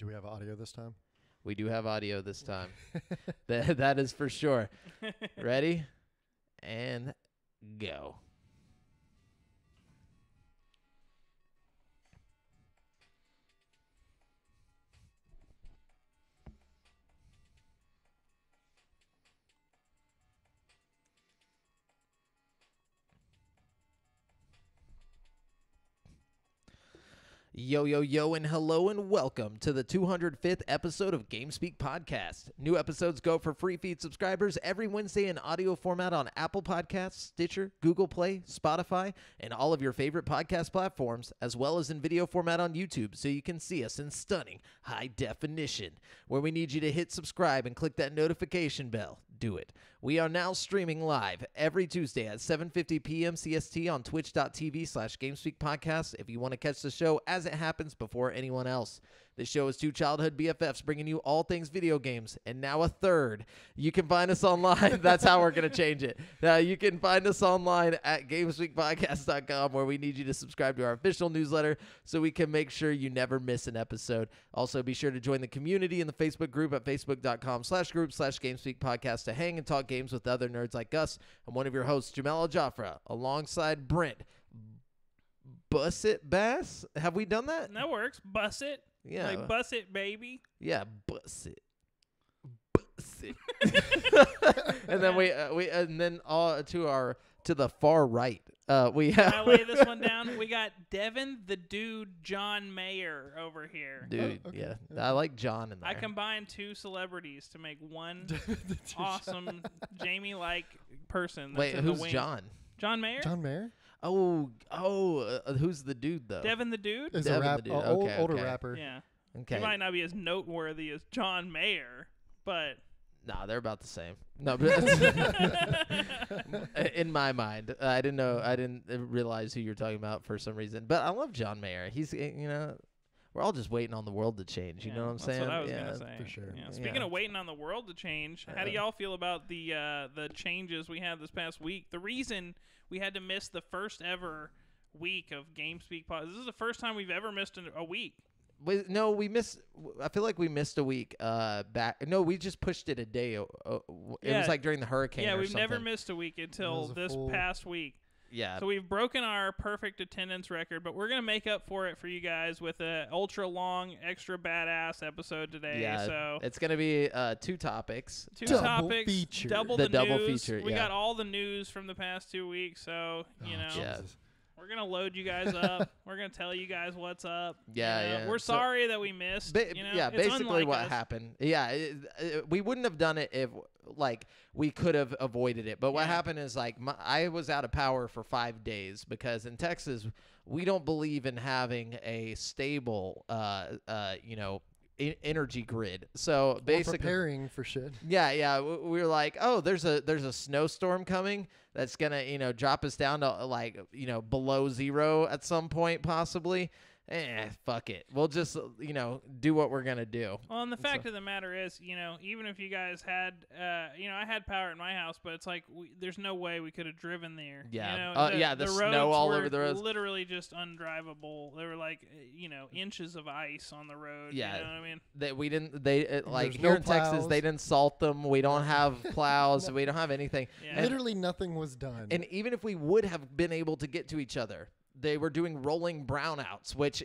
Do we have audio this time? We do have audio this time. That is for sure. Ready? And go. Yo, yo, yo, and hello, and welcome to the 205th episode of GameSpeak Podcast. New episodes go for free feed subscribers every Wednesday in audio format on Apple Podcasts, Stitcher, Google Play, Spotify, and all of your favorite podcast platforms, as well as in video format on YouTube, so you can see us in stunning high definition, where we need you to hit subscribe and click that notification bell. Do it. We are now streaming live every Tuesday at 7:50 p.m. CST on twitch.tv/GameSpeak Podcast if you want to catch the show as it happens before anyone else. This show is two childhood BFFs bringing you all things video games, and now a third. You can find us online. That's how we're going to change it. Now you can find us online at GameSpeakPodcast.com, where we need you to subscribe to our official newsletter so we can make sure you never miss an episode. Also, be sure to join the community in the Facebook group at facebook.com/group/GameSpeakPodcast to hang and talk games with other nerds like us. I'm one of your hosts, Jamal Aljaafreh, alongside Brent. Bus it, Bass? Have we done that? That works. Bus it. Yeah. Like, bus it, baby. Yeah, bus it. Bus it. And then to the far right. We have. Can I lay this one down? We got Devin, the dude, John Mayer over here. Dude, oh, okay. Yeah. Yeah. I like John in there. I combined two celebrities to make one awesome Jamie-like person. Wait, who's John? John Mayer? John Mayer? Oh, who's the dude though? Devin the dude? Is Devin a rapper, older rapper. Yeah. Okay. He might not be as noteworthy as John Mayer, but nah, they're about the same. No, in my mind, I didn't realize who you're talking about for some reason. But I love John Mayer. He's, you know, we're all just waiting on the world to change. You know what I'm saying? That's what I was gonna say. For sure. Yeah. Speaking of waiting on the world to change, how do y'all feel about the changes we had this past week? The reason we had to miss the first ever week of GameSpeak Pod. This is the first time we've ever missed a week. No, we missed. I feel like we missed a week back. No, we just pushed it a day. It was like during the hurricane. Yeah, we've never missed a week until this past week. Yeah. So we've broken our perfect attendance record, but we're going to make up for it for you guys with an ultra-long, extra-badass episode today. Yeah, so it's going to be two topics. Double feature. We got all the news from the past 2 weeks, so, we're going to load you guys up. We're going to tell you guys what's up. Yeah, yeah. We're sorry that we missed. Yeah, basically what happened. Yeah, we wouldn't have done it if... like we could have avoided it, but what happened is I was out of power for 5 days because in Texas we don't believe in having a stable energy grid. So basically preparing for shit. Yeah, we were like, oh, there's a snowstorm coming that's gonna drop us down to below zero at some point possibly. Fuck it. We'll just, do what we're going to do. Well, and the fact of the matter is, even if you guys had, I had power in my house, but it's like there's no way we could have driven there. Yeah. The snow all over the roads. Literally just undrivable. There were inches of ice on the road. Yeah. You know what I mean? Here in Texas, they didn't salt them. We don't have plows. No. We don't have anything. Yeah. Literally nothing was done. And even if we would have been able to get to each other, they were doing rolling brownouts, which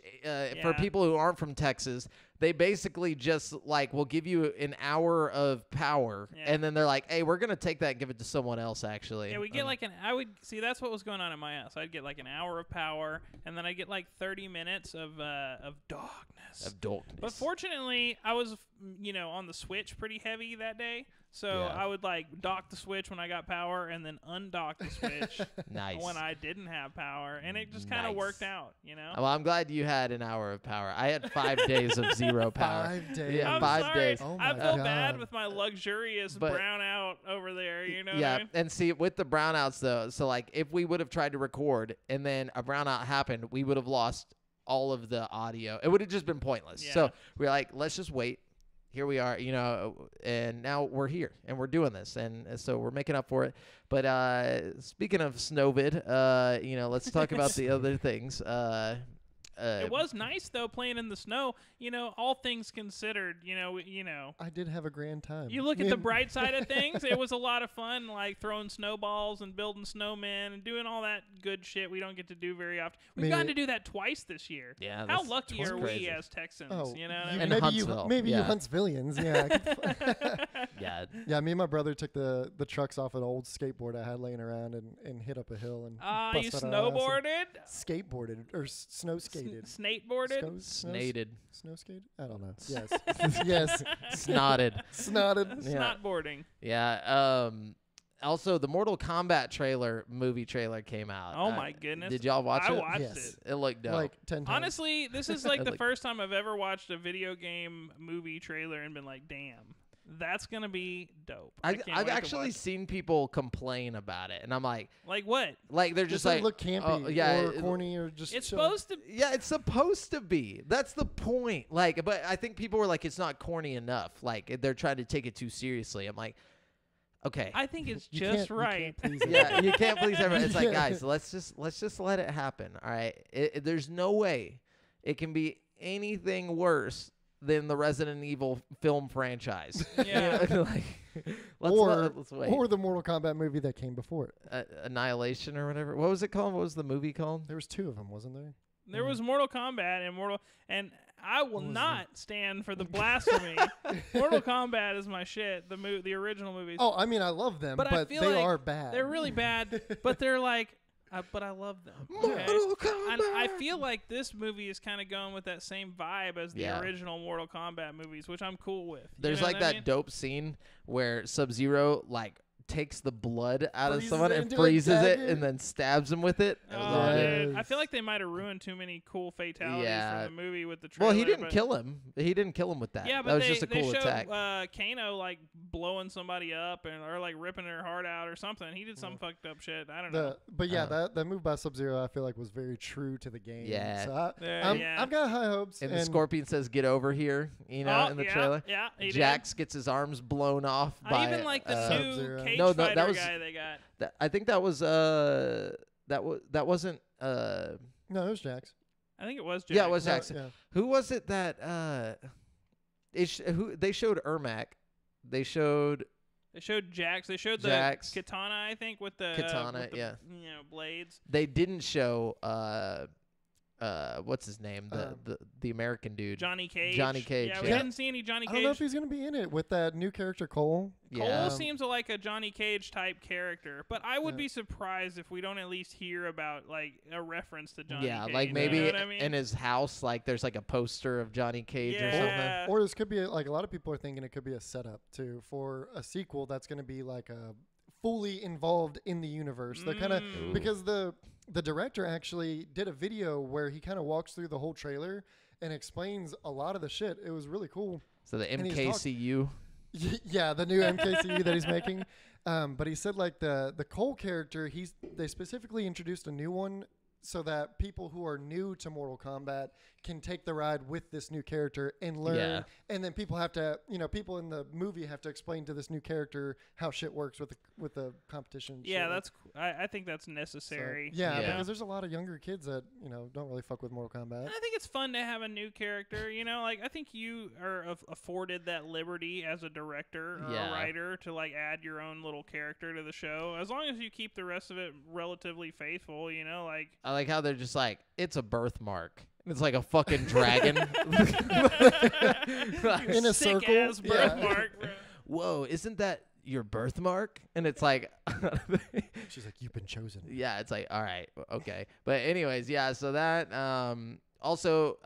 for people who aren't from Texas, they basically just will give you an hour of power, and then they're like, hey, we're going to take that and give it to someone else, actually. Yeah, we get that's what was going on in my house. I'd get an hour of power, and then I'd get 30 minutes of darkness. But fortunately, I was, on the Switch pretty heavy that day. So I would dock the Switch when I got power and then undock the Switch when I didn't have power. And it just kind of worked out, Well, I'm glad you had an hour of power. I had 5 days of zero power. 5 days. Yeah, I'm 5 days. Oh my God. I feel bad with my luxurious brownout over there, what I mean? And see, with the brownouts, though, so if we would have tried to record and then a brownout happened, we would have lost all of the audio. It would have just been pointless. Yeah. So we're let's just wait. Here we are, and now we're here, and we're doing this, and so we're making up for it. But speaking of Snowvid, let's talk about the other things. It was nice though, playing in the snow. You know, all things considered, you know. I did have a grand time. You look at the bright side of things. It was a lot of fun, like throwing snowballs and building snowmen and doing all that good shit we don't get to do very often. We've gotten to do that twice this year. Yeah. How lucky are we as Texans? Oh, you know, what I mean? And maybe you Huntsvillians. Yeah. Yeah. Yeah. Me and my brother took the trucks off an old skateboard I had laying around and hit up a hill and. You snowboarded? Skateboarded or snow skated? Snateboarded? Snated. Snow skated? I don't know. Yes. Yes. Snotted. Snotted. Yeah. Snotboarding. Yeah. Also, the Mortal Kombat movie trailer came out. Oh, my goodness. Did y'all watch it? I watched it. It looked dope. Like 10 times. Honestly, this is like the first time I've ever watched a video game movie trailer and been like, damn. That's going to be dope. I've actually seen people complain about it, and I'm like... Like what? Like, they're just like... look campy or corny or just... It's supposed to... Yeah, it's supposed to be. That's the point. Like, but I think people were like, it's not corny enough. Like, they're trying to take it too seriously. I'm like... Okay. I think it's just right. Yeah, you can't please everyone. It's like, guys, let's just let it happen. All right. There's no way it can be anything worse than the Resident Evil film franchise. Yeah. Like, let's wait. Or the Mortal Kombat movie that came before it. Annihilation or whatever. What was it called? What was the movie called? There was two of them, wasn't there? There was Mortal Kombat and I will not stand for the blasphemy. Mortal Kombat is my shit. The original movies. Oh, I mean, I love them, but they are bad. They're really bad, but they're like, but I love them. Okay? Mortal Kombat. And I feel like this movie is kind of going with that same vibe as the original Mortal Kombat movies, which I'm cool with. There's like that dope scene where Sub-Zero like takes the blood out of someone and freezes it and then stabs him with it. Oh, dude. I feel like they might have ruined too many cool fatalities from the movie with the trailer. Well, he didn't kill him. He didn't kill him with that. Yeah, but that was just a cool attack. Kano like blowing somebody up or like ripping their heart out or something. He did some fucked up shit. I don't know. But yeah, that move by Sub-Zero I feel like was very true to the game. Yeah. So I've got high hopes. And the Scorpion says, "Get over here," in the trailer. Yeah. Jax gets his arms blown off by even like the Sub-Zero. That was guy they got. I think that was no, it was Jax. I think it was Jax. Yeah, it was Jax. Yeah. Who was it that they showed Ermac. They showed Jax. They showed Jax. The katana, I think, with the katana, blades. They didn't show what's his name? The American dude. Johnny Cage. Johnny Cage. Yeah, we didn't see any Johnny Cage. I don't know if he's going to be in it with that new character, Cole. Cole seems like a Johnny Cage type character, but I would be surprised if we don't at least hear about like a reference to Johnny Cage. Yeah, like maybe in his house, like there's like a poster of Johnny Cage or something. Or this could be like a lot of people are thinking it could be a setup too for a sequel that's going to be like a fully involved in the universe. They're kind of because the director actually did a video where he kind of walks through the whole trailer and explains a lot of the shit. It was really cool. So the MKCU. Yeah, the new MKCU that he's making. But he said like the Cole character, they specifically introduced a new one so that people who are new to Mortal Kombat can take the ride with this new character and learn. Yeah. And then people have to, people in the movie have to explain to this new character how shit works with the competition. Yeah, that's cool. I think that's necessary. So, because there's a lot of younger kids that, don't really fuck with Mortal Kombat. And I think it's fun to have a new character, like I think you are afforded that liberty as a director or a writer to like add your own little character to the show. As long as you keep the rest of it relatively faithful, like... I like how they're just like, it's a birthmark. It's like a fucking dragon. In a sick circle. Ass birthmark, bro. Whoa, isn't that your birthmark? And it's like... She's like, you've been chosen. Yeah, it's like, all right, okay. But anyways, so that... Also,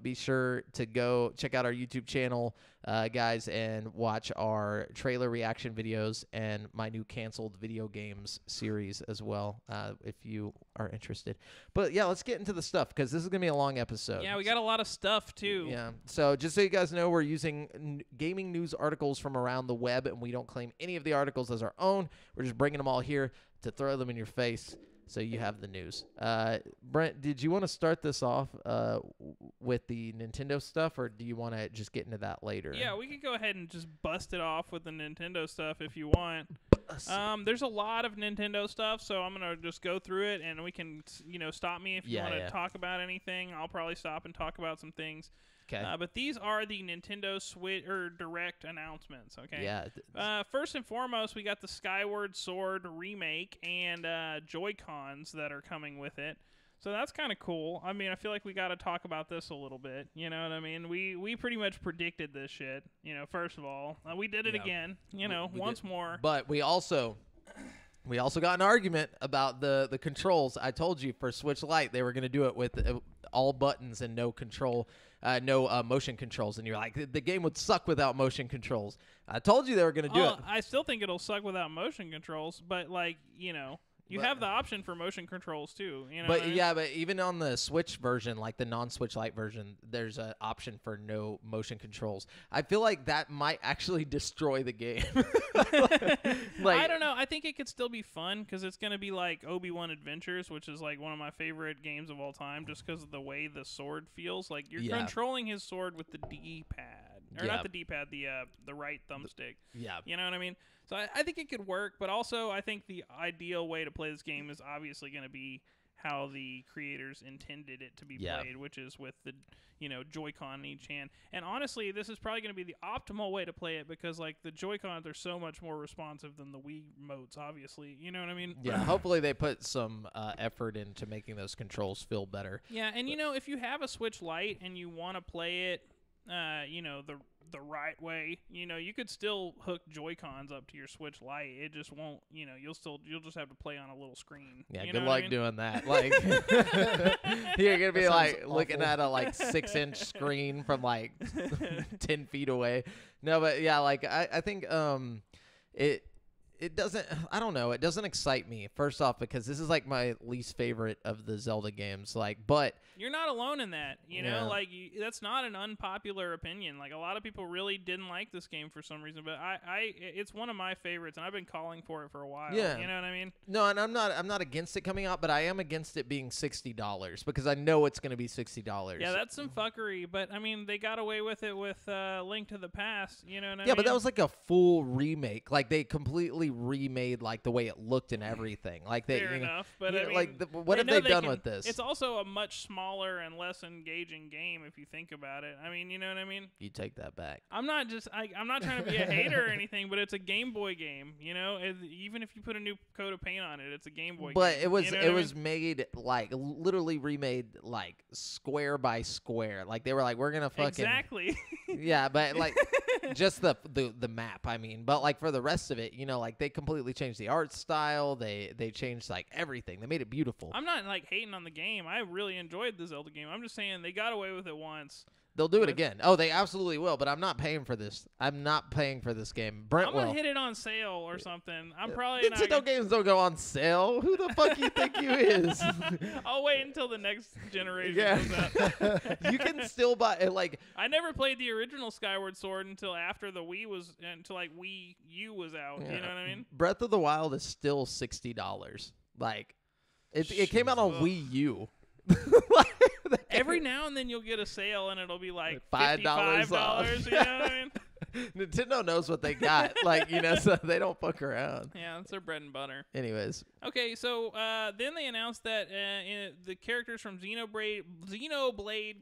be sure to go check out our YouTube channel, guys, and watch our trailer reaction videos and my new canceled video games series as well, if you are interested. But, let's get into the stuff because this is going to be a long episode. Yeah, we got a lot of stuff, too. Yeah, so just so you guys know, we're using gaming news articles from around the web, and we don't claim any of the articles as our own. We're just bringing them all here to throw them in your face. So you have the news. Brent, did you want to start this off with the Nintendo stuff, or do you want to just get into that later? Yeah, we could go ahead and just bust it off with the Nintendo stuff if you want. There's a lot of Nintendo stuff, so I'm gonna just go through it, and we can, you know, stop me if you want to talk about anything. I'll probably stop and talk about some things. Okay. But these are the Nintendo Switch or Direct announcements. Okay. Yeah. First and foremost, we got the Skyward Sword remake and Joy-Cons that are coming with it. So that's kind of cool. I mean, I feel like we got to talk about this a little bit. You know what I mean? We pretty much predicted this shit. You know, first of all, we did it again. You know, once more. But we also got an argument about the controls. I told you for Switch Lite they were going to do it with all buttons and no control, no motion controls. And you're like, the game would suck without motion controls. I told you they were going to do it. I still think it'll suck without motion controls, but like, you know. You have the option for motion controls too, you know. But but even on the Switch version, like the non-Switch Lite version, there's an option for no motion controls. I feel like that might actually destroy the game. I don't know. I think it could still be fun because it's going to be like Obi-Wan Adventures, which is like one of my favorite games of all time, just because of the way the sword feels. Like you're controlling his sword with the D-pad, or not the D-pad, the right thumbstick. Yeah, you know what I mean. So I think it could work, but also I think the ideal way to play this game is obviously going to be how the creators intended it to be played, which is with the, you know, Joy-Con in each hand. And honestly, this is probably going to be the optimal way to play it because, like, the Joy-Cons are so much more responsive than the Wii motes, obviously. You know what I mean? Yeah, hopefully they put some effort into making those controls feel better. Yeah, and, you know, if you have a Switch Lite and you want to play it, you know, the right way, you know, you could still hook Joy-Cons up to your Switch Lite. It just won't, you know, you'll just have to play on a little screen. Yeah, you good luck doing that. Like, you're gonna be looking at a 6-inch screen from 10 feet away. No, but yeah, like I think it doesn't. I don't know. It doesn't excite me. First off, because this is like my least favorite of the Zelda games. Like, but you're not alone in that. You know, like that's not an unpopular opinion. Like a lot of people really didn't like this game for some reason. But it's one of my favorites, and I've been calling for it for a while. Yeah, you know what I mean. No, and I'm not against it coming out, but I am against it being $60 because I know it's going to be $60. Yeah, that's some fuckery. But I mean, they got away with it with Link to the Past. You know what I mean? Yeah, but that was like a full remake. Like they completely remade like the way it looked and everything. Like they, fair enough, but I mean, like what have they done with this? It's also a much smaller and less engaging game if you think about it. I mean, you know what I mean? You take that back. I'm not trying to be a hater or anything, but it's a Game Boy game. You know, even if you put a new coat of paint on it, it's a Game Boy. But game. it was made like literally remade like square by square. Like they were like, we're gonna fucking exactly. Yeah, but like just the map. I mean, but like for the rest of it, you know, like. They completely changed the art style. They changed like everything. They made it beautiful. I'm not like hating on the game. I really enjoyed the Zelda game. I'm just saying they got away with it once. They'll do it again. Oh, they absolutely will. But I'm not paying for this. I'm not paying for this game. Brent will. I'm gonna hit it on sale or something. I'm probably Nintendo games don't go on sale. Who the fuck you think you is? I'll wait until the next generation comes out. You can still buy like. I never played the original Skyward Sword until after the Wii was Wii U was out. Yeah. You know what I mean? Breath of the Wild is still $60. Like, it came out on Wii U. Every now and then you'll get a sale and it'll be like $55 off. You know what I mean? Nintendo knows what they got, like, you know, so they don't fuck around. Yeah, it's their bread and butter. Anyways. Okay, so then they announced that the characters from Xenoblade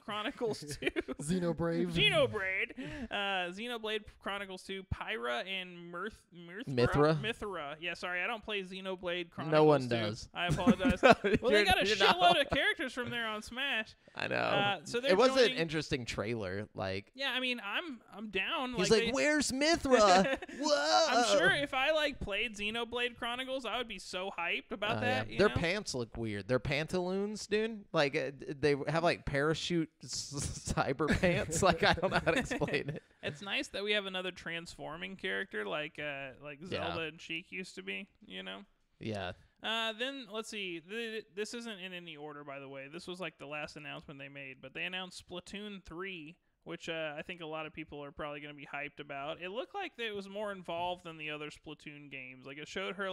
Chronicles 2. Xenoblade Chronicles 2, Pyra and Mithra. Yeah, sorry, I don't play Xenoblade Chronicles 2. No one does. I apologize. Well, they got a shitload of characters from there on Smash. I know. So it was an interesting trailer. Like, yeah, I mean, I'm down. He's like where's Mithra? Whoa! I'm sure if I played Xenoblade Chronicles, I would be so hyped about that. Yeah. Their pants look weird. Their pantaloons, dude. Like they have parachute cyber pants. Like I don't know how to explain it. It's nice that we have another transforming character, like Zelda and Sheik used to be. You know. Yeah. Then, let's see, this isn't in any order, by the way. This was the last announcement they made, but they announced Splatoon 3, which I think a lot of people are probably going to be hyped about. It looked like it was more involved than the other Splatoon games. Like, it showed her,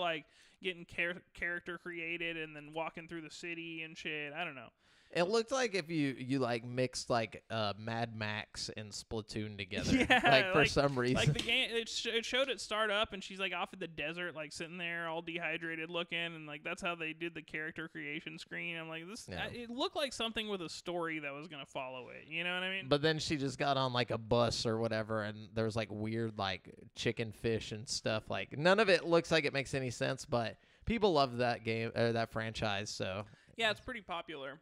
getting character created and then walking through the city and shit. I don't know. It looked like if you like mixed like Mad Max and Splatoon together. Yeah, like for some reason. Like the game, it showed it start up, and she's like off in the desert, like sitting there all dehydrated looking, and like that's how they did the character creation screen. I'm like, this. Yeah. It looked like something with a story that was gonna follow it. You know what I mean? But then she just got on like a bus or whatever, and there was like weird like chicken fish and stuff. Like none of it looks like it makes any sense, but people love that game or that franchise. So yeah, it's pretty popular.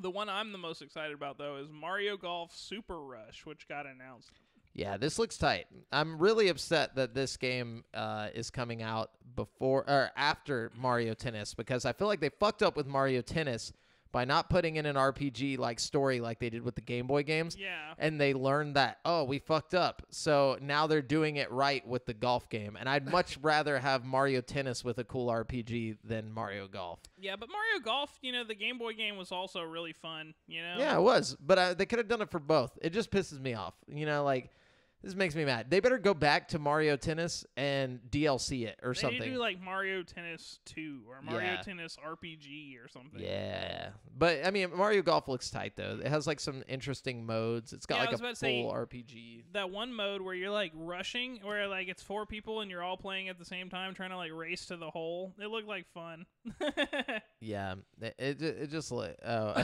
The one I'm the most excited about, though, is Mario Golf Super Rush, which got announced. Yeah, this looks tight. I'm really upset that this game is coming out before or after Mario Tennis, because I feel like they fucked up with Mario Tennis by not putting in an RPG-like story like they did with the Game Boy games. Yeah. And they learned that, oh, we fucked up. So now they're doing it right with the golf game. And I'd much rather have Mario Tennis with a cool RPG than Mario Golf. Yeah, but Mario Golf, you know, the Game Boy game was also really fun, you know? Yeah, it was. But they could have done it for both. It just pisses me off. You know, like... This makes me mad. They better go back to Mario Tennis and DLC it or something. They do like Mario Tennis 2 or Mario Tennis RPG or something. Yeah. But, I mean, Mario Golf looks tight, though. It has like some interesting modes. It's got like a full RPG. That one mode where you're like rushing, where like it's four people and you're all playing at the same time trying to like race to the hole. It looked like fun. Yeah. It just lit. Oh. I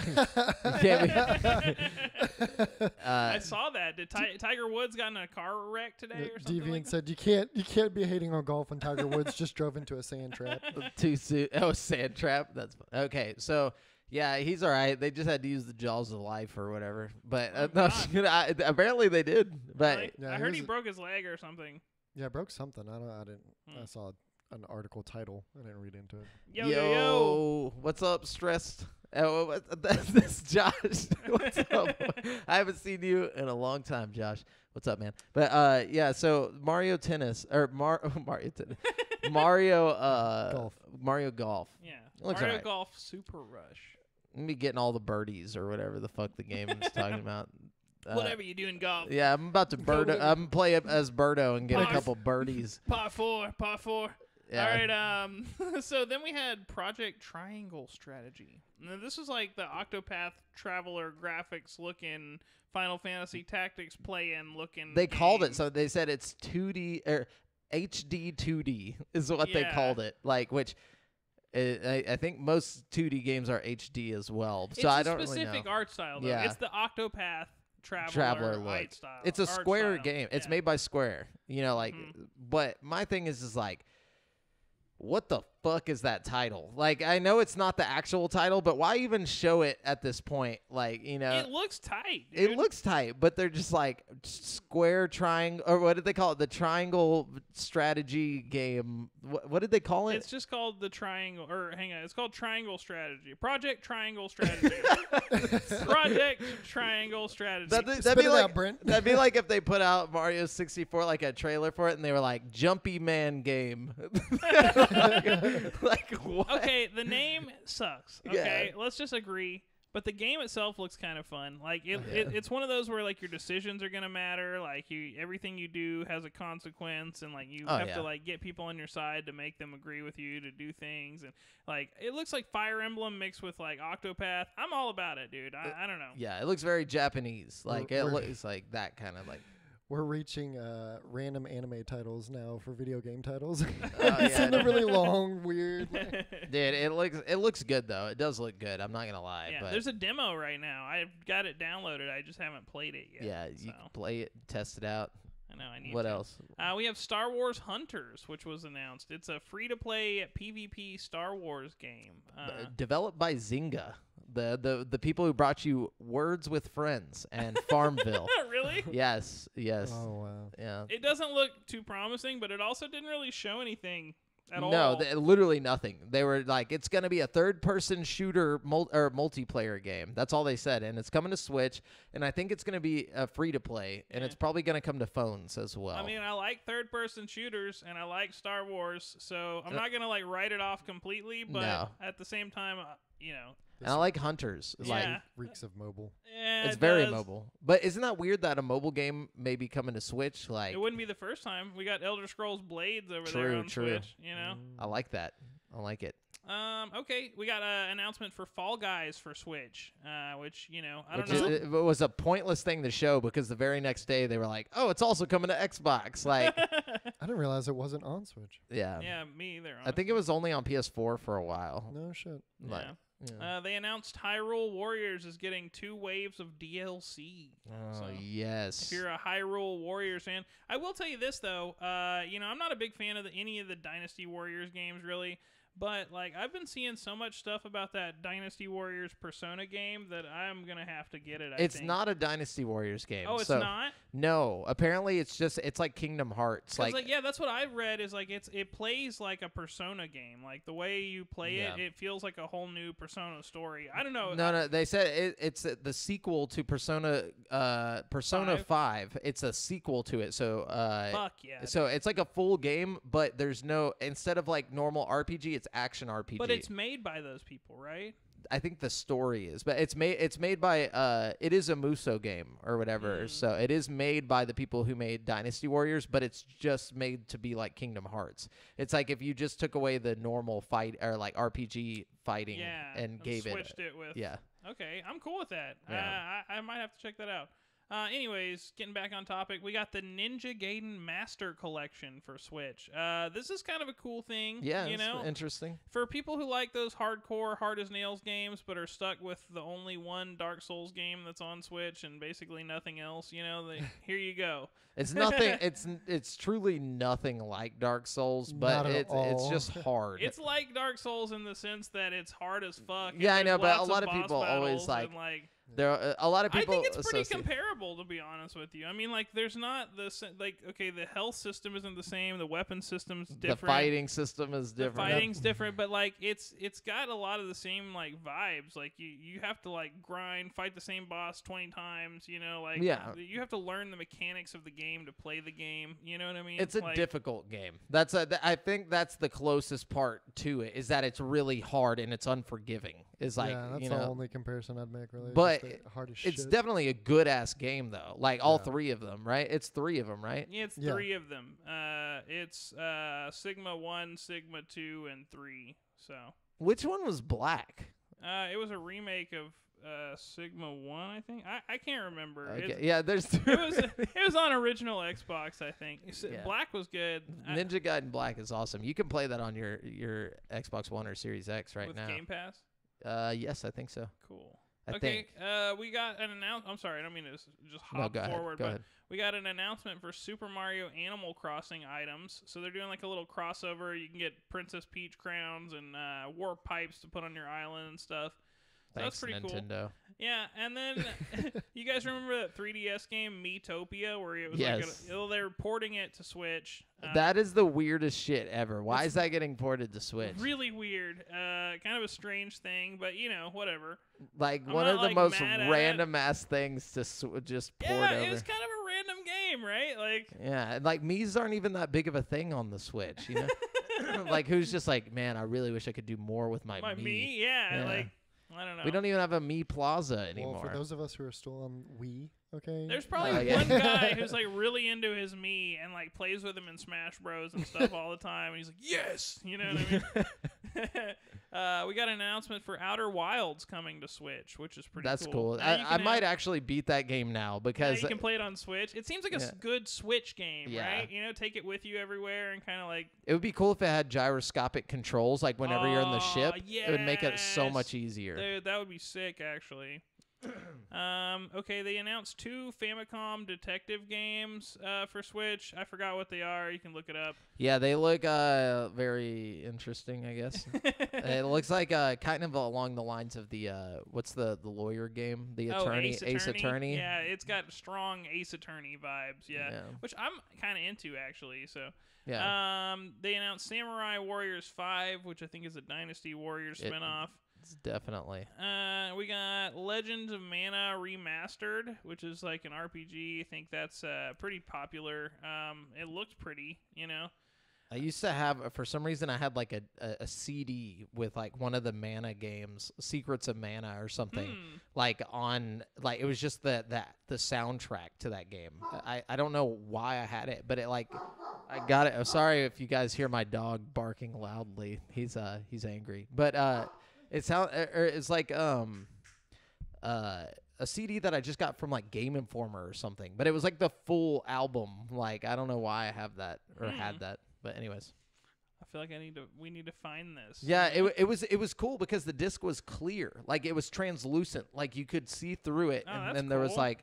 saw that. Did Tiger Woods got in a car wreck today or something? Deviant like said you can't be hating on golf when Tiger Woods just drove into a sand trap. Too soon. Oh, sand trap. That's fun. Okay. So yeah, he's all right. They just had to use the jaws of life or whatever. But apparently they did. But really? Yeah, I heard he broke his leg or something. Yeah, broke something. I saw an article title. I didn't read into it. Yo. What's up, stressed? Oh, that's Josh. What's up? I haven't seen you in a long time, Josh. What's up, man? But yeah, so Mario Tennis or Mario Tennis, Mario Golf. Yeah, Mario Golf Super Rush. Me getting all the birdies or whatever the fuck the game is talking about. Whatever you do in golf. Yeah, I'm about to birdo. I'm playing as Birdo and get a couple birdies. Par four. Yeah. All right, so then we had Project Triangle Strategy. Now, this is like the Octopath Traveler graphics looking Final Fantasy Tactics play-in looking. They called it, so they said it's 2D or HD 2D is what they called it. Like, which I think most 2D games are HD as well. So I don't really know. It's a specific art style, though. Yeah. It's the Octopath Traveler light style. It's a Square game. Yeah. It's made by Square. You know, like, but my thing is like, what the fuck is that title? Like, I know it's not the actual title, but why even show it at this point? Like, you know, it looks tight. Dude. It looks tight, but they're just like Square Triangle, or what did they call it? The Triangle Strategy game. What did they call it? It's just called the Triangle, or hang on, it's called Triangle Strategy. Project Triangle Strategy. Project Triangle Strategy. That'd be like, Brent. That'd be like if they put out Mario 64 like a trailer for it, and they were like Jumpy Man Game. Like, what? Okay, the name sucks. Okay, let's just agree. But the game itself looks kind of fun. Like it's one of those where like your decisions are gonna matter. Like everything you do has a consequence, and like you have to like get people on your side to make them agree with you to do things. And like it looks like Fire Emblem mixed with like Octopath. I'm all about it, dude. I don't know. Yeah, it looks very Japanese. Like it looks like that kind of like. We're reaching random anime titles now for video game titles. It's in the really long, weird. Dude, it looks good though. It does look good. I'm not gonna lie. Yeah, but there's a demo right now. I've got it downloaded. I just haven't played it yet. Yeah, you can play it, test it out. I know. I need. What else? We have Star Wars Hunters, which was announced. It's a free-to-play PvP Star Wars game developed by Zynga. The people who brought you Words with Friends and Farmville. Really? Yes. Oh, wow. Yeah. It doesn't look too promising, but it also didn't really show anything at all. No, literally nothing. They were like, it's going to be a third-person shooter multiplayer game. That's all they said, and it's coming to Switch, and I think it's going to be free-to-play, and it's probably going to come to phones as well. I mean, I like third-person shooters, and I like Star Wars, so I'm not going to, like, write it off completely, but at the same time, you know... And I like Hunters. Yeah. Like reeks of mobile. Yeah, it's very mobile. But isn't that weird that a mobile game may be coming to Switch? Like it wouldn't be the first time. We got Elder Scrolls Blades over there on Switch. You know, I like that. I like it. Okay, we got an announcement for Fall Guys for Switch, which, you know, I don't know. It was a pointless thing to show because the very next day they were like, oh, it's also coming to Xbox. Like, I didn't realize it wasn't on Switch. Yeah. Yeah, me either. Honestly. I think it was only on PS4 for a while. No shit. Like, yeah. They announced Hyrule Warriors is getting 2 waves of DLC. Oh, so yes. If you're a Hyrule Warriors fan. I will tell you this, though. You know, I'm not a big fan of any of the Dynasty Warriors games, really. But, like, I've been seeing so much stuff about that Dynasty Warriors Persona game that I'm going to have to get it, I think. It's not a Dynasty Warriors game. Oh, it's not? No. Apparently, it's just, it's like Kingdom Hearts. Like, yeah, that's what I read is, like, it plays like a Persona game. Like, the way you play it, it feels like a whole new Persona story. I don't know. No, they said it's the sequel to Persona 5. It's a sequel to it. So, fuck yeah. So, it's like a full game, but there's no, instead of, like, normal RPG, it's action RPG. But it's made by those people, right? I think the story is, but it's made by it is a Musou game or whatever. Mm. So it is made by the people who made Dynasty Warriors, but it's just made to be like Kingdom Hearts. It's like if you just took away the normal fight or like RPG fighting and gave it switched it with Okay, I'm cool with that. Yeah. I might have to check that out. Anyways, getting back on topic, we got the Ninja Gaiden Master Collection for Switch. This is kind of a cool thing. Yeah, you know, interesting. For people who like those hardcore, hard-as-nails games, but are stuck with the only one Dark Souls game that's on Switch and basically nothing else, you know, here you go. It's nothing. It's truly nothing like Dark Souls, but it's just hard. It's like Dark Souls in the sense that it's hard as fuck. Yeah, I know, but a lot of people always like... There are a lot of people. I think it's pretty comparable, to be honest with you. I mean, like, there's not the the health system isn't the same, the weapon system's different, the fighting system is different, but like it's got a lot of the same like vibes. Like you have to like grind, fight the same boss 20 times. You know, like you have to learn the mechanics of the game to play the game. You know what I mean? It's a difficult game. That's I think that's the closest part to it is that it's really hard and it's unforgiving. Is like that's the only comparison I'd make really. But it's definitely a good-ass game, though. Like, all three of them, right? It's three of them, right? Yeah, it's three of them. It's Sigma 1, Sigma 2, and 3. So, which one was black? It was a remake of Sigma 1, I think. I can't remember. Okay. There's two. It was on original Xbox, I think. Black was good. Ninja Gaiden Black is awesome. You can play that on your Xbox One or Series X now. With Game Pass? Yes, I think so. Cool. I think. We got an announcement. I'm sorry, I don't mean to just hop forward, but we got an announcement for Super Mario Animal Crossing items. So they're doing like a little crossover. You can get Princess Peach crowns and warp pipes to put on your island and stuff. So that's pretty Nintendo. Cool. Yeah, and then you guys remember that 3DS game Miitopia, where it was they're porting it to Switch. That is the weirdest shit ever. Why is that getting ported to Switch? Really weird. Kind of a strange thing, but you know, whatever. Like one of the most random ass things to just port over. Yeah, it was kind of a random game, right? Like like Miis aren't even that big of a thing on the Switch, you know? Like who's just like, man, I really wish I could do more with my Mii. Like. I don't know. We don't even have a Mii Plaza anymore. Well, for those of us who are still on Wii, okay? There's probably one guy who's like really into his Mii and like plays with him in Smash Bros and stuff all the time. And he's like, yes! You know what I mean? We got an announcement for Outer Wilds coming to Switch, which is pretty cool. That's cool. I might actually beat that game now because... you can play it on Switch. It seems like a good Switch game, right? You know, take it with you everywhere and kind of like... It would be cool if it had gyroscopic controls, like whenever you're in the ship. Yes. It would make it so much easier. Dude, that would be sick, actually. Okay, they announced 2 Famicom detective games for Switch. I forgot what they are. You can look it up. Yeah, they look very interesting, I guess. It looks like kind of along the lines of the what's the lawyer game? The attorney, Ace Attorney. Yeah, it's got strong Ace Attorney vibes. Yeah. Which I'm kind of into actually. So yeah. They announced Samurai Warriors 5, which I think is a Dynasty Warriors spinoff. Definitely. We got Legends of Mana Remastered, which is like an RPG. I think that's pretty popular. It looks pretty, you know. I used to have, for some reason, I had like a CD with like one of the Mana games, Secrets of Mana or something, like on, like it was just the soundtrack to that game. I don't know why I had it, but it like, I got it. I'm sorry if you guys hear my dog barking loudly. He's angry, but it's like a CD that I just got from like Game Informer or something, but it was like the full album. Like I don't know why I have that or had that. But anyways, I feel like we need to find this. Yeah, it was cool because the disc was clear, like it was translucent, like you could see through it, and then there was like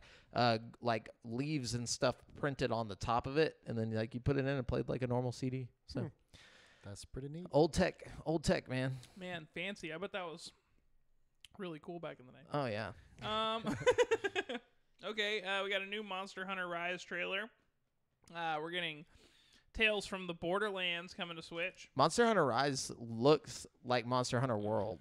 leaves and stuff printed on the top of it, and then like you put it in and played like a normal CD. So that's pretty neat. Old tech, man. Man, fancy. I bet that was really cool back in the day. Oh yeah. Okay, we got a new Monster Hunter Rise trailer. We're getting Tales from the Borderlands coming to Switch. Monster Hunter Rise looks like Monster Hunter World.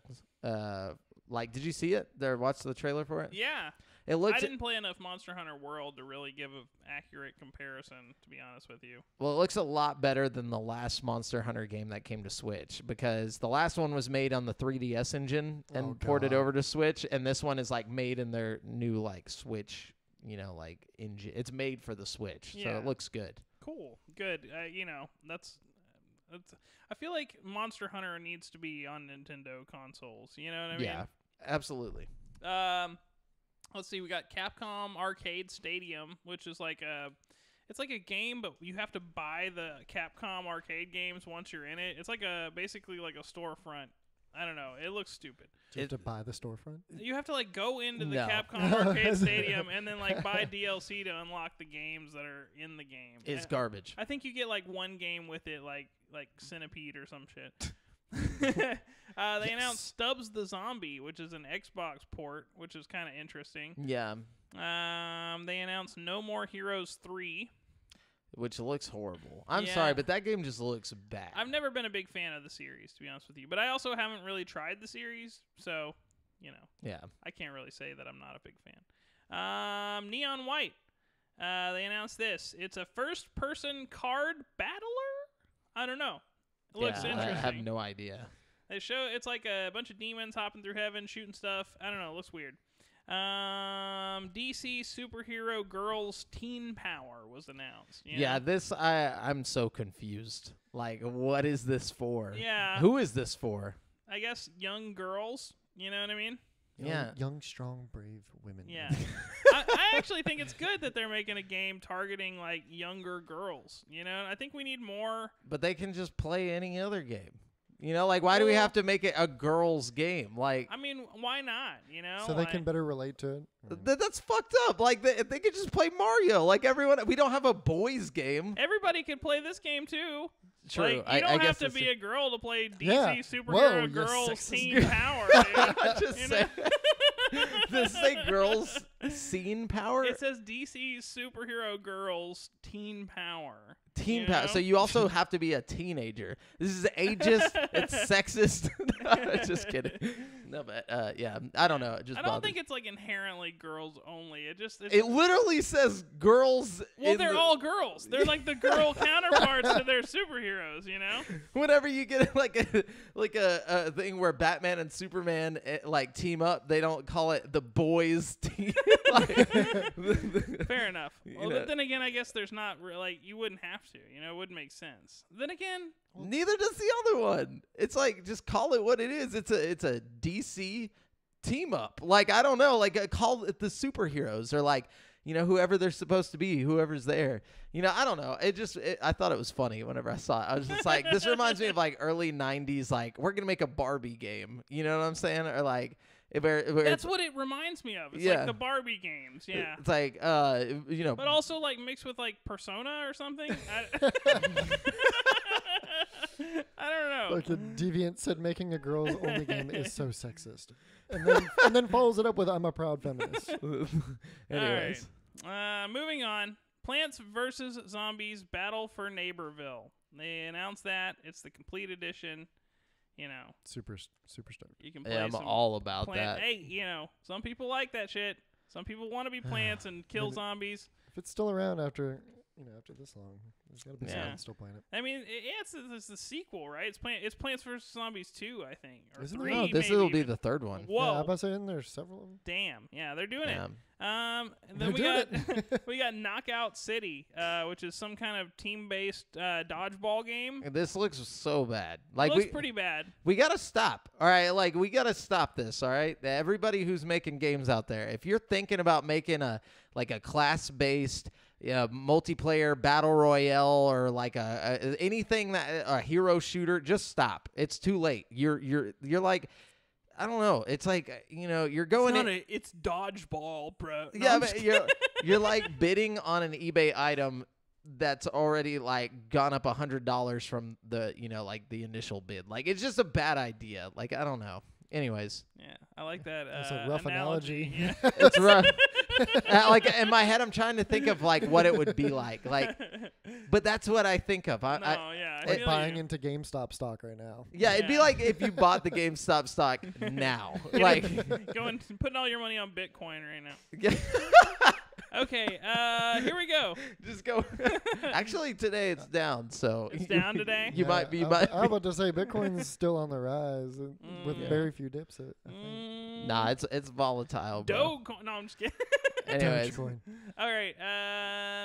Like, did you see it? There, watched the trailer for it. Yeah, it looks. I didn't play enough Monster Hunter World to really give an accurate comparison, to be honest with you. Well, it looks a lot better than the last Monster Hunter game that came to Switch, because the last one was made on the 3DS engine and ported over to Switch, and this one is like made in their new like Switch, you know, like engine. It's made for the Switch, so it looks good. Cool, good. You know, that's. I feel like Monster Hunter needs to be on Nintendo consoles. You know what I mean? Yeah, absolutely. Let's see. We got Capcom Arcade Stadium, which is like it's like a game, but you have to buy the Capcom arcade games once you're in it. It's like basically like a storefront. I don't know. It looks stupid. Do you have to buy the storefront? You have to like go into the Capcom Arcade Stadium and then like buy DLC to unlock the games that are in the game. It's garbage. I think you get like one game with it, like Centipede or some shit. They announced Stubbs the Zombie, which is an Xbox port, which is kind of interesting. Yeah. They announced No More Heroes 3. Which looks horrible. I'm sorry, but that game just looks bad. I've never been a big fan of the series, to be honest with you. But I also haven't really tried the series, so, you know. Yeah. I can't really say that I'm not a big fan. Neon White. They announced this. It's a first-person card battler? I don't know. It looks interesting. I have no idea. They show it's like a bunch of demons hopping through heaven, shooting stuff. I don't know. It looks weird. DC Superhero Girls Teen Power was announced. You know? Yeah, I'm so confused. Like, what is this for? Yeah. Who is this for? I guess young girls, you know what I mean? Young, strong, brave women. Yeah. I actually think it's good that they're making a game targeting, like, younger girls, you know? I think we need more. But they can just play any other game. You know, like, why do we have to make it a girls' game? Like, I mean, why not? You know, so they can better relate to it. That's fucked up. Like, they could just play Mario. Like everyone, we don't have a boys' game. Everybody could play this game too. True. Like, you don't have to be a girl to play DC Superhero Girls Teen Power. I just say. Does it say Girls Teen Power? It says DC Superhero Girls Teen Power. Teen Power. So you also have to be a teenager. This is ageist. It's sexist. No, just kidding. No, but yeah, I don't know. It just I don't think it's like inherently girls only. It literally says girls. Well, they're all girls. They're like the girl counterparts to their superheroes. You know. Whenever you get like a thing where Batman and Superman like team up, they don't call it the boys team. Fair enough. Well, but then again, I guess there's not like you wouldn't have to, you know, it wouldn't make sense. Then again, neither does the other one. It's like just call it what it is. It's a DC team up. Like I don't know. Like call it the superheroes or like you know whoever they're supposed to be, whoever's there. You know I don't know. I thought it was funny whenever I saw it. I was just like, this reminds me of like early '90s. Like we're gonna make a Barbie game. You know what I'm saying? Or like. That's what it reminds me of. It's like the Barbie games. Yeah. It's like, you know. But also like mixed with like Persona or something. I don't know. Like the Deviant said making a girls only game is so sexist. And then follows it up with I'm a proud feminist. Anyways. All right. Moving on. Plants vs. Zombies Battle for Neighborville. They announced that. It's the complete edition. You know, super stoked. You can play I'm all about that. Hey, you know, some people like that shit. Some people want to be plants and kill zombies. If it's still around after you know, after this long, there's got to be someone still playing it. I mean, it's the sequel, right? It's Plants vs. Zombies 2, I think. Or Isn't 3, there? No, this maybe. Will be the third one. Whoa. Yeah, I was saying there's several of them. Damn. Yeah, they're doing it. Then we got Knockout City, which is some kind of team-based dodgeball game. And this looks so bad. Like, it looks pretty bad. We got to stop. All right, like, we got to stop this, all right? Everybody who's making games out there, if you're thinking about making a class-based multiplayer battle royale or like a anything that a hero shooter, just stop. It's too late. You're like, I don't know. It's like, you know, you're going it's dodgeball, bro. No, yeah, but you're like bidding on an eBay item that's already like gone up $100 from the, you know, like the initial bid. Like, it's just a bad idea. Like, I don't know. Anyways. Yeah, I like that. That's a rough analogy. Yeah. It's rough. Like, in my head, I'm trying to think of like what it would be like. Like, but that's what I think of. Like buying into GameStop stock right now. Yeah, it'd be like if you bought the GameStop stock now. Like, going putting all your money on Bitcoin right now. Yeah. Okay, here we go. Just go. Actually, today it's down, so. It's down today? You might be. I'm about to say Bitcoin's still on the rise with very few dips, I think. Nah, it's volatile, bro. Dogecoin. No, I'm just kidding. Anyways. All right,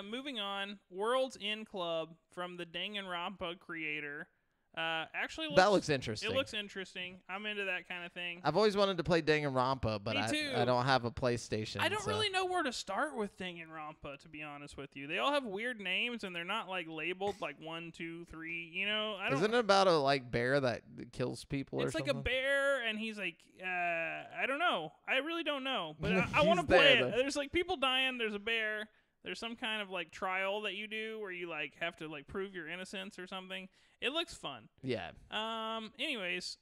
moving on. World's End Club from the Danganronpa creator. That looks interesting. It looks interesting. I'm into that kind of thing. I've always wanted to play Danganronpa, but I don't have a PlayStation. I don't really know where to start with Danganronpa, to be honest with you. They all have weird names, and they're not like labeled like 1, 2, 3. You know, Isn't it about a like bear that kills people? It's or something? Like a bear, and he's like, I don't know. I really don't know, but I want to play it. There's like people dying. There's a bear. There's some kind of like trial that you do where you like have to like prove your innocence or something. It looks fun. Yeah. Anyways,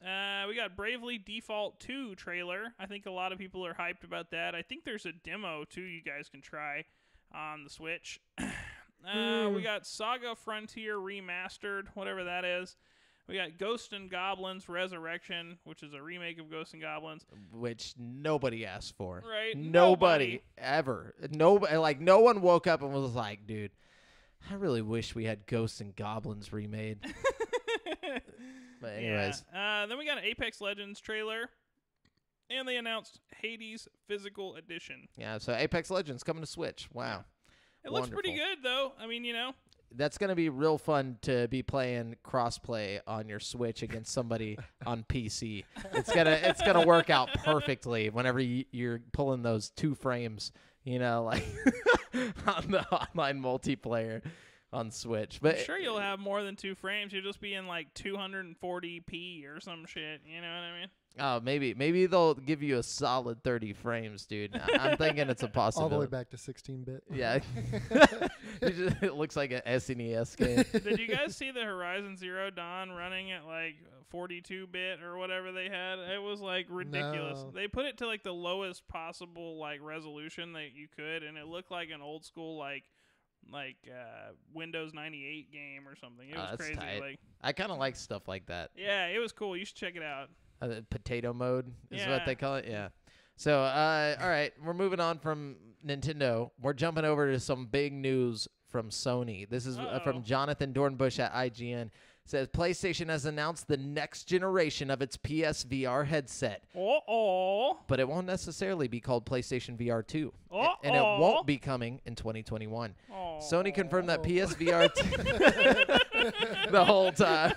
we got Bravely Default 2 trailer. I think a lot of people are hyped about that. I think there's a demo too you guys can try on the Switch. We got Saga Frontier Remastered, whatever that is. We got Ghosts and Goblins Resurrection, which is a remake of Ghosts and Goblins, which nobody asked for. Right? Nobody ever. No one woke up and was like, "Dude, I really wish we had Ghosts and Goblins remade." But anyways, then we got an Apex Legends trailer, and they announced Hades Physical Edition. Yeah, so Apex Legends coming to Switch. Wow, it looks pretty good though. I mean, you know. That's going to be real fun to be playing crossplay on your Switch against somebody on PC. It's gonna work out perfectly whenever you're pulling those 2 frames, you know, like on the online multiplayer on Switch. But I'm sure you'll have more than 2 frames. You'll just be in like 240p or some shit. You know what I mean? Oh, maybe they'll give you a solid 30 frames, dude. I'm thinking it's a possibility. All the way back to 16-bit. Yeah. It looks like an SNES game. Did you guys see the Horizon Zero Dawn running at like 42-bit or whatever they had? It was like ridiculous. No. They put it to like the lowest possible like resolution that you could, and it looked like an old school like Windows 98 game or something. It was crazy. Tight. Like, I kind of like stuff like that. Yeah, it was cool. You should check it out. Potato mode is what they call it. Yeah. So, all right, we're moving on from Nintendo. We're jumping over to some big news from Sony. This is from Jonathan Dornbush at IGN. It says PlayStation has announced the next generation of its PSVR headset. But it won't necessarily be called PlayStation VR 2. And it won't be coming in 2021. Sony confirmed that PSVR 2 the whole time.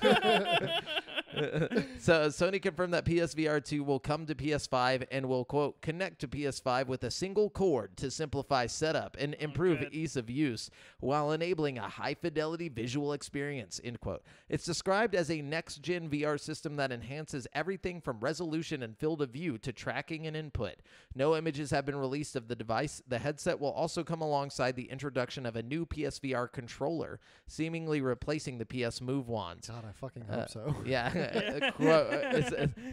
So Sony confirmed that PSVR 2 will come to PS5 and will, quote, connect to PS5 with a single cord to simplify setup and improve ease of use while enabling a high-fidelity visual experience, end quote. It's described as a next-gen VR system that enhances everything from resolution and field of view to tracking and input. No images have been released of the device. The headset will also come alongside the introduction of a new PSVR controller, seemingly replacing the PS Move wands. God, I fucking hope so. Yeah.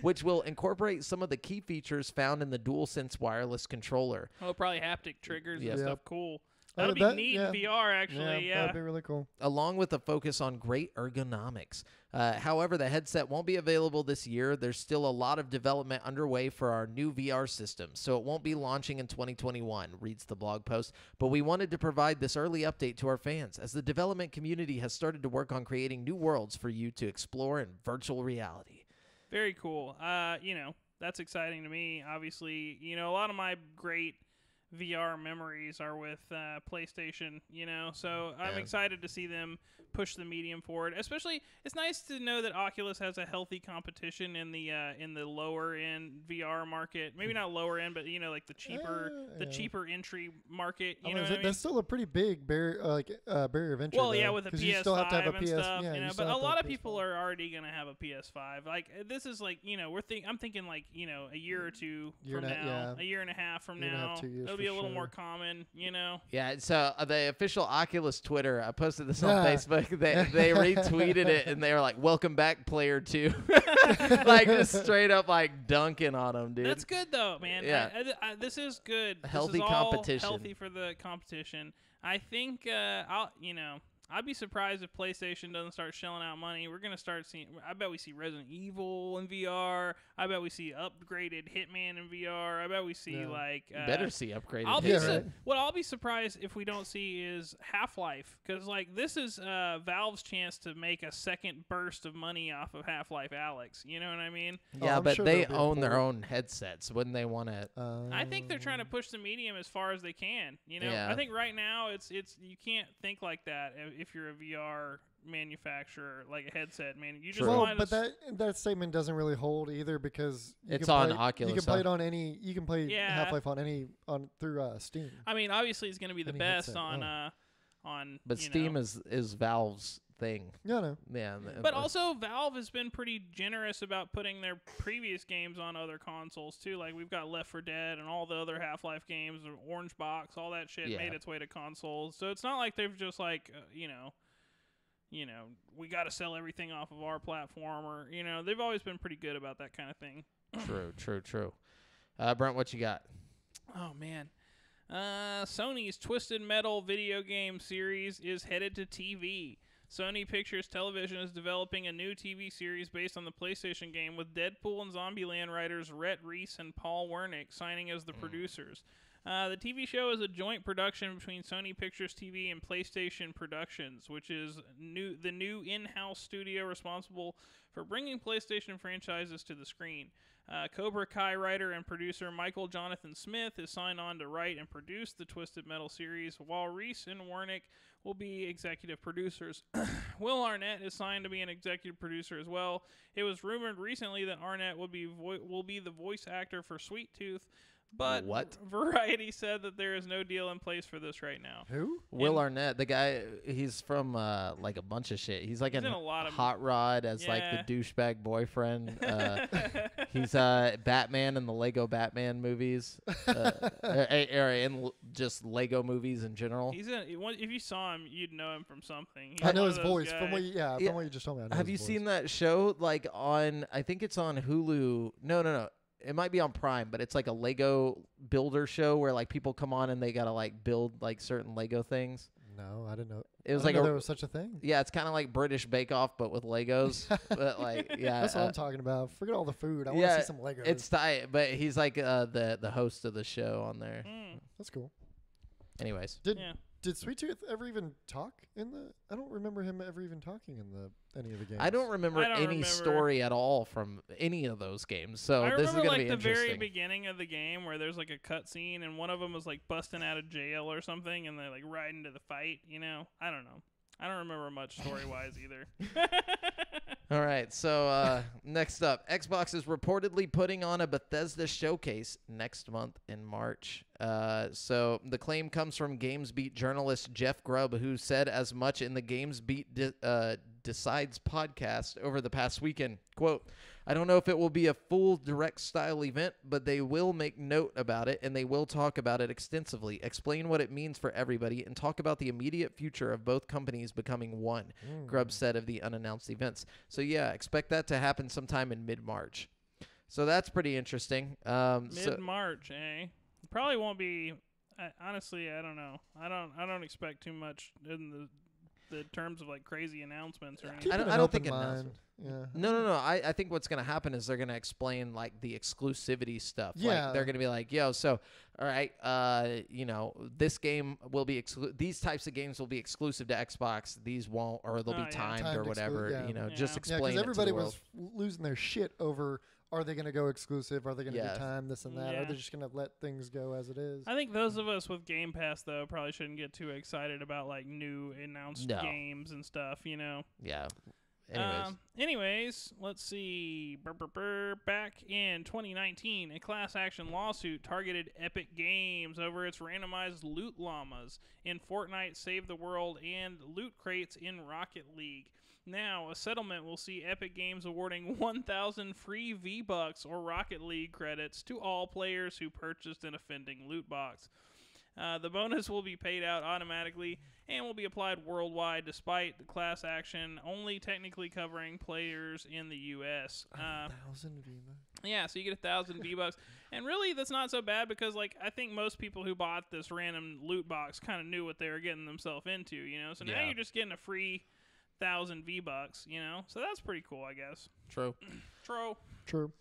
Which will incorporate some of the key features found in the DualSense wireless controller. Oh, probably haptic triggers and stuff. Cool. That'd be neat in VR, actually. Yeah, that'd be really cool. Along with a focus on great ergonomics. However, the headset won't be available this year. There's still a lot of development underway for our new VR system, so it won't be launching in 2021, reads the blog post. But we wanted to provide this early update to our fans, as the development community has started to work on creating new worlds for you to explore in virtual reality. Very cool. You know, that's exciting to me. Obviously, you know, a lot of my great VR memories are with PlayStation, you know, so I'm excited to see them push the medium forward. Especially, it's nice to know that Oculus has a healthy competition in the lower end VR market. Maybe not lower end, but you know, like the cheaper cheaper entry market. You know what I mean? That's still a pretty big barrier, like barrier of entry. Well, though, yeah, with a PS5 you still have to have a PS, stuff. Yeah, you know, but a lot of people are already going to have a PS5. Like this is like, you know, I'm thinking like, you know, a year or two from now, a year and a half from now. It'll be a little more common, you know. Yeah. So the official Oculus Twitter, I posted this on Facebook. They retweeted it and they were like, "Welcome back, player two," like just straight up like dunking on them, dude. That's good though, man. Yeah. I this is good. Healthy competition. Healthy for the competition. I think I'd be surprised if PlayStation doesn't start shelling out money. We're going to start seeing... I bet we see Resident Evil in VR. I bet we see upgraded Hitman in VR. I bet we see, like... you better see upgraded Hitman. What I'll be surprised if we don't see is Half-Life. Because, like, this is Valve's chance to make a second burst of money off of Half-Life Alex. You know what I mean? Yeah, but sure they own their own headsets. Wouldn't they want to... I think they're trying to push the medium as far as they can. You know? Yeah. I think right now, it's you can't think like that. If you're a VR manufacturer, like a headset, man, you just want to... But that statement doesn't really hold either, because it's on Oculus. You can play it on any. You can play Half-Life on any through Steam. I mean, obviously, it's going to be the best headset, on. But Steam is Valve's thing. Yeah. But also, Valve has been pretty generous about putting their previous games on other consoles too. Like we've got Left 4 Dead and all the other Half-Life games, Orange Box, all that shit made its way to consoles. So it's not like they've just like we got to sell everything off of our platform, or they've always been pretty good about that kind of thing. True. Brent, what you got? Oh man. Sony's Twisted Metal video game series is headed to TV. Sony Pictures Television is developing a new TV series based on the PlayStation game, with Deadpool and Zombieland writers Rhett Reese and Paul Wernick signing as the producers. The TV show is a joint production between Sony Pictures TV and PlayStation Productions, which is the new in-house studio responsible for bringing PlayStation franchises to the screen. Cobra Kai writer and producer Michael Jonathan Smith is signed on to write and produce the Twisted Metal series, while Reese and Wernick will be executive producers. Will Arnett is signed to be an executive producer as well. It was rumored recently that Arnett will be the voice actor for Sweet Tooth, but Variety said that there is no deal in place for this right now. Who? Will Arnett, the guy, he's from like a bunch of shit. He's like in a lot of Hot Rod as like the douchebag boyfriend. He's Batman in the Lego Batman movies, or in just Lego movies in general. He's if you saw him, you'd know him from something. I know his voice guys. From what you just told me. Have you seen that show? Like on, I think it's on Hulu. No. It might be on Prime, but it's like a Lego builder show where like people come on and they gotta like build like certain Lego things. No, I didn't know. It was like there was such a thing. Yeah, it's kind of like British Bake Off, but with Legos. But like, yeah, that's what I'm talking about. Forget all the food. I want to see some Legos. It's tight, but he's like the host of the show on there. Mm. That's cool. Anyways, did Sweet Tooth ever even talk in the? I don't remember him ever even talking in any of the games. I don't remember any story at all from any of those games. So this is going to be interesting. I remember like the very beginning of the game where there's like a cutscene and one of them was like busting out of jail or something and they're like riding to the fight. You know, I don't know. I don't remember much story-wise either. All right, so next up, Xbox is reportedly putting on a Bethesda showcase next month in March. So the claim comes from GamesBeat journalist Jeff Grubb, who said as much in the GamesBeat Decides podcast over the past weekend. Quote, "I don't know if it will be a full direct style event, but they will make note about it and they will talk about it extensively, explain what it means for everybody, and talk about the immediate future of both companies becoming one," Grubb said of the unannounced events. So yeah, expect that to happen sometime in mid-March. So that's pretty interesting. Mid-March, eh? Probably won't be Honestly, I don't know. I don't expect too much in the terms of like crazy announcements or anything. I don't think announcements. Yeah. No. I think what's going to happen is they're going to explain like the exclusivity stuff. Yeah. Like, they're going to be like, yo, so, all right, this game will be these types of games will be exclusive to Xbox. These won't, or they'll be timed or whatever. Yeah. Just explain. Yeah, because everybody was losing their shit over. Are they going to go exclusive? Are they going to do time, this and that? Yeah. Are they just going to let things go as it is? I think those of us with Game Pass, though, probably shouldn't get too excited about, like, new announced games and stuff, Yeah. Anyways, let's see. Back in 2019, a class action lawsuit targeted Epic Games over its randomized loot llamas in Fortnite, Save the World, and loot crates in Rocket League. Now, a settlement will see Epic Games awarding 1,000 free V-Bucks or Rocket League credits to all players who purchased an offending loot box. The bonus will be paid out automatically and will be applied worldwide, despite the class action only technically covering players in the U.S. 1,000 V-Bucks? Yeah, so you get 1,000 V-Bucks. And really, that's not so bad because, like, I think most people who bought this random loot box kind of knew what they were getting themselves into, So now you're just getting a free 1,000 V-Bucks, So that's pretty cool, I guess. True.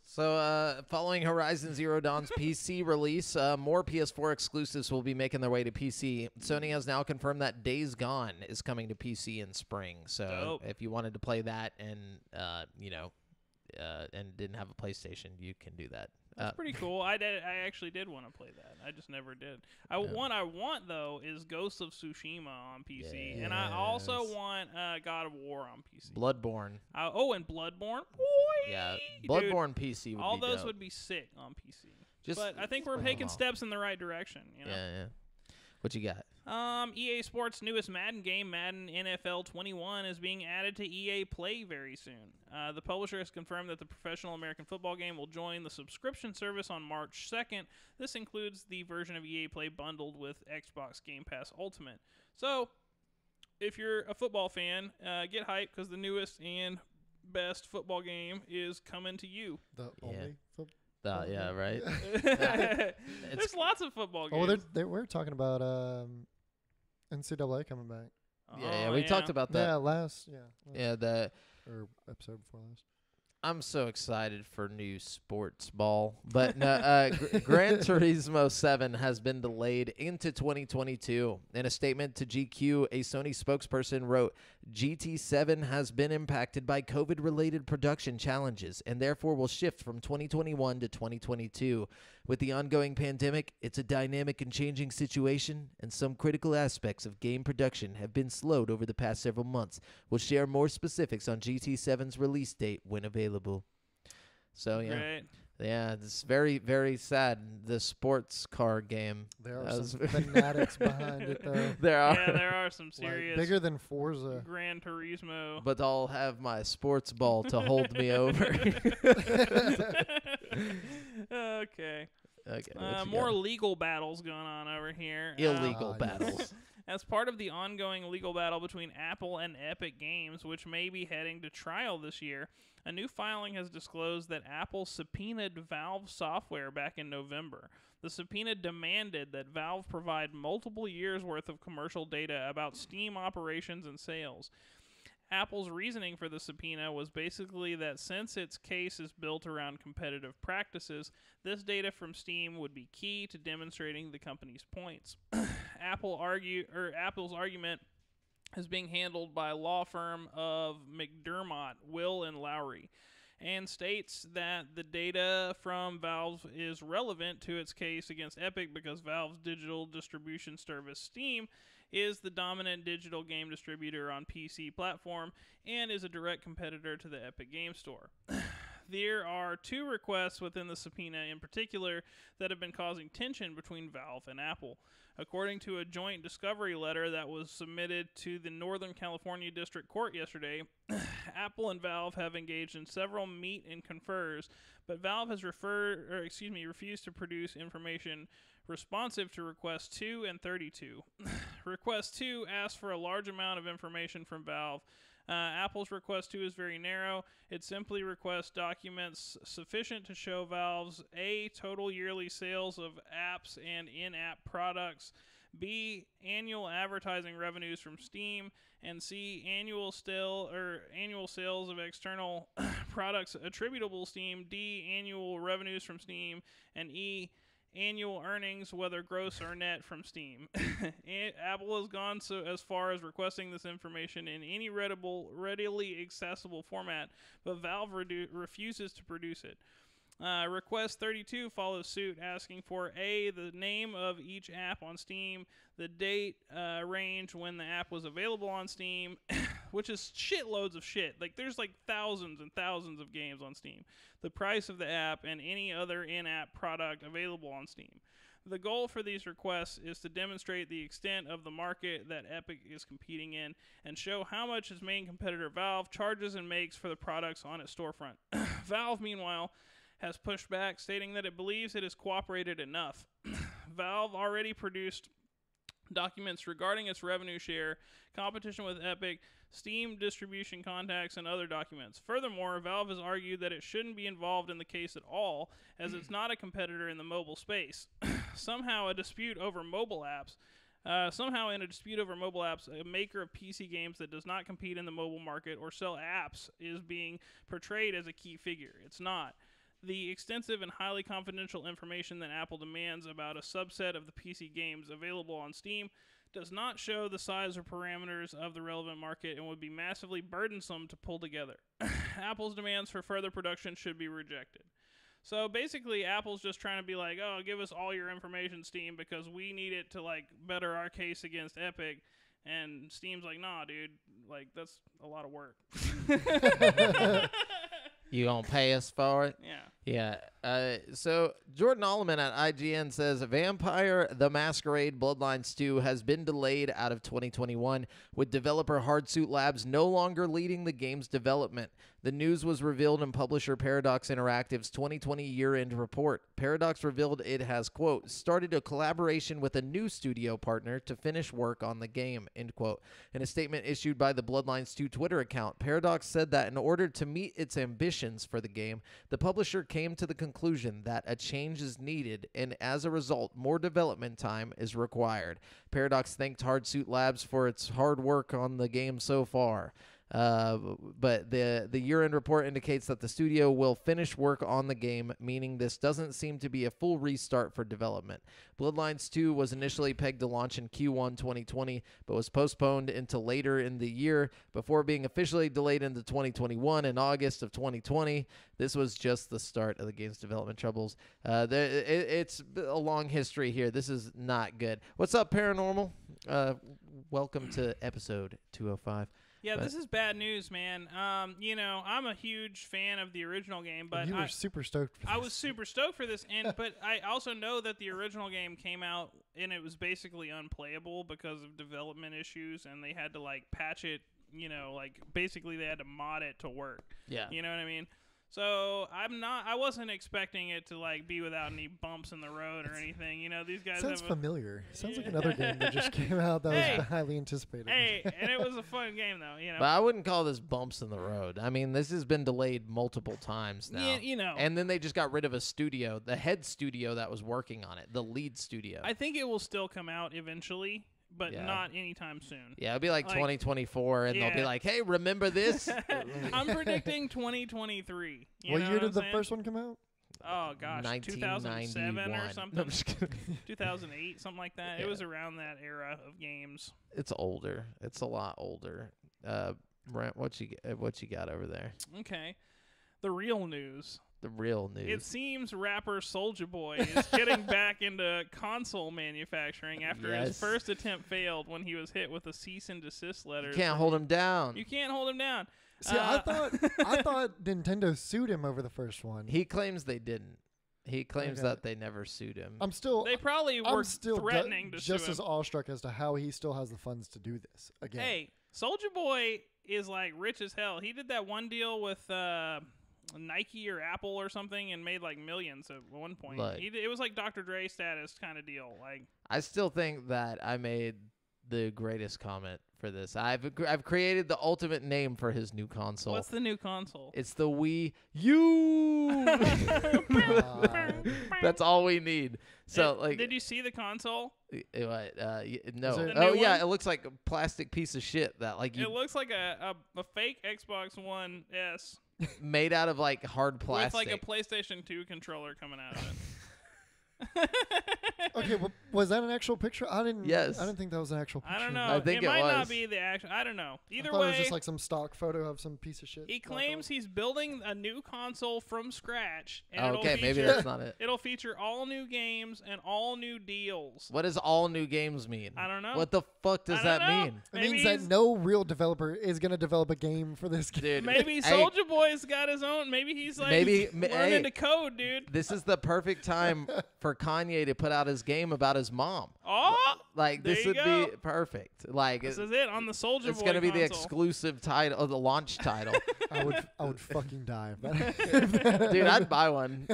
So, following Horizon Zero Dawn's PC release, more PS4 exclusives will be making their way to PC. Sony has now confirmed that Days Gone is coming to PC in spring. So, if you wanted to play that and didn't have a PlayStation, you can do that. That's pretty cool. I actually did want to play that. I just never did. One I want, though, is Ghost of Tsushima on PC. Yes. And I also want God of War on PC. Bloodborne. And Bloodborne? Boy! Yeah, Bloodborne dude, PC would all be those dope. Would be sick on PC. But I think we're taking steps in the right direction. Yeah. What you got? EA Sports' newest Madden game, Madden NFL 21, is being added to EA Play very soon. The publisher has confirmed that the professional American football game will join the subscription service on March 2nd. This includes the version of EA Play bundled with Xbox Game Pass Ultimate. So, if you're a football fan, get hyped because the newest and best football game is coming to you. The only football? Yeah, right? There's lots of football games. Oh, we're talking about... NCAA coming back. We talked about that. Episode before last. I'm so excited for new sports ball, but Gran Turismo 7 has been delayed into 2022. In a statement to GQ, a Sony spokesperson wrote, GT7 has been impacted by COVID-related production challenges and therefore will shift from 2021 to 2022. With the ongoing pandemic, it's a dynamic and changing situation, and some critical aspects of game production have been slowed over the past several months. We'll share more specifics on GT7's release date when available. So, it's very, very sad. The sports car game. There are some fanatics behind it, though. There are some serious. Like, bigger than Forza. Gran Turismo. But I'll have my sports ball to hold me over. Okay. More legal battles going on over here. Illegal battles. As part of the ongoing legal battle between Apple and Epic Games, which may be heading to trial this year, a new filing has disclosed that Apple subpoenaed Valve software back in November. The subpoena demanded that Valve provide multiple years' worth of commercial data about Steam operations and sales. Apple's reasoning for the subpoena was basically that since its case is built around competitive practices, this data from Steam would be key to demonstrating the company's points. Apple's argument is being handled by law firm of McDermott, Will, and Lowry, and states that the data from Valve is relevant to its case against Epic because Valve's digital distribution service Steam is the dominant digital game distributor on PC platform and is a direct competitor to the Epic Game Store. There are two requests within the subpoena in particular that have been causing tension between Valve and Apple. According to a joint discovery letter that was submitted to the Northern California District Court yesterday, Apple and Valve have engaged in several meet and confers, but Valve has refused to produce information responsive to Request 2 and 32. Request 2 asks for a large amount of information from Valve Apple's request 2 is very narrow. It simply requests documents sufficient to show Valve's A, total yearly sales of apps and in-app products, B, annual advertising revenues from Steam, and C, annual sales of external products attributable to Steam, D, annual revenues from Steam, and E, annual earnings, whether gross or net, from Steam. Apple has gone so as far as requesting this information in any readily accessible format, but Valve refuses to produce it. Request 32 follows suit, asking for A, the name of each app on Steam, the date range when the app was available on Steam, which is shitloads of shit. Like, there's like thousands and thousands of games on Steam, the price of the app, and any other in-app product available on Steam. The goal for these requests is to demonstrate the extent of the market that Epic is competing in and show how much its main competitor Valve charges and makes for the products on its storefront. Valve, meanwhile, has pushed back, stating that it believes it has cooperated enough. Valve already produced documents regarding its revenue share, competition with Epic, Steam distribution contacts, and other documents. Furthermore, Valve has argued that it shouldn't be involved in the case at all, as it's not a competitor in the mobile space. Somehow in a dispute over mobile apps, a maker of PC games that does not compete in the mobile market or sell apps is being portrayed as a key figure. It's not. The extensive and highly confidential information that Apple demands about a subset of the PC games available on Steam does not show the size or parameters of the relevant market and would be massively burdensome to pull together. Apple's demands for further production should be rejected. So basically, Apple's just trying to be like, oh, give us all your information, Steam, because we need it to, like, better our case against Epic. And Steam's like, nah, dude, like, that's a lot of work. You gonna pay us for it? Yeah. Yeah. So Jordan Allman at IGN says, Vampire the Masquerade Bloodlines 2 has been delayed out of 2021, with developer Hardsuit Labs no longer leading the game's development. The news was revealed in publisher Paradox Interactive's 2020 year-end report. Paradox revealed it has, quote, started a collaboration with a new studio partner to finish work on the game, end quote. In a statement issued by the Bloodlines 2 Twitter account, Paradox said that in order to meet its ambitions for the game, the publisher came to the conclusion that a change is needed, and as a result, more development time is required. Paradox thanked Hardsuit Labs for its hard work on the game so far. But the year-end report indicates that the studio will finish work on the game, meaning this doesn't seem to be a full restart for development. Bloodlines 2 was initially pegged to launch in Q1 2020, but was postponed until later in the year before being officially delayed into 2021 in August of 2020. This was just the start of the game's development troubles. It's a long history here. This is not good. What's up, Paranormal? Welcome to episode 205. Yeah, but this is bad news, man. You know, I'm a huge fan of the original game, but you were super stoked for this. I was super stoked for this, and but I also know that the original game came out and it was basically unplayable because of development issues, and they had to like patch it. You know, like basically they had to mod it to work. Yeah, you know what I mean. So I wasn't expecting it to like be without any bumps in the road or anything. You know, these guys sounds familiar. Sounds like another game that just came out that was highly anticipated. Hey, and it was a fun game though. You know, but I wouldn't call this bumps in the road. I mean, this has been delayed multiple times now. Yeah, you know, and then they just got rid of a studio, the head studio that was working on it, the lead studio. I think it will still come out eventually. But not anytime soon. Yeah, it'll be like 2024, and they'll be like, hey, remember this? I'm predicting 2023. What year did the first one come out? Oh, gosh, 2007 or something. No, I'm just kidding. 2008, something like that. Yeah. It was around that era of games. It's older. It's a lot older. Brent, what you got over there? Okay. The real news. The real news. It seems rapper Soulja Boy is getting back into console manufacturing after his first attempt failed when he was hit with a cease and desist letter. You can't hold him down. You can't hold him down. See, I thought Nintendo sued him over the first one. He claims they didn't. He claims that they never sued him. I'm still. They probably were still threatening to sue him. Just as awestruck as to how he still has the funds to do this again. Hey, Soulja Boy is like rich as hell. He did that one deal with Nike or Apple or something and made like millions at one point. Look, it was like Dr. Dre status kind of deal. Like, I still think that I made the greatest comment for this. I've created the ultimate name for his new console. What's the new console? It's the Wii U. That's all we need. So did you see the console? No. Oh yeah, it looks like a plastic piece of shit that like you. It looks like a fake Xbox One S. Made out of like hard plastic. With like a PlayStation 2 controller coming out of it. Okay, well, was that an actual picture? I didn't think that was an actual picture. I don't know. I think it might was. Not be the actual. I don't know. Either way, it was just like some stock photo of some piece of shit. He claims he's building a new console from scratch. And maybe that's not it. It'll feature all new games and all new deals. What does all new games mean? I don't know. What the fuck does that mean? It means that no real developer is gonna develop a game for this game. Dude, maybe Soulja Boy's got his own. Maybe he's like learning to code, dude. This is the perfect time for Kanye to put out his game about his mom. Oh, like this would be perfect. Like this is it on the Soulja Boy. It's gonna be console. The exclusive title, the launch title. I would fucking die. Dude, I'd buy one.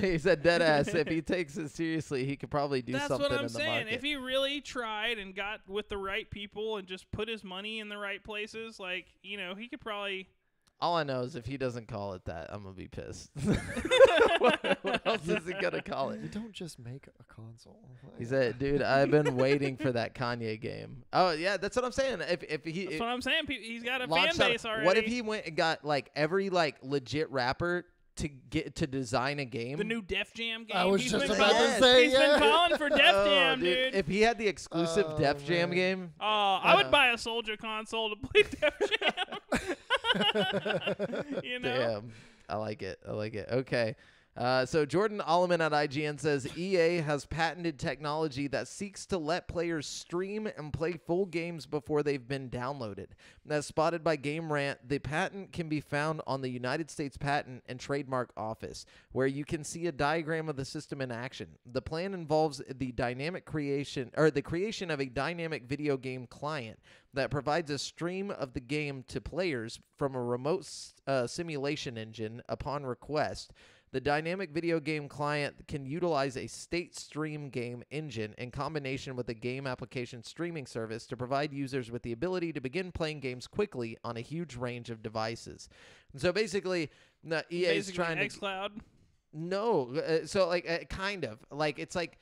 He said dead ass. If he takes it seriously, he could probably do something. That's what I'm saying. Market. If he really tried and got with the right people and just put his money in the right places, like he could probably. All I know is if he doesn't call it that, I'm going to be pissed. What else is he going to call it? You don't just make a console. He said, dude, I've been waiting for that Kanye game. Oh, yeah, that's what I'm saying. That's what I'm saying. He's got a fan base already. What if he went and got like every like legit rapper to design a game? The new Def Jam game. I was just about to say, he's been calling for Def Jam, dude. If he had the exclusive Def Jam game. Oh, I would buy a Soulja console to play Def Jam. Damn. I like it. Okay. So Jordan Alleman at IGN says EA has patented technology that seeks to let players stream and play full games before they've been downloaded. As spotted by Game Rant, the patent can be found on the United States Patent and Trademark Office, where you can see a diagram of the system in action. The plan involves the creation of a dynamic video game client that provides a stream of the game to players from a remote simulation engine upon request. The dynamic video game client can utilize a state stream game engine in combination with a game application streaming service to provide users with the ability to begin playing games quickly on a huge range of devices. So basically, EA is trying to xCloud. No, so like kind of like it's like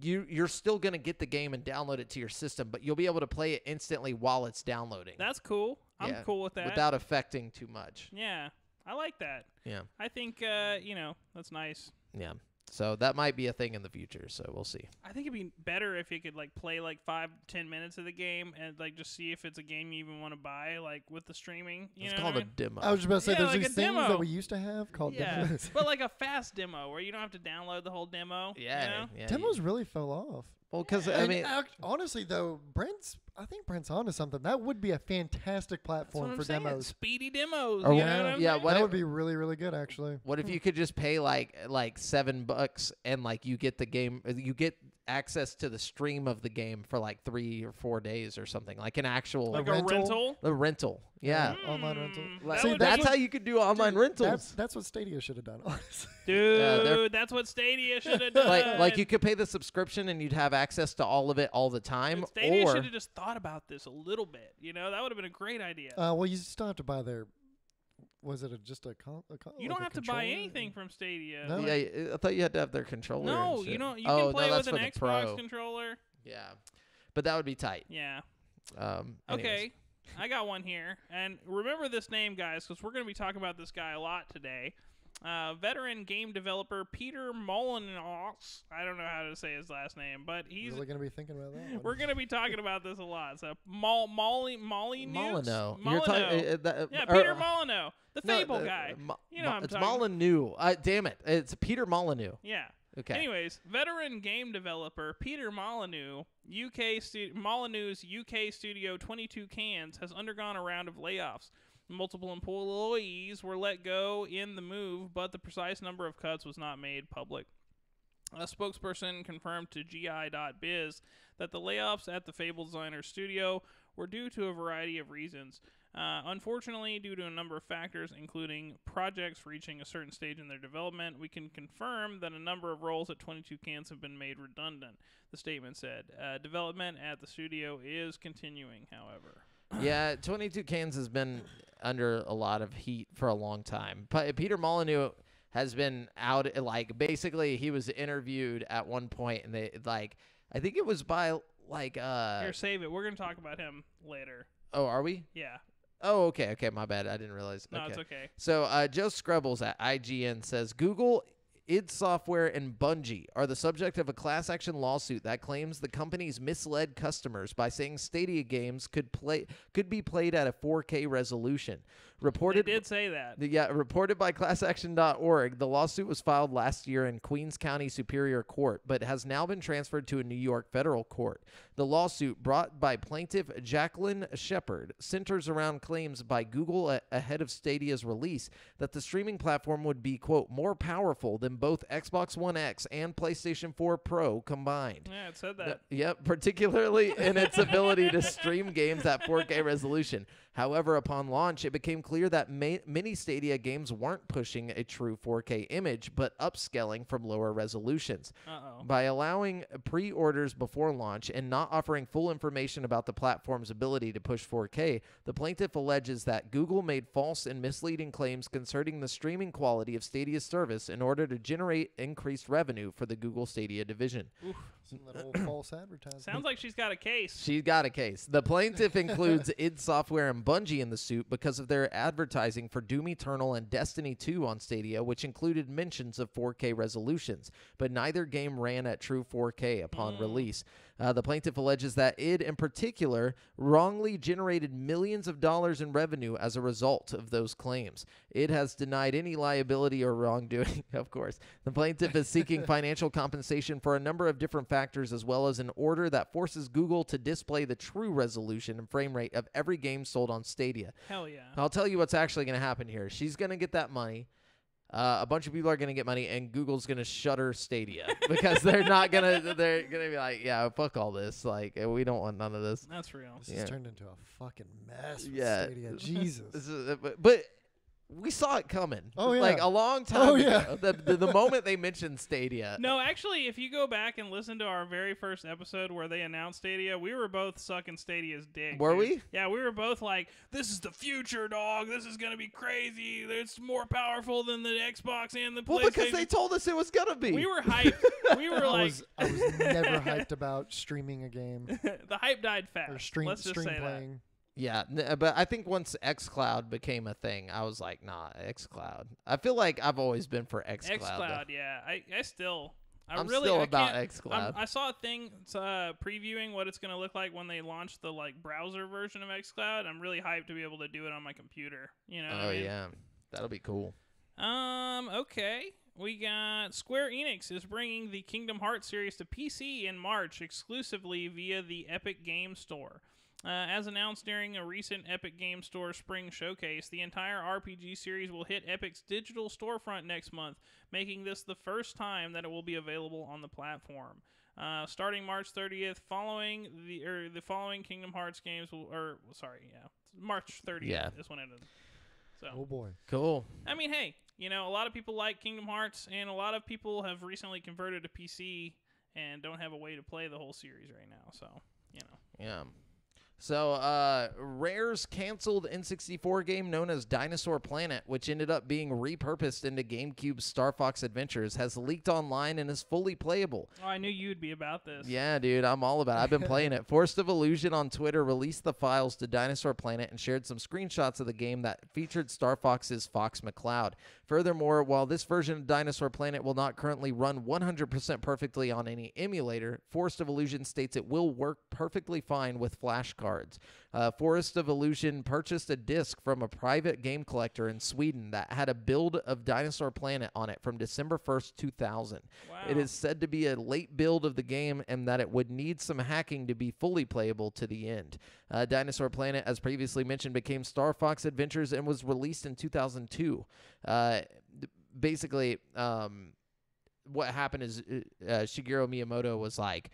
you're still gonna get the game and download it to your system, but you'll be able to play it instantly while it's downloading. That's cool. I'm cool with that without affecting too much. Yeah. I like that. Yeah. I think, that's nice. Yeah. So that might be a thing in the future. So we'll see. I think it'd be better if you could, like, play, like, 5-10 minutes of the game and, like, just see if it's a game you even want to buy, like, with the streaming. It's called a demo. I was just about to say, there's these things that we used to have called demos. But, like, a fast demo where you don't have to download the whole demo. Yeah. Demos really fell off. Well, because, I mean, honestly, though, I think Brent's onto something. That would be a fantastic platform for demos. Speedy demos. That would be really, really good, actually. What if you could just pay like $7 and like you get the game, you get access to the stream of the game for like 3 or 4 days or something, like an actual rental. Yeah, online rental. Like, that's how you could do online rentals. That's what Stadia should have done, honestly. Dude, that's what Stadia should have done. Like you could pay the subscription and you'd have access to all of it all the time. But Stadia should have just thought about this a little bit. That would have been a great idea. Well, you still have to buy their. Was it you don't have to buy anything from Stadia. No? Yeah, I thought you had to have their controller. No, you don't. You can play with an Xbox controller. Yeah, but that would be tight. Yeah. Okay. I got one here. And remember this name, guys, because we're going to be talking about this guy a lot today. Veteran game developer Peter Molyneux. I don't know how to say his last name, but he's really going to be thinking about that one. We're going to be talking about this a lot. So, Peter Molyneux. The Fable guy. It's Molyneux. Damn it. It's Peter Molyneux. Yeah. Okay. Anyways, veteran game developer Peter Molyneux, Molyneux's UK studio 22 Cans has undergone a round of layoffs. Multiple employees were let go in the move, but the precise number of cuts was not made public. A spokesperson confirmed to GI.biz that the layoffs at the Fable Designer Studio were due to a variety of reasons. Unfortunately, due to a number of factors, including projects reaching a certain stage in their development, we can confirm that a number of roles at 22 Cans have been made redundant, the statement said. Development at the studio is continuing, however. Yeah, 22 Cans has been under a lot of heat for a long time. But Peter Molyneux has been out, like, basically he was interviewed at one point, and they, like, I think it was by, like... Here, save it. We're going to talk about him later. Oh, are we? Yeah. Oh, okay. Okay, my bad. I didn't realize. No, okay. It's okay. So Joe Scrubbles at IGN says, Google, id Software, and Bungie are the subject of a class action lawsuit that claims the companies misled customers by saying Stadia games could be played at a 4K resolution. Reported, they did say that. Yeah, reported by ClassAction.org, the lawsuit was filed last year in Queens County Superior Court, but has now been transferred to a New York federal court. The lawsuit, brought by plaintiff Jacqueline Shepard, centers around claims by Google ahead of Stadia's release that the streaming platform would be, quote, more powerful than both Xbox One X and PlayStation 4 Pro combined. Yeah, it said that. Yep, particularly in its ability to stream games at 4K resolution. However, upon launch, it became clear that many Stadia games weren't pushing a true 4K image, but upscaling from lower resolutions. Uh-oh. By allowing pre-orders before launch and not offering full information about the platform's ability to push 4K, the plaintiff alleges that Google made false and misleading claims concerning the streaming quality of Stadia's service in order to generate increased revenue for the Google Stadia division. Oof. Some little false advertising. Sounds like she's got a case. She's got a case. The plaintiff includes id Software and Bungie in the suit because of their advertising for Doom Eternal and Destiny 2 on Stadia, which included mentions of 4K resolutions, but neither game ran at true 4K upon release. The plaintiff alleges that id, in particular, wrongly generated millions of dollars in revenue as a result of those claims. Id has denied any liability or wrongdoing, of course. The plaintiff is seeking financial compensation for a number of different factors, as well as an order that forces Google to display the true resolution and frame rate of every game sold on Stadia. Hell yeah. I'll tell you what's actually going to happen here. She's going to get that money. A bunch of people are going to get money, and Google's going to shutter Stadia because they're going to be like, yeah, fuck all this. Like, we don't want none of this. That's real. This has turned into a fucking mess with Stadia. Jesus. This is, but we saw it coming. Oh, yeah. Like, a long time ago. The moment they mentioned Stadia. No, actually, if you go back and listen to our very first episode where they announced Stadia, we were both sucking Stadia's dick. Were we? Yeah, we were both like, this is the future, dog. This is going to be crazy. It's more powerful than the Xbox and the PlayStation. Well, because they told us it was going to be. We were hyped. We were I was never hyped about streaming a game. The hype died fast. Or let's just say that. Yeah, but I think once xCloud became a thing, I was like, nah, xCloud. I feel like I've always been for xCloud. xCloud, yeah. I'm really still about xCloud. I saw a thing previewing what it's going to look like when they launch the browser version of xCloud. I'm really hyped to be able to do it on my computer. You know? Oh, I mean? Yeah. That'll be cool. Okay. We got Square Enix is bringing the Kingdom Hearts series to PC in March exclusively via the Epic Games Store. As announced during a recent Epic Games Store Spring Showcase, the entire RPG series will hit Epic's digital storefront next month, making this the first time that it will be available on the platform. Starting March 30th, the following Kingdom Hearts games will, March 30th is when it is. So, oh boy, cool. I mean, hey, you know, a lot of people like Kingdom Hearts, and a lot of people have recently converted to PC and don't have a way to play the whole series right now. So, you know, yeah. So, Rare's canceled N64 game known as Dinosaur Planet, which ended up being repurposed into GameCube's Star Fox Adventures, has leaked online and is fully playable. Oh, I knew you'd be about this. Yeah, dude, I'm all about it. I've been playing it. Forest of Illusion on Twitter released the files to Dinosaur Planet and shared some screenshots of the game that featured Star Fox's Fox McCloud. Furthermore, while this version of Dinosaur Planet will not currently run 100% perfectly on any emulator, Forest of Illusion states it will work perfectly fine with flashcards. Forest of Illusion purchased a disc from a private game collector in Sweden that had a build of Dinosaur Planet on it from December 1st, 2000. Wow. It is said to be a late build of the game and that it would need some hacking to be fully playable to the end. Dinosaur Planet, as previously mentioned, became Star Fox Adventures and was released in 2002. Basically, what happened is Shigeru Miyamoto was like,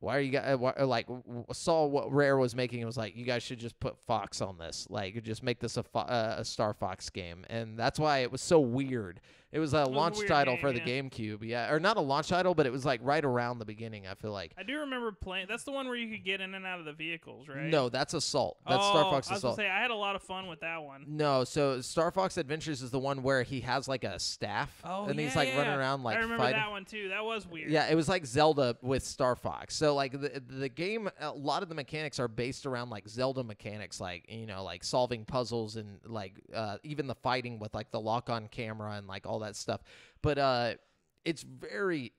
Why are you guys like saw what Rare was making and was like, you guys should just put Fox on this, like just make this a Star Fox game, and that's why it was so weird. It was a launch title game, for the GameCube, or not a launch title, but it was like right around the beginning. I feel like I do remember playing. That's the one where you could get in and out of the vehicles, right? No, that's Assault. That's Star Fox Assault. I was gonna say I had a lot of fun with that one. No, so Star Fox Adventures is the one where he has like a staff, and he's like running around like. I remember that one too. That was weird. Yeah, it was like Zelda with Star Fox. So like the game, a lot of the mechanics are based around like Zelda mechanics, like you know, like solving puzzles and like even the fighting with like the lock on camera and like all that. That stuff, but it's very,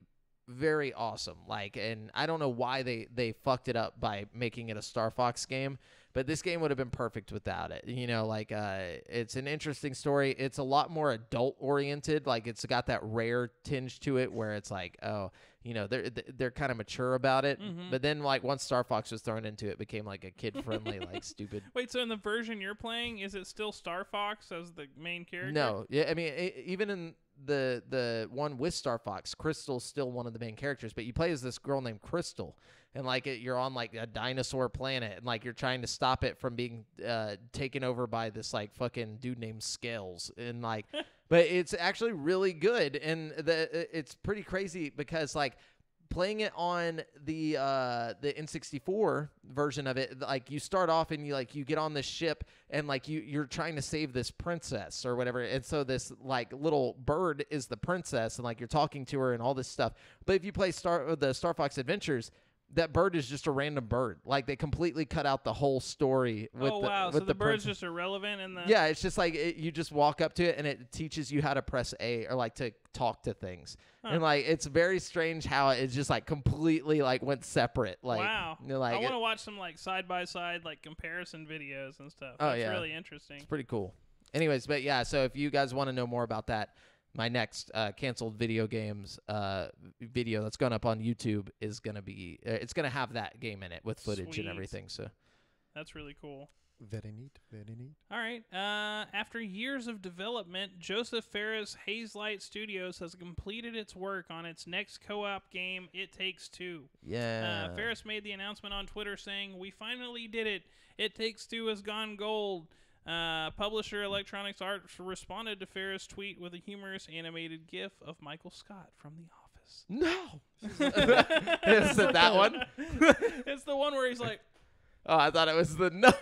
very awesome. Like, and I don't know why they fucked it up by making it a Star Fox game, but this game would have been perfect without it. You know, like it's an interesting story. It's a lot more adult oriented. Like, it's got that Rare tinge to it, where it's like, oh, you know, they're kind of mature about it. Mm-hmm. But then, like, once Star Fox was thrown into it, it became like a kid friendly, like stupid. Wait, so in the version you're playing, is it still Star Fox as the main character? No, yeah, I mean, even in the one with Star Fox, Crystal's still one of the main characters, but you play as this girl named Crystal, and like you're on like a dinosaur planet, and like you're trying to stop it from being taken over by this like fucking dude named Scales, and like but it's actually really good, and it's pretty crazy because like playing it on the N64 version of it, like you start off and you like you get on this ship and like you're trying to save this princess or whatever, and so this like little bird is the princess, and like you're talking to her and all this stuff. But if you play the Star Fox Adventures, that bird is just a random bird. Like, they completely cut out the whole story. With so the bird's just irrelevant? And yeah, it's just like you just walk up to it, and it teaches you how to press A or, like, to talk to things. Huh. And, like, it's very strange how it just, like, completely, like, went separate. Like, wow. You know, like, I want to watch some, like, side-by-side, like, comparison videos and stuff. Oh, That's really interesting. It's pretty cool. Anyways, but, yeah, so if you guys want to know more about that, my next canceled video games video that's going up on YouTube is going to be it's going to have that game in it with footage and everything. So that's really cool. Very neat. Very neat. All right. After years of development, Joseph Ferris Hazelight Studios has completed its work on its next co-op game, It Takes Two. Yeah. Ferris made the announcement on Twitter saying, "We finally did it. It Takes Two has gone gold." Publisher Electronic Arts responded to Ferris' tweet with a humorous animated GIF of Michael Scott from The Office. No! Is it that one? It's the one where he's like... Oh, I thought it was the... No!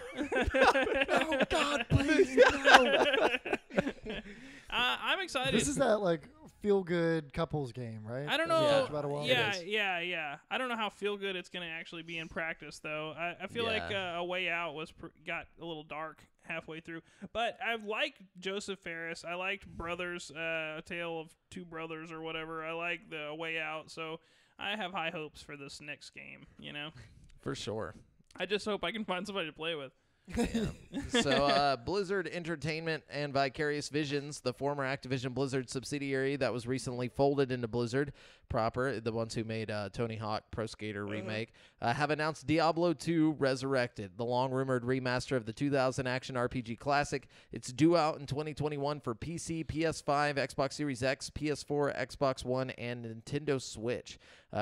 No, God, please, no! I'm excited. This is that, like... Feel good couples game, right? I don't know. Yeah. I don't know how feel good it's gonna actually be in practice, though. I feel like A Way Out was got a little dark halfway through, but I liked Joseph Ferris. I liked Brothers, A Tale of Two Brothers or whatever. I like the Way Out, so I have high hopes for this next game. You know, for sure. I just hope I can find somebody to play with. Yeah. So Blizzard Entertainment and Vicarious Visions, the former Activision Blizzard subsidiary that was recently folded into Blizzard proper, the ones who made Tony Hawk Pro Skater remake, have announced Diablo II Resurrected, the long-rumored remaster of the 2000 action RPG classic. It's due out in 2021 for PC, PS5, Xbox Series X, PS4, Xbox One, and Nintendo Switch.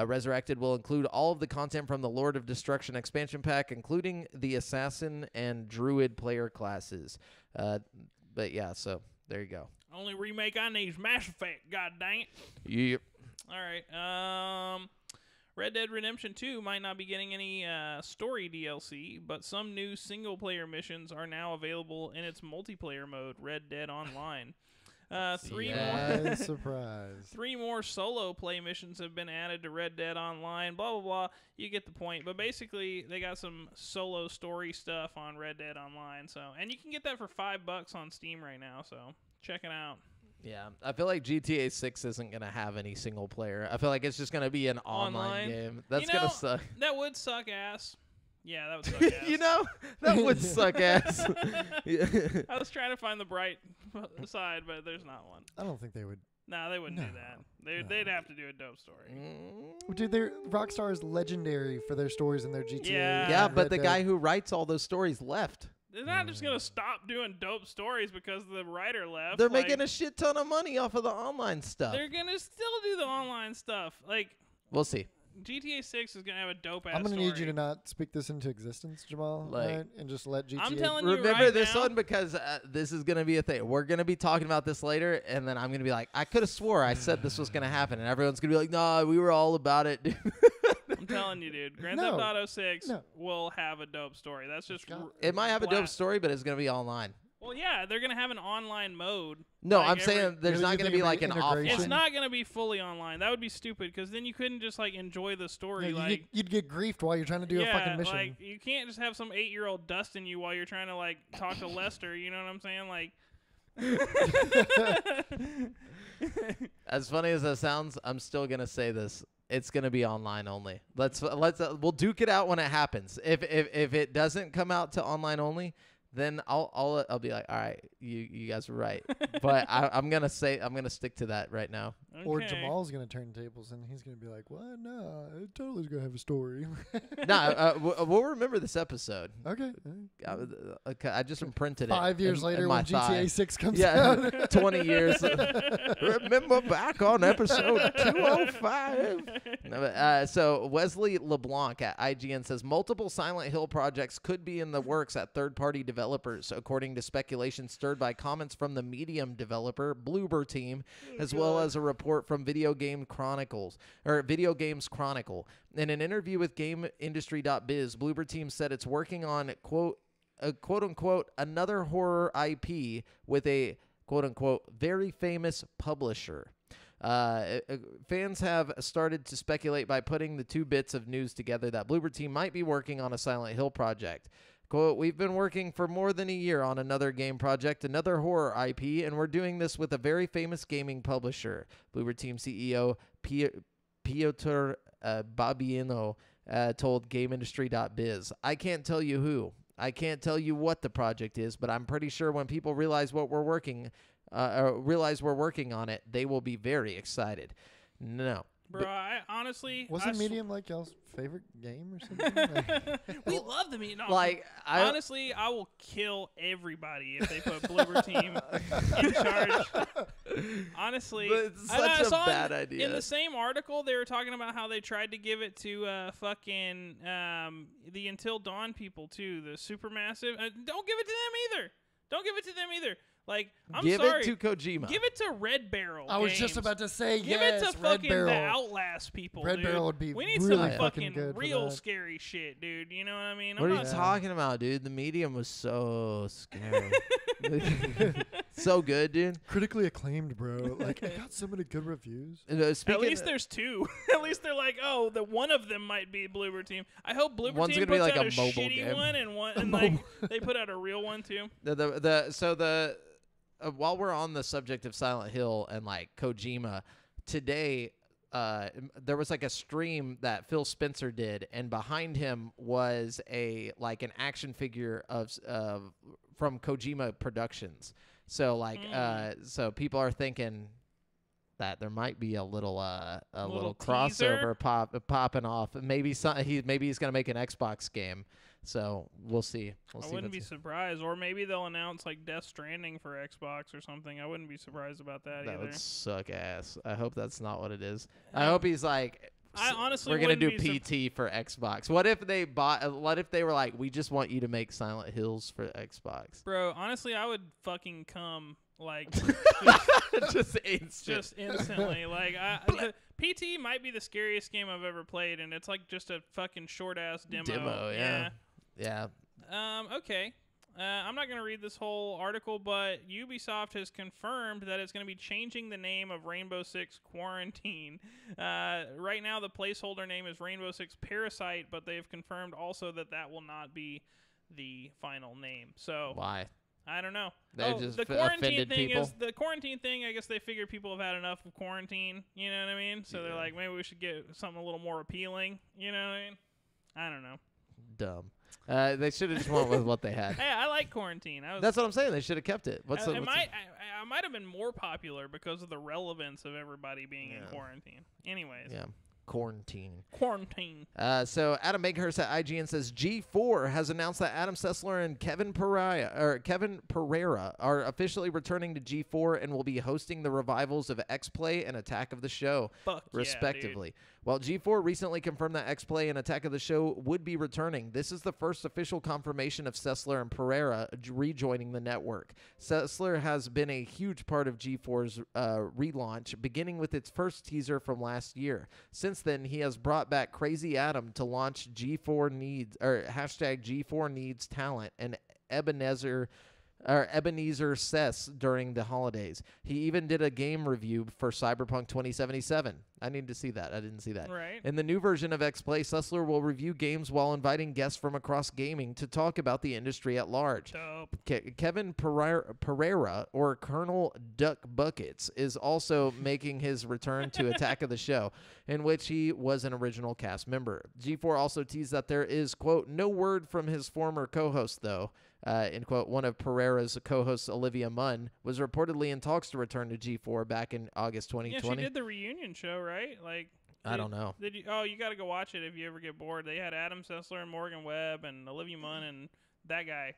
Resurrected will include all of the content from the Lord of Destruction expansion pack, including the Assassin and Druid player classes. But yeah, so there you go. Only remake I need is Mass Effect, god dang it. Yep. All right. Red Dead Redemption 2 might not be getting any story DLC, but some new single-player missions are now available in its multiplayer mode, Red Dead Online. Three more solo play missions have been added to Red Dead Online, blah, blah, blah. You get the point. But basically, they got some solo story stuff on Red Dead Online. So, and you can get that for $5 on Steam right now. So check it out. Yeah, I feel like GTA 6 isn't going to have any single player. I feel like it's just going to be an online game. That's going to suck. That would suck ass. Yeah, that would suck ass. You know, that would suck ass. I was trying to find the bright side, but there's not one. I don't think they would. No, they wouldn't do that. They'd have to do a dope story. Dude, Rockstar is legendary for their stories and their GTA. Yeah, but the guy who writes all those stories left. They're not just going to stop doing dope stories because the writer left. They're making a shit ton of money off of the online stuff. They're going to still do the online stuff. Like, we'll see. GTA 6 is going to have a dope ass story. I'm going to need you to not speak this into existence, Jamal, like, right? And just let GTA... I'm telling you remember right this now, one because this is going to be a thing. We're going to be talking about this later, and then I'm going to be like, I could have swore I said this was going to happen, and everyone's going to be like, no, we were all about it, dude. I'm telling you, dude. Grand Theft Auto 6 will have a dope story. That's just... It might have a dope story, but it's going to be online. Well, yeah, they're going to have an online mode. No, like I'm saying there's not going to be like an offline. It's not going to be fully online. That would be stupid because then you couldn't just like enjoy the story. Yeah, like you'd get griefed while you're trying to do a fucking mission. Like you can't just have some 8-year-old dusting you while you're trying to like talk to Lester. You know what I'm saying? Like. As funny as that sounds, I'm still going to say this. It's going to be online only. We'll duke it out when it happens. If it doesn't come out to online only. Then I'll be like, all right, you guys were right, but I'm gonna stick to that right now. Okay. Or Jamal's gonna turn tables and he's gonna be like, what? No, it totally is gonna have a story. No, we'll remember this episode. Okay. I just imprinted 5 years later in my when thigh. GTA 6 comes out. 20 years. Remember back on episode 205. No, but, so Wesley LeBlanc at IGN says multiple Silent Hill projects could be in the works at third-party developers, according to speculation stirred by comments from the Medium developer Bloober Team, as well as a report from Video Games Chronicle. In an interview with GameIndustry.biz, Bloober Team said it's working on quote unquote another horror IP with a quote unquote very famous publisher. Fans have started to speculate by putting the two bits of news together that Bloober Team might be working on a Silent Hill project. Quote, we've been working for more than a year on another game project, another horror IP, and we're doing this with a very famous gaming publisher, Bloober Team CEO Piotr Babino told GameIndustry.biz. I can't tell you who. I can't tell you what the project is, but I'm pretty sure when people realize what we're working on it, they will be very excited. No. Bro, I honestly... Wasn't Medium like y'all's favorite game or something? Like, we love the Medium. No, like, honestly, I will kill everybody if they put Bloober Team in charge. Honestly. But it's such a bad idea. In the same article, they were talking about how they tried to give it to fucking the Until Dawn people, too. The Supermassive. Don't give it to them either. Don't give it to them either. Like, I'm sorry. Give it to Kojima. Give it to Red Barrel. I was just about to say, give it to fucking the Outlast people. Red Barrel would be really good. We need some fucking real scary shit, dude. You know what I mean? What are you talking about, dude? The Medium was so scary. So good, dude. Critically acclaimed, bro. Like, I got so many good reviews. At least there's two. At least they're like, oh, the one of them might be Bloober Team. I hope Bloober Team puts out a shitty one, and like they put out a real one too. While we're on the subject of Silent Hill and like Kojima, today there was like a stream that Phil Spencer did, and behind him was an action figure of from Kojima Productions. So like so people are thinking that there might be a little crossover popping off. Maybe he's gonna make an Xbox game. So we'll see. I wouldn't be surprised, or maybe they'll announce like Death Stranding for Xbox or something. I wouldn't be surprised about that either. That would suck ass. I hope that's not what it is. I hope he's like, I honestly, we're gonna do PT for Xbox. What if they were like, we just want you to make Silent Hills for Xbox? Bro, honestly, I would fucking come like just instantly. Like PT might be the scariest game I've ever played, and it's like just a fucking short ass demo. Yeah. Okay. I'm not going to read this whole article, but Ubisoft has confirmed that it's going to be changing the name of Rainbow Six Quarantine. Right now, the placeholder name is Rainbow Six Parasite, but they've confirmed also that will not be the final name. So why? I don't know. The quarantine thing people. Is the quarantine thing. I guess they figure people have had enough of quarantine. You know what I mean? So they're like, maybe we should get something a little more appealing. You know what I mean? I don't know. Dumb. They should have just went with what they had. Hey, I like quarantine. That's what I'm saying. They should have kept it. I might have been more popular because of the relevance of everybody being in quarantine. Anyways. Yeah. Quarantine. So Adam Bakehurst at IGN says G4 has announced that Adam Sessler and Kevin Pereira are officially returning to G4 and will be hosting the revivals of X-Play and Attack of the Show, respectively. While G4 recently confirmed that X-Play and Attack of the Show would be returning, this is the first official confirmation of Sessler and Pereira rejoining the network. Sessler has been a huge part of G4's relaunch, beginning with its first teaser from last year. Since then, he has brought back Crazy Adam to launch G4 Needs, or hashtag G4 Needs Talent, and Ebenezer Sess during the holidays. He even did a game review for Cyberpunk 2077. I need to see that. I didn't see that. Right. In the new version of X-Play, Sessler will review games while inviting guests from across gaming to talk about the industry at large. Dope. Kevin Pereira, or Colonel Duck Buckets, is also making his return to Attack of the Show, in which he was an original cast member. G4 also teased that there is, quote, no word from his former co-host, though. End quote. One of Pereira's co-hosts, Olivia Munn, was reportedly in talks to return to G4 back in August 2020. Yeah, she did the reunion show, right? Like, I don't know. You got to go watch it if you ever get bored. They had Adam Sessler and Morgan Webb and Olivia Munn and that guy,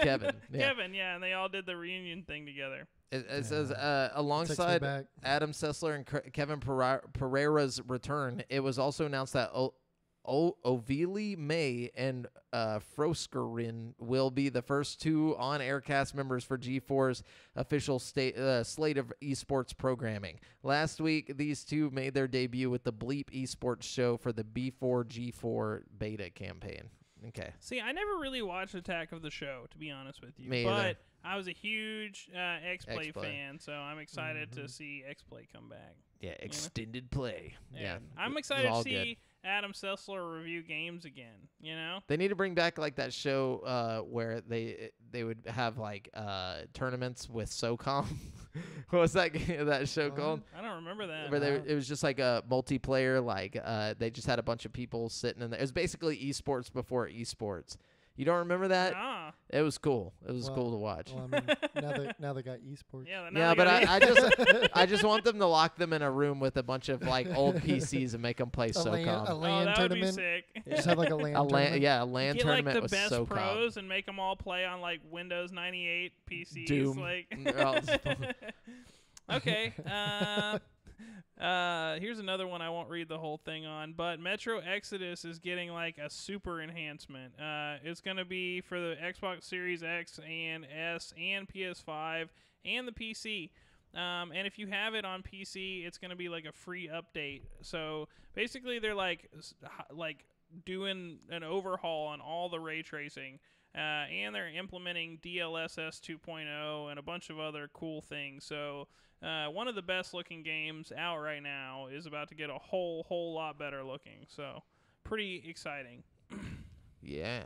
Kevin. Yeah. Kevin, yeah, and they all did the reunion thing together. It says, alongside Adam Sessler and Kevin Pereira's return, it was also announced that Ovili May and Froskerin will be the first two on-air cast members for G4's official slate of esports programming. Last week, these two made their debut with the Bleep esports show for the B4G4 beta campaign. Okay. See, I never really watched Attack of the Show, to be honest with you. Me either. I was a huge X-Play fan, so I'm excited to see X-Play come back. Yeah, extended play. Yeah. I'm excited to see Adam Sessler review games again, you know? They need to bring back, like, that show where they would have, like, tournaments with SOCOM. What was that show called? I don't remember that. Where it was just, like, a multiplayer. Like, they just had a bunch of people sitting in there. It was basically esports before esports. You don't remember that? Nah. It was cool. It was cool to watch. Well, I mean, now they got esports. Yeah, but I just want them to lock them in a room with a bunch of like old PCs and make them play SOCOM. That tournament would be sick. Just have like a LAN tournament. Yeah, a LAN tournament with SOCOM. Get like the best pros and make them all play on like Windows 98 PCs. Doom. Okay. Here's another one I won't read the whole thing on, but Metro Exodus is getting like a super enhancement. It's going to be for the Xbox Series X and S and PS5 and the PC. And if you have it on PC, it's going to be like a free update. So basically they're like doing an overhaul on all the ray tracing. And they're implementing DLSS 2.0 and a bunch of other cool things. So one of the best looking games out right now is about to get a whole lot better looking. So pretty exciting. Yeah.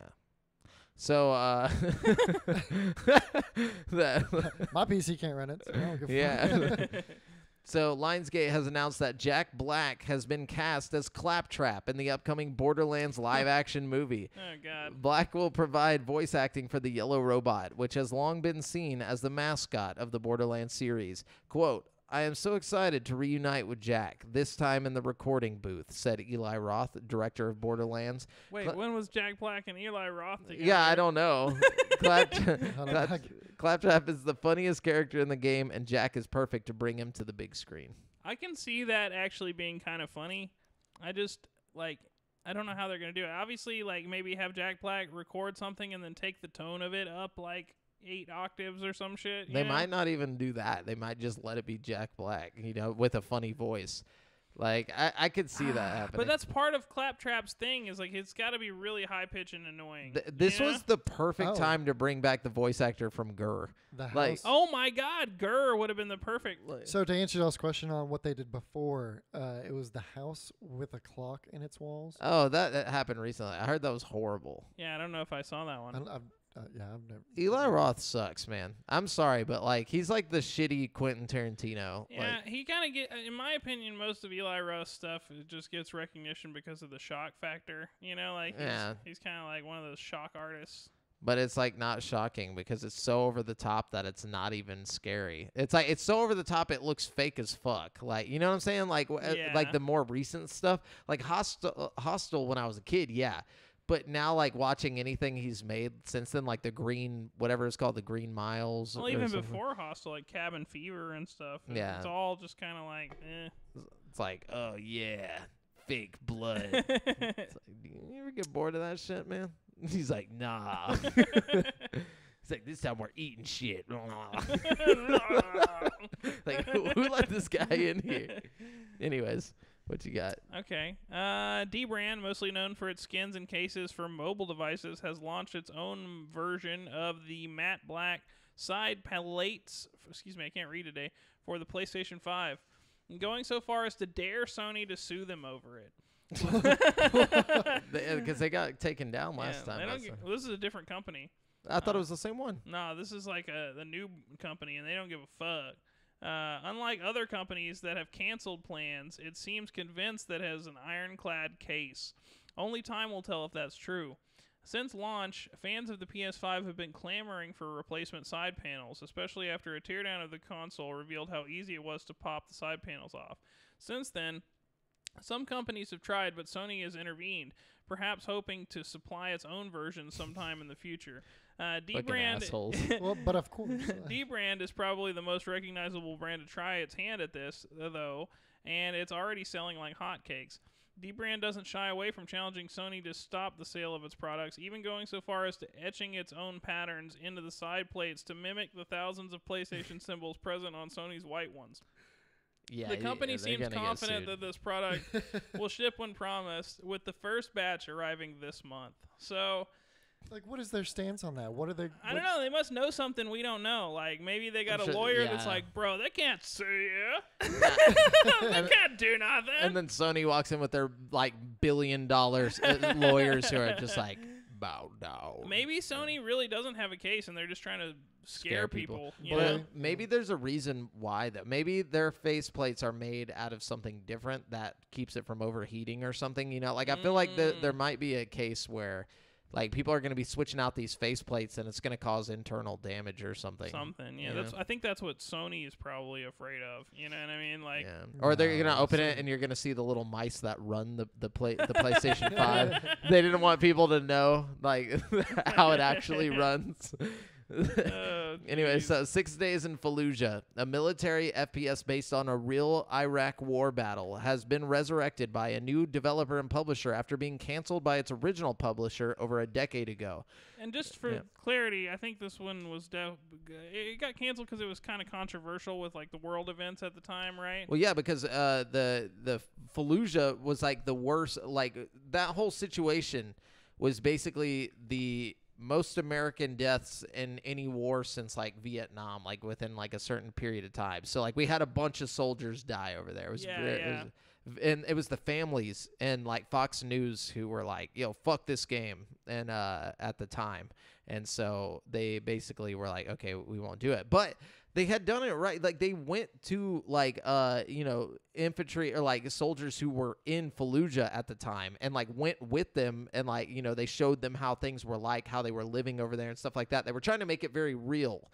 So my PC can't run it. So I don't give a fuck. So Lionsgate has announced that Jack Black has been cast as Claptrap in the upcoming Borderlands live-action movie. Oh, God. Black will provide voice acting for the yellow robot, which has long been seen as the mascot of the Borderlands series. Quote, "I am so excited to reunite with Jack, this time in the recording booth," said Eli Roth, director of Borderlands. Wait, when was Jack Black and Eli Roth together? Yeah, I don't know. Claptrap is the funniest character in the game, and Jack is perfect to bring him to the big screen. I can see that actually being kind of funny. I just, like, I don't know how they're going to do it. Obviously, like, maybe have Jack Black record something and then take the tone of it up, like, 8 octaves or some shit. They might not even do that. They might just let it be Jack Black, you know, with a funny voice. Like, I could see that happening. But that's part of Claptrap's thing is, like, it's got to be really high-pitched and annoying. This was the perfect time to bring back the voice actor from Gurr. Like, oh, my God. Gurr would have been the perfect. So to answer y'all's question on what they did before, it was the house with a clock in its walls. Oh, that happened recently. I heard that was horrible. Yeah, I don't know if I saw that one. Eli Roth sucks, man. I'm sorry, but like he's like the shitty Quentin Tarantino. Yeah, like, he kind of in my opinion, most of Eli Roth's stuff just gets recognition because of the shock factor. You know, like he's kind of like one of those shock artists. But it's like not shocking because it's so over the top that it's not even scary. It's like it's so over the top it looks fake as fuck. Like, you know what I'm saying? Like like the more recent stuff, like Hostel when I was a kid, yeah. But now, like, watching anything he's made since then, like the Green, whatever it's called, the Green Miles. Well, even before Hostel, like Cabin Fever and stuff. Yeah. It's all just kind of like, eh. It's like, oh, yeah, fake blood. It's like, do you ever get bored of that shit, man? He's like, nah. He's like, this time we're eating shit. Like, who let this guy in here? Anyways. What you got? Okay. Dbrand, mostly known for its skins and cases for mobile devices, has launched its own version of the matte black side palettes. Excuse me, I can't read today. For the PlayStation 5. And going so far as to dare Sony to sue them over it. Because they got taken down last time. Well, this is a different company. I thought it was the same one. No, this is like a new company, and they don't give a fuck. Unlike other companies that have canceled plans, it seems convinced that it has an ironclad case. Only time will tell if that's true. Since launch, fans of the PS5 have been clamoring for replacement side panels, especially after a teardown of the console revealed how easy it was to pop the side panels off. Since then, some companies have tried, but Sony has intervened, perhaps hoping to supply its own version sometime in the future. Dbrand, well, but of course, Dbrand is probably the most recognizable brand to try its hand at this, though, and it's already selling like hotcakes. Dbrand doesn't shy away from challenging Sony to stop the sale of its products, even going so far as to etching its own patterns into the side plates to mimic the thousands of PlayStation symbols present on Sony's white ones. Yeah, the company seems confident that this product will ship when promised, with the first batch arriving this month. So. Like, what is their stance on that? What are they? I don't know. They must know something we don't know. Like, maybe they got a lawyer that's like, bro, they can't sue you. They can't do nothing. And then Sony walks in with their, like, billion-dollar lawyers who are just like, bow down. Maybe Sony really doesn't have a case, and they're just trying to scare people. You know? Maybe there's a reason why, though. Maybe their faceplates are made out of something different that keeps it from overheating or something. You know, like, I feel like there might be a case where... Like, people are going to be switching out these faceplates, and it's going to cause internal damage or something. Something, yeah. I think that's what Sony is probably afraid of. You know what I mean? Like, or they're going to open it, and you're going to see the little mice that run the PlayStation 5. They didn't want people to know, like, how it actually runs. Anyway, so 6 Days in Fallujah, a military FPS based on a real Iraq war battle, has been resurrected by a new developer and publisher after being canceled by its original publisher over a decade ago. And just for clarity, I think this one was it got canceled because it was kind of controversial with like the world events at the time, right? Well, yeah, because the Fallujah was like the worst. Like that whole situation was basically the most American deaths in any war since like Vietnam, like within like a certain period of time. So like we had a bunch of soldiers die over there. It was and it was the families and like Fox News who were like, yo, fuck this game. And at the time. And so they basically were like, okay, we won't do it. But they had done it right. Like they went to like, you know, infantry or like soldiers who were in Fallujah at the time and like went with them and like, you know, they showed them how things were like, how they were living over there and stuff like that. They were trying to make it very real,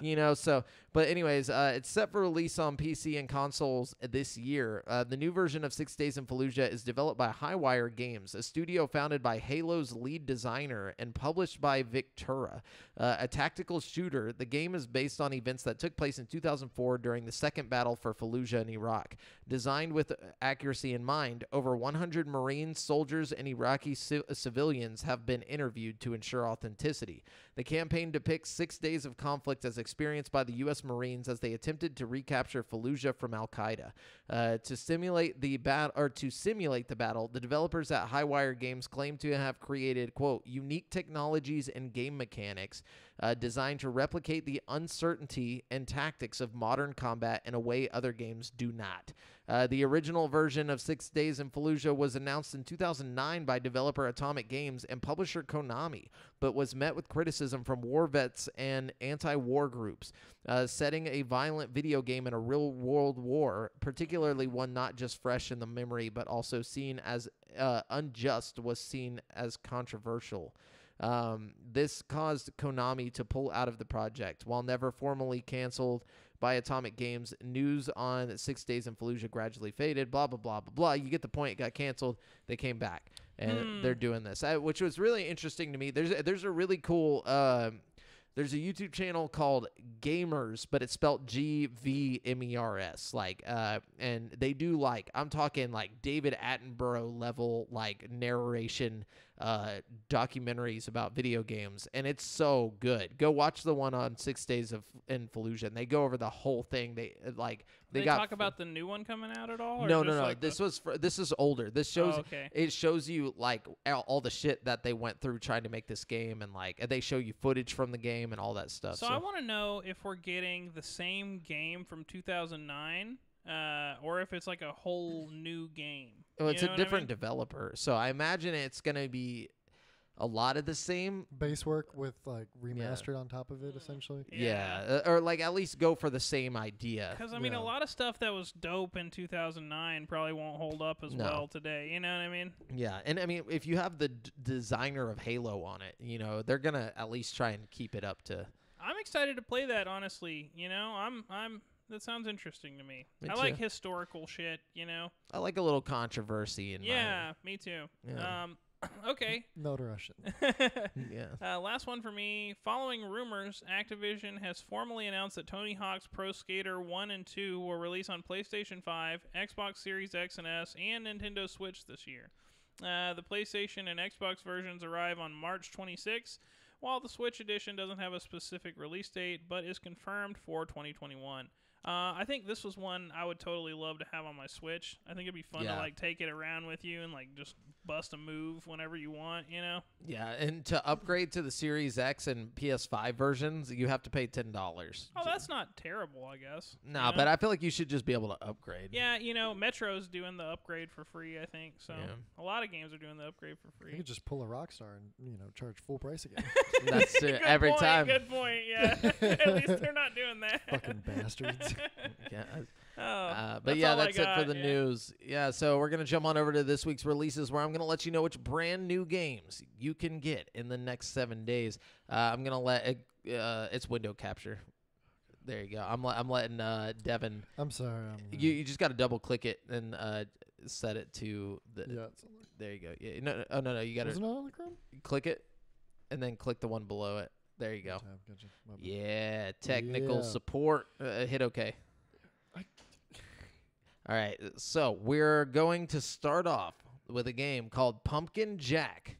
you know? So, but anyways, it's set for release on PC and consoles this year. The new version of 6 Days in Fallujah is developed by Highwire Games, a studio founded by Halo's lead designer and published by Victura, a tactical shooter. The game is based on events that took place in 2004 during the second battle for Fallujah in Iraq. Designed with accuracy in mind, over 100 Marines, soldiers, and Iraqi civilians have been interviewed to ensure authenticity. The campaign depicts 6 days of conflict as experienced by the U.S. Marines as they attempted to recapture Fallujah from Al Qaeda. To simulate the battle, the developers at Highwire Games claim to have created, quote, unique technologies and game mechanics designed to replicate the uncertainty and tactics of modern combat in a way other games do not. The original version of 6 Days in Fallujah was announced in 2009 by developer Atomic Games and publisher Konami, but was met with criticism from war vets and anti-war groups, setting a violent video game in a real-world war, particularly one not just fresh in the memory, but also seen as unjust, was seen as controversial. This caused Konami to pull out of the project. While never formally canceled by Atomic Games, news on 6 Days in Fallujah gradually faded, blah, blah, blah, blah, blah. You get the point. It got canceled. They came back, and they're doing this, which was really interesting to me. There's a really cool... there's a YouTube channel called Gamers, but it's spelled G-V-M-E-R-S. Like, and they do, like, I'm talking like David Attenborough level, like, narration documentaries about video games. And it's so good. Go watch the one on 6 Days in Fallujah. And they go over the whole thing. They like, they got talk about the new one coming out at all? Or no. Like this was for, this is older. This shows it shows you like all the shit that they went through trying to make this game, and like they show you footage from the game and all that stuff. So I want to know if we're getting the same game from 2009 or if it's like a whole new game. Well, it's a different developer, so I imagine it's going to be a lot of the same base work with like remastered on top of it, essentially. Or like at least go for the same idea, because I mean a lot of stuff that was dope in 2009 probably won't hold up as well today, you know what I mean? Yeah. And I mean, if you have the designer of Halo on it, you know they're gonna at least try and keep it up to. I'm excited to play that, honestly. You know, I'm that sounds interesting to me. Me too. Like historical shit, you know. I like a little controversy in me too. Okay. No to Russian. Last one for me. Following rumors, Activision has formally announced that Tony Hawk's Pro Skater 1 and 2 will release on PlayStation 5, Xbox Series X and S, and Nintendo Switch this year. The PlayStation and Xbox versions arrive on March 26, while the Switch edition doesn't have a specific release date, but is confirmed for 2021. I think this was one I would totally love to have on my Switch. I think it'd be fun to like take it around with you and like just bust a move whenever you want, you know? Yeah, and to upgrade to the Series X and PS5 versions, you have to pay $10. Oh, that's not terrible, I guess. No, you know? But I feel like you should just be able to upgrade. Yeah, you know, Metro's doing the upgrade for free, I think. So a lot of games are doing the upgrade for free. You could just pull a Rockstar and, you know, charge full price again. That's true. Every time. Good point, yeah. At least they're not doing that. Fucking bastards. But yeah, that's it for the news. Yeah, so we're going to jump on over to this week's releases, where I'm going to let you know which brand new games you can get in the next 7 days. I'm going to let it's window capture. There you go. I'm letting Devin. I'm sorry. You just got to double click it and set it to the. Yeah. There you go. Yeah. No. Oh no. You got to click it, and then click the one below it. There you go. Yeah, technical support. Hit OK. All right, so we're going to start off with a game called Pumpkin Jack.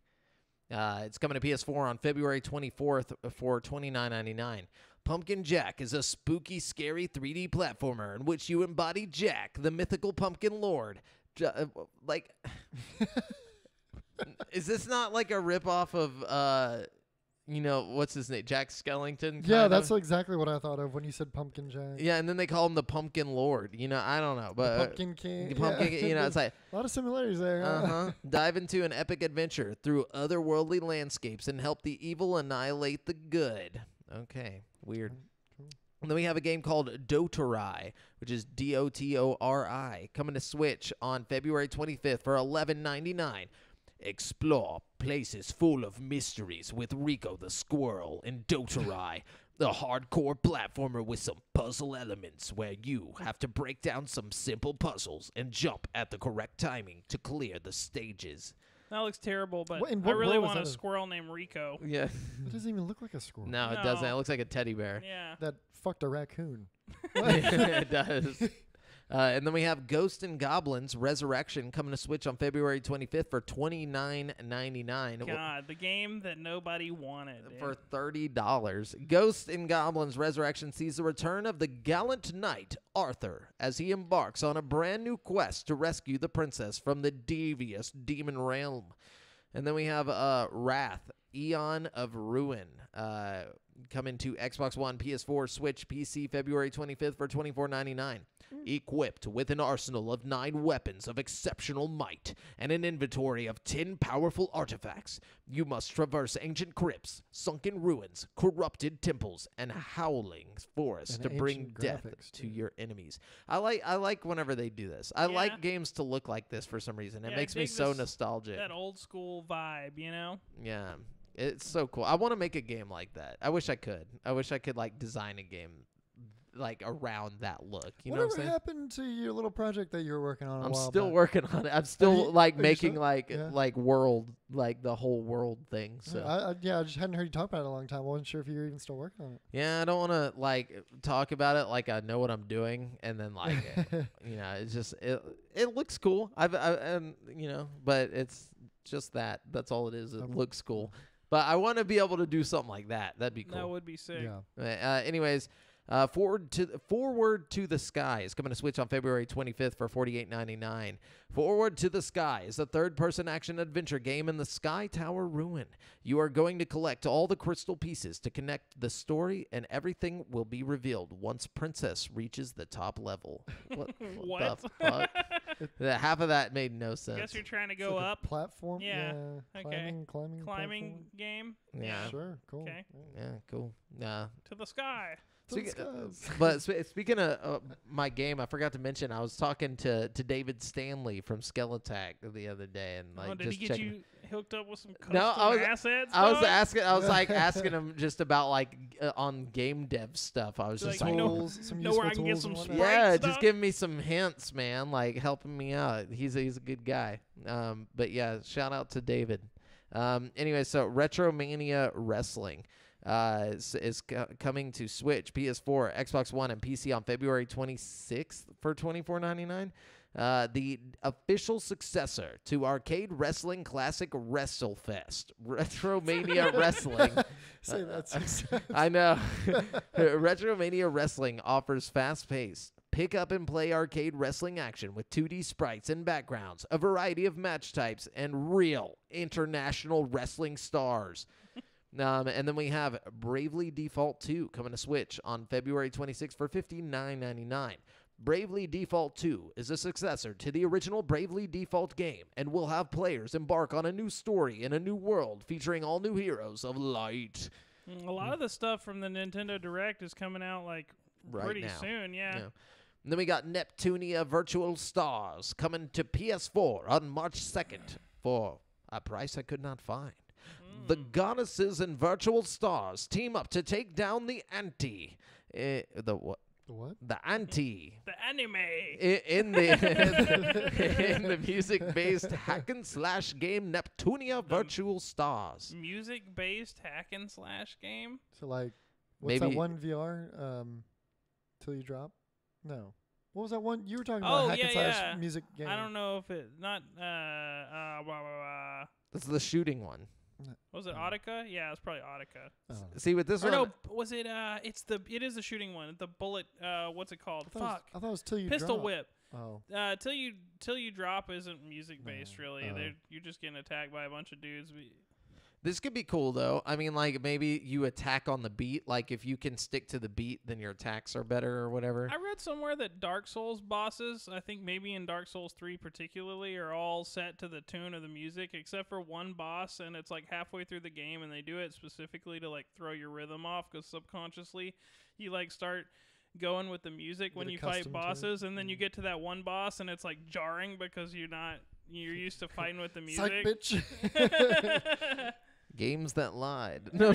It's coming to PS4 on February 24th for $29.99. Pumpkin Jack is a spooky, scary 3D platformer in which you embody Jack, the mythical pumpkin lord. Like, is this not like a ripoff of... you know, what's his name? Jack Skellington? Yeah, that's exactly what I thought of when you said Pumpkin Jack. Yeah, and then they call him the Pumpkin Lord. You know, I don't know. But the Pumpkin King. The Pumpkin King, you know, it's like... A lot of similarities there. Uh-huh. Dive into an epic adventure through otherworldly landscapes and help the evil annihilate the good. Okay, weird. And then we have a game called Dotori, which is D-O-T-O-R-I, coming to Switch on February 25th for $11.99. Explore places full of mysteries with Rico the Squirrel in Dotori, the hardcore platformer with some puzzle elements where you have to break down some simple puzzles and jump at the correct timing to clear the stages. That looks terrible, but I really want a squirrel named Rico. Yeah. It doesn't even look like a squirrel. No, it doesn't. It looks like a teddy bear. Yeah. That fucked a raccoon. It does. And then we have Ghosts and Goblins Resurrection coming to Switch on February 25th for $29.99. God, the game that nobody wanted. For $30. Ghosts and Goblins Resurrection sees the return of the gallant knight, Arthur, as he embarks on a brand new quest to rescue the princess from the devious demon realm. And then we have Wrath, Eon of Ruin, coming to Xbox One, PS4, Switch, PC, February 25th for $24.99. Equipped with an arsenal of 9 weapons of exceptional might and an inventory of 10 powerful artifacts, you must traverse ancient crypts, sunken ruins, corrupted temples, and howling forests to bring death to your enemies. I like whenever they do this. I like games to look like this for some reason. It makes me so nostalgic. That old school vibe, you know? Yeah. It's so cool. I want to make a game like that. I wish I could. I wish I could like design a game like around that look. You know what I'm saying? What happened to your little project that you were working on? I'm still working on it. I'm still like making like world, like the whole world thing. So I just hadn't heard you talk about it in a long time. I wasn't sure if you were even still working on it. Yeah, I don't want to like talk about it like I know what I'm doing, and then like you know, it's just it looks cool. You know, but it's just that. That's all it is. It looks cool. But I want to be able to do something like that. That'd be cool. That would be sick. Yeah. Anyways, Forward to the Sky is coming to Switch on February 25th for $48.99. Forward to the Sky is a third-person action adventure game in the Sky Tower ruin. You are going to collect all the crystal pieces to connect the story, and everything will be revealed once Princess reaches the top level. What the fuck? Half of that made no sense. I guess you're trying to go like up. Platform? Yeah. Okay. Climbing game? Yeah. Sure. Cool. Okay. Yeah, cool. To the sky. But speaking of my game, I forgot to mention I was talking to David Stanley from Skeletac the other day, and like did he get you hooked up with some custom assets? I was asking him just about like on game dev stuff. I was just like know where I can get some sprites. Yeah, just giving me some hints, man. Like helping me out. He's a good guy. But yeah, shout out to David. Anyway, so Retromania Wrestling. Is coming to Switch, PS4, Xbox One, and PC on February 26th for $24.99. The official successor to arcade wrestling classic WrestleFest, Retromania Wrestling. Say that 6 times. I know. Retromania Wrestling offers fast-paced pick up and play arcade wrestling action with 2D sprites and backgrounds, a variety of match types, and real international wrestling stars. And then we have Bravely Default 2 coming to Switch on February 26th for $59.99. Bravely Default 2 is a successor to the original Bravely Default game and will have players embark on a new story in a new world featuring all new heroes of light. A lot of the stuff from the Nintendo Direct is coming out like pretty soon, yeah. And then we got Neptunia Virtual Stars coming to PS4 on March 2nd for a price I could not find. The goddesses and virtual stars team up to take down the ante. The ante. The anime. In the music-based hack-and-slash game Neptunia Virtual Stars. Music-based hack-and-slash game? So, like, what's that one VR? Till you drop? No. What was that one? You were talking about hack-and-slash music game. I don't know if it... Not... That's the shooting one. Was it Audica? Yeah, it was probably Audica. See with this one. No, was it? It is the shooting one. The bullet. What's it called? I thought it was Till You Drop. Pistol Whip. Oh. Till you drop isn't music based really. You're just getting attacked by a bunch of dudes. This could be cool though. I mean, like maybe you attack on the beat. Like if you can stick to the beat, then your attacks are better or whatever. I read somewhere that Dark Souls bosses, I think maybe in Dark Souls 3 particularly, are all set to the tune of the music except for one boss, and it's like halfway through the game, and they do it specifically to like throw your rhythm off because subconsciously you like start going with the music when you fight bosses, and then you get to that one boss, and it's like jarring because you're used to fighting with the music. Psych, bitch. Games that lied. No,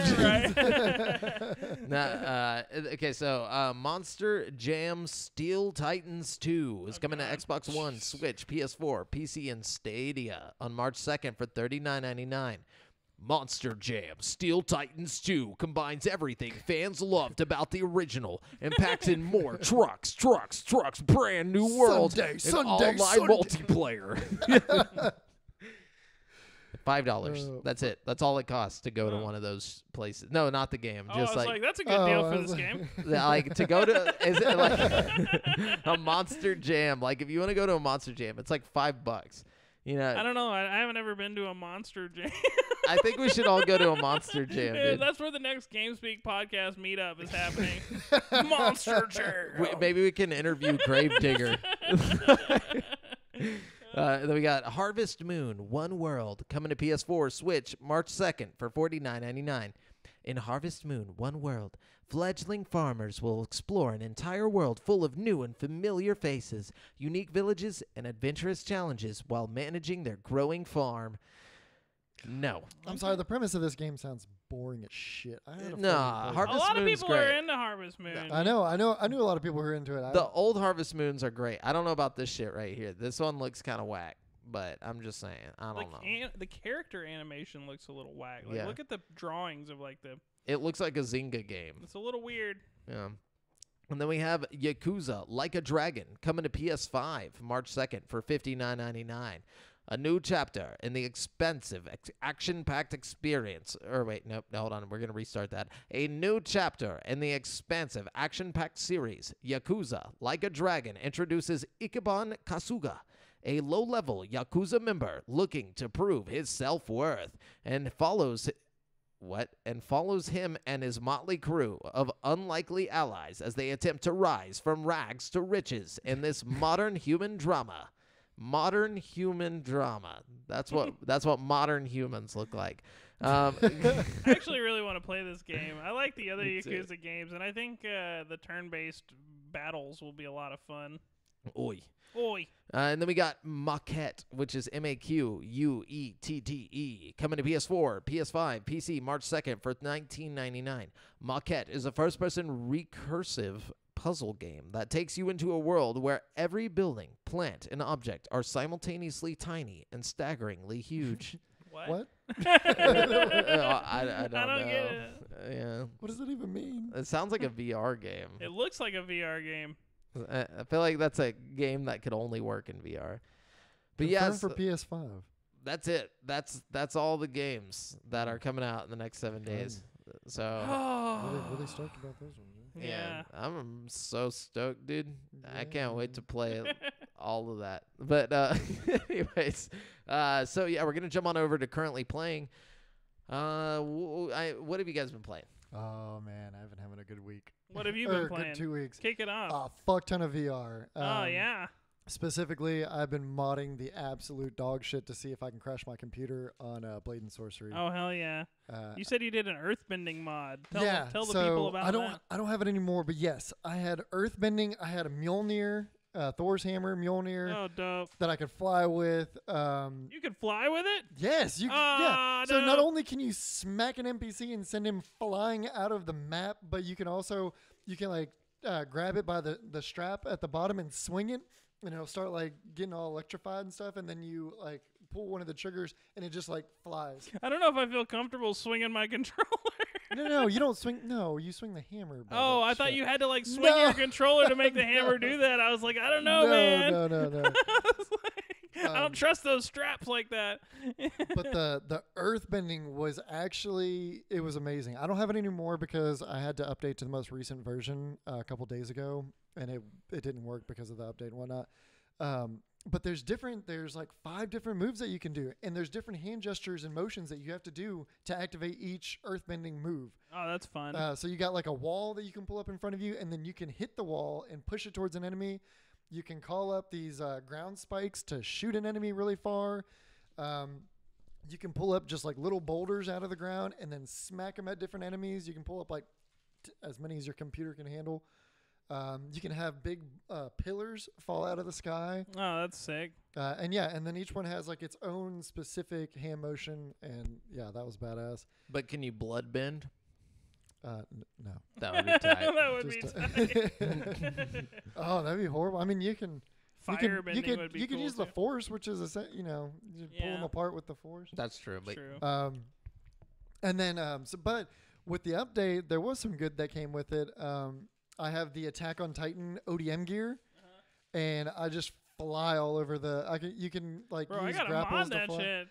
okay, so Monster Jam Steel Titans 2 is coming to Xbox One, Switch, PS4, PC, and Stadia on March 2nd for $39.99. Monster Jam Steel Titans 2 combines everything fans loved about the original and packs in more trucks, brand new worlds, and online multiplayer. $5. That's it. That's all it costs to go to one of those places. No, not the game. Just like that's a good deal for this game. Like to go to is it like a Monster Jam? Like if you want to go to a Monster Jam, it's like $5. You know, I don't know. I haven't ever been to a Monster Jam. I think we should all go to a Monster Jam. Dude, that's where the next GameSpeak podcast meetup is happening. Monster Jam. Maybe we can interview Gravedigger. Then we got Harvest Moon, One World, coming to PS4, Switch, March 2nd for $49.99. In Harvest Moon, One World, fledgling farmers will explore an entire world full of new and familiar faces, unique villages, and adventurous challenges while managing their growing farm. No. I'm sorry. The premise of this game sounds boring as shit. Harvest Moon's great. A lot of people are into Harvest Moon. Yeah. I know. I knew a lot of people were into it. The old Harvest Moons are great. I don't know about this shit right here. This one looks kind of whack, but I'm just saying. I don't know. The character animation looks a little whack. Like, yeah. Look at the drawings of like the... It looks like a Zynga game. It's a little weird. Yeah. And then we have Yakuza Like a Dragon coming to PS5 March 2nd for $59.99. A new chapter in the expensive, action-packed experience. Or wait, nope, hold on. We're going to restart that. A new chapter in the expansive, action-packed series, Yakuza Like a Dragon, introduces Ikeban Kasuga, a low-level Yakuza member looking to prove his self-worth, and follows him and his motley crew of unlikely allies as they attempt to rise from rags to riches in this modern human drama. Modern human drama. That's what modern humans look like. I actually really want to play this game. I like the other Yakuza games, and I think the turn-based battles will be a lot of fun. Oi. Oi. And then we got Maquette, which is Maquette, coming to PS4, PS5, PC, March 2nd for $19.99. Maquette is a first-person recursive puzzle game that takes you into a world where every building, plant, and object are simultaneously tiny and staggeringly huge. What? I don't know. Get it. Yeah. What does it even mean? It sounds like a VR game. It looks like a VR game. I feel like that's a game that could only work in VR. But yeah, for PS5. That's it. That's all the games that are coming out in the next 7 days. So really stoked about those ones. Right? Yeah, I'm so stoked, dude. Yeah. I can't wait to play all of that. But anyways, so yeah, we're gonna jump on over to currently playing. What have you guys been playing? Oh man, I've been having a good week. What have you been playing? Good 2 weeks. Kick it off. A fuck ton of VR. Oh yeah. Specifically, I've been modding the absolute dog shit to see if I can crash my computer on Blade and Sorcery. Oh hell yeah! You said you did an earthbending mod. Tell the people about that. I don't have it anymore, but yes, I had earthbending. I had a Mjolnir, Thor's hammer, Mjolnir. Oh dope! That I could fly with. You could fly with it? Yes, you. Yeah. So not only can you smack an NPC and send him flying out of the map, but you can also grab it by the strap at the bottom and swing it. And it'll start like getting all electrified and stuff, and then you like pull one of the triggers, and it just like flies. I don't know if I feel comfortable swinging my controller. No, you don't swing. No, you swing the hammer. Oh, I thought you had to like swing your controller to make the hammer do that. I was like, I don't know, man. No. I don't trust those straps like that. But the earthbending was actually, it was amazing. I don't have it anymore because I had to update to the most recent version a couple days ago, and it didn't work because of the update and whatnot. But there's like 5 different moves that you can do, and there's different hand gestures and motions that you have to do to activate each earthbending move. Oh, that's fun. So you got like a wall that you can pull up in front of you, and then you can hit the wall and push it towards an enemy. You can call up these ground spikes to shoot an enemy really far. You can pull up just like little boulders out of the ground and then smack them at different enemies. You can pull up like as many as your computer can handle. You can have big pillars fall out of the sky. Oh, that's sick. And then each one has like its own specific hand motion. And yeah, that was badass. But can you blood bend? No. That would be tight. Oh, that'd be horrible. I mean, you can... You could use the force, which is, pull them apart with the force. That's true. But with the update, there was some good that came with it. I have the Attack on Titan ODM gear, and I just fly all over the... use grapples to fly. Shit.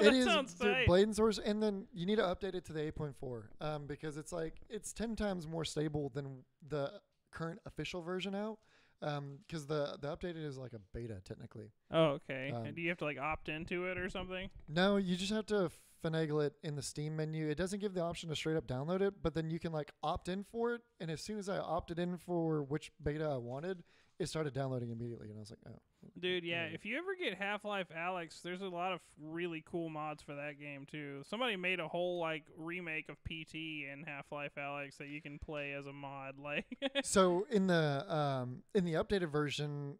It is Blade and Swords, and then you need to update it to the 8.4 because it's 10 times more stable than the current official version out because the updated is like a beta technically. Oh, okay. And do you have to like opt into it or something? No, you just have to finagle it in the Steam menu. It doesn't give the option to straight up download it, but then you can like opt in for it, and as soon as I opted in for which beta I wanted, it started downloading immediately, and I was like, oh. Dude, yeah, if you ever get Half-Life Alyx, there's a lot of really cool mods for that game, too. Somebody made a whole, like, remake of PT in Half-Life Alyx that you can play as a mod. So in the updated version,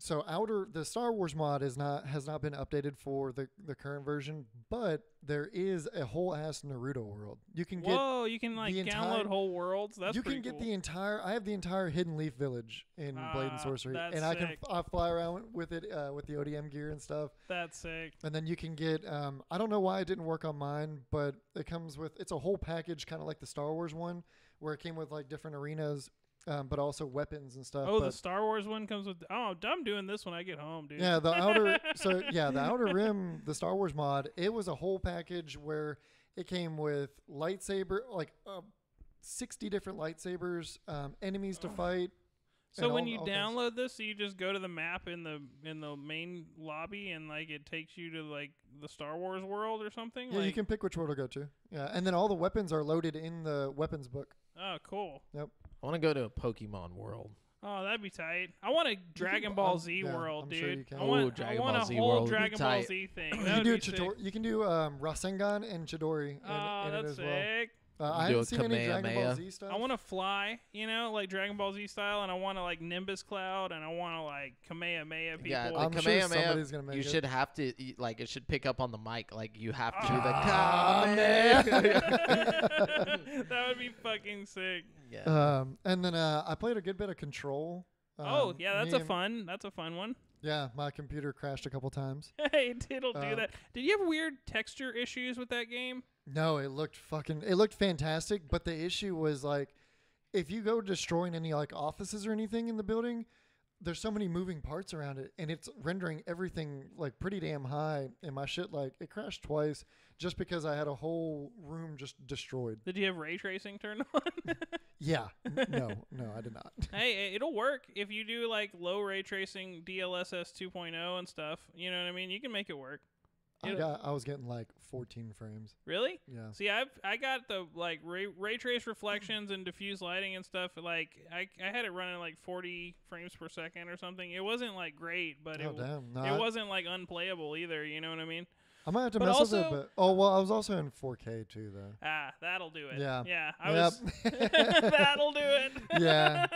So the Star Wars mod has not been updated for the current version, but there is a whole ass Naruto world. You can get download whole worlds. That's you can get cool. the entire. I have the entire Hidden Leaf Village in Blade and Sorcery, and sick. I fly around with it with the ODM gear and stuff. That's sick. And then you can get. I don't know why it didn't work on mine, but it comes with. It's a whole package, kind of like the Star Wars one, where it came with like different arenas. But also weapons and stuff. Oh, the Star Wars one comes with... Oh, I'm doing this when I get home, dude. Yeah, the Outer... So, yeah, the Outer Rim, the Star Wars mod, it was a whole package where it came with lightsaber, like 60 different lightsabers, enemies to fight. So when you download this, you just go to the map in the main lobby, and like it takes you to like the Star Wars world or something? Yeah, like, you can pick which world to go to. Yeah, and then all the weapons are loaded in the weapons book. Oh, cool. Yep. I want to go to a Pokemon world. Oh, that'd be tight. I want a Dragon Ball Z world, dude. I want a whole Dragon Ball Z thing. You can do Rasengan and Chidori in it as well. Oh, that's sick. I haven't seen any Dragon Ball Z stuff. I want to fly, you know, like Dragon Ball Z style, and I want to like Nimbus Cloud, and I want to like Kamehameha people. Yeah, like Kamehameha, sure somebody's gonna make it. You should have to, like, it should pick up on the mic. Like, you have to do the Kamehameha. That would be fucking sick. Yeah. And then I played a good bit of Control. Oh, yeah, that's a fun one. Yeah, my computer crashed a couple times. Hey, it'll do that. Did you have weird texture issues with that game? No, it looked fantastic, but the issue was, like, if you go destroying any, like, offices or anything in the building, there's so many moving parts around it, and it's rendering everything, like, pretty damn high, and my shit, like, it crashed twice just because I had a whole room just destroyed. Did you have ray tracing turned on? Yeah. No, I did not. Hey, it'll work if you do, like, low ray tracing DLSS 2.0 and stuff. You know what I mean? You can make it work. I was getting like 14 frames. Really? Yeah. See, I got the like ray trace reflections and diffuse lighting and stuff. Like I had it running like 40 frames per second or something. It wasn't like great, but it wasn't like unplayable either. You know what I mean? I might have to mess with it. But, I was also in 4K too, though. Ah, that'll do it. Yeah. Yeah. That'll do it. Yeah.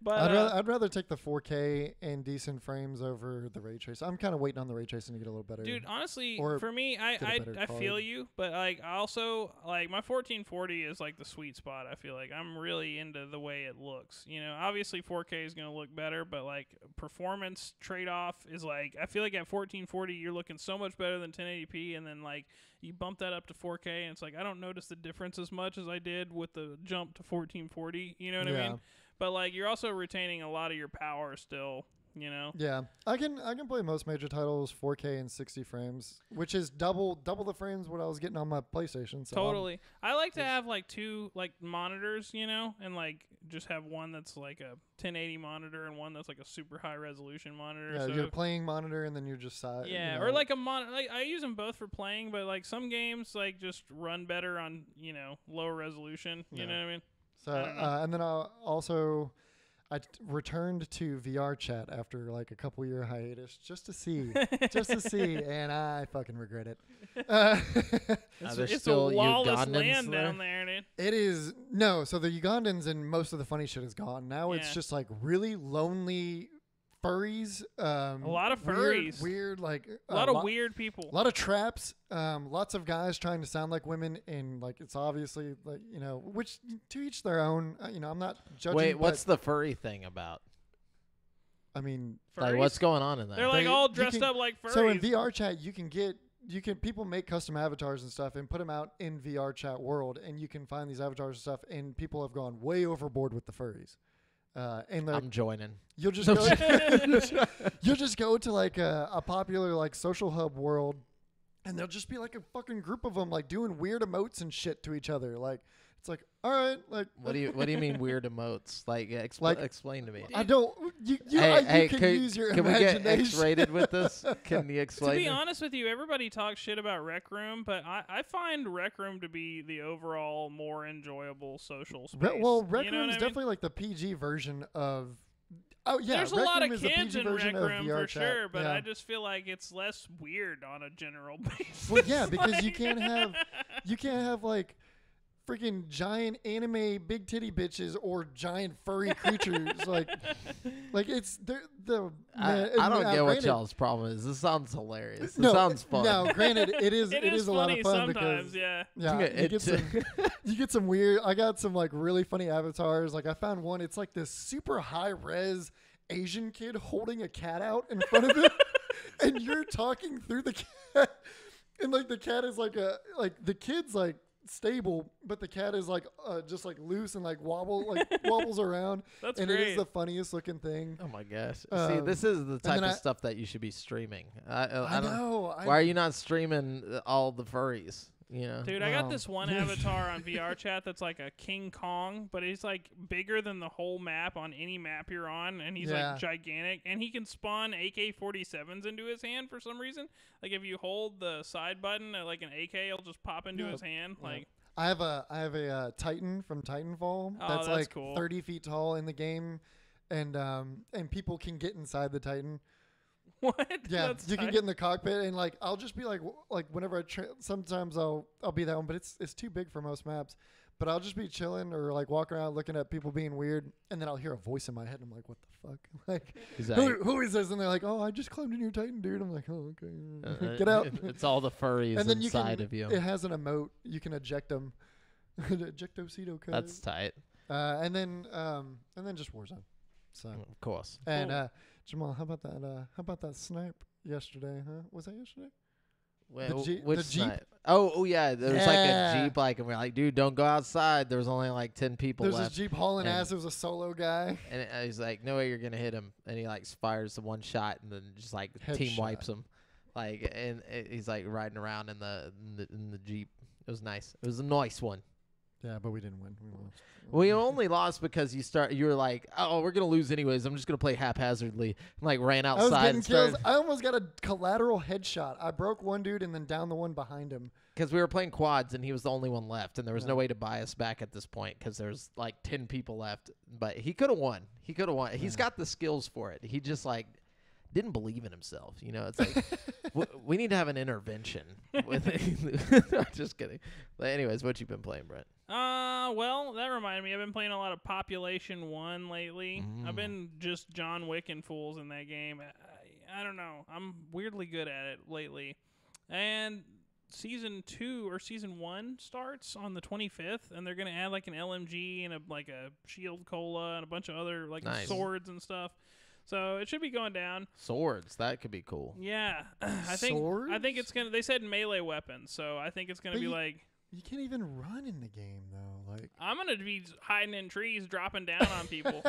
But I'd rather take the 4K and decent frames over the ray trace. I'm kind of waiting on the ray tracing to get a little better. Dude, honestly, for me, I feel you, but like I also like my 1440 is like the sweet spot. I feel like I'm really into the way it looks. You know, obviously 4K is going to look better, but like performance trade-off is like I feel like at 1440 you're looking so much better than 1080p, and then like you bump that up to 4K, and it's like I don't notice the difference as much as I did with the jump to 1440. You know what I mean? But like you're also retaining a lot of your power still, you know. Yeah, I can play most major titles 4K and 60 frames, which is double the frames what I was getting on my PlayStation. So totally, I like to have like two like monitors, you know, and like just have one that's like a 1080 monitor and one that's like a super high resolution monitor. Yeah, so you're playing monitor and then you're just side. Yeah, or like a monitor. Like, I use them both for playing, but like some games like just run better on lower resolution. You know what I mean? So and then I returned to VR chat after like a couple year hiatus just to see, and I fucking regret it. It's still a lawless land down there, dude. It is no. So the Ugandans and most of the funny shit is gone. Now it's just like really lonely. Furries, a lot of furries, weird like a lot of weird people, a lot of traps, lots of guys trying to sound like women, and like it's obviously like which to each their own. I'm not judging. Wait, what's the furry thing about? I mean, furries? Like what's going on in that? They're like all dressed up like furries. So in VR chat, people make custom avatars and stuff and put them out in VR chat world, and you can find these avatars and stuff. And people have gone way overboard with the furries. And I'm joining. You'll just go to like a popular like social hub world, and there'll just be like a fucking group of them like doing weird emotes and shit to each other. Like it's like, all right, like what do you mean weird emotes? Like, explain to me. I don't. Can we get X-rated with this? Can you explain? To be honest with you, everybody talks shit about Rec Room, but I find Rec Room to be the overall more enjoyable social space. Rec Room is definitely like the PG version of. Oh yeah, there's a lot of kids in Rec Room for sure, but I just feel like it's less weird on a general basis. Well, yeah, because you can't have like. freaking giant anime big titty bitches or giant furry creatures. like it's the. I don't get what y'all's problem is. This sounds hilarious. This sounds fun. No, granted, it is a lot of fun sometimes, because you get some weird. I got some like really funny avatars. Like I found one. It's like this super high res Asian kid holding a cat out in front of him, and you're talking through the cat, and like the cat is like the kid's like stable, but the cat is like just like loose and like wobbles around. That's and great. It is the funniest looking thing. Oh my gosh! See, this is the type of stuff that you should be streaming. I don't know. Why are you not streaming all the furries? You know, dude, I got this one avatar on VR chat that's like a King Kong, but he's like bigger than the whole map on any map you're on, and he's like gigantic, and he can spawn AK-47s into his hand for some reason. Like if you hold the side button, like an AK will just pop into his hand. Yeah. Like I have a Titan from Titanfall that's like cool. 30 feet tall in the game, and people can get inside the Titan. What? Yeah, that's you can get in the cockpit, and like I'll just be like whenever sometimes I'll be that one, but it's too big for most maps. But I'll just be chilling or like walking around looking at people being weird, and then I'll hear a voice in my head, and I'm like, what the fuck? Like, who is this? And they're like, oh, I just climbed in your Titan, dude. I'm like, oh, okay, get out. It's all the furries and then inside of you. It has an emote. You can eject them. Ejecto-cedo. That's tight. And then just Warzone. So of course. And Jamal, how about that snipe yesterday, huh? Was that yesterday? Well, which snipe? Oh yeah. There was like a Jeep, like, and we're like, dude, don't go outside. There was only like 10 people left. There's this Jeep hauling ass. It was a solo guy. And he's like, no way you're going to hit him. And he like fires the one shot and then just like team wipes him. Like, and he's like riding around in the Jeep. It was nice. It was a nice one. Yeah, but we didn't win. We lost. We only lost because you were like, oh, we're going to lose anyways. I'm just going to play haphazardly. And like ran outside. I was getting kills. I almost got a collateral headshot. I broke one dude and then down the one behind him. Because we were playing quads and he was the only one left. And there was no way to buy us back at this point because there's like 10 people left. But he could have won. He could have won. Yeah. He's got the skills for it. He just like didn't believe in himself. You know, it's like, we need to have an intervention. I'm just kidding. But anyways, what you been playing, Brent? Well, that reminded me. I've been playing a lot of Population 1 lately. I've been just John Wick and fools in that game. I don't know. I'm weirdly good at it lately. And Season 2 or Season 1 starts on the 25th, and they're going to add like an LMG and a shield cola and a bunch of other like swords and stuff. So it should be going down. Swords, that could be cool. Yeah. I think it's going to, they said melee weapons, so I think it's going to be like. You can't even run in the game, though. Like I'm going to be hiding in trees, dropping down on people.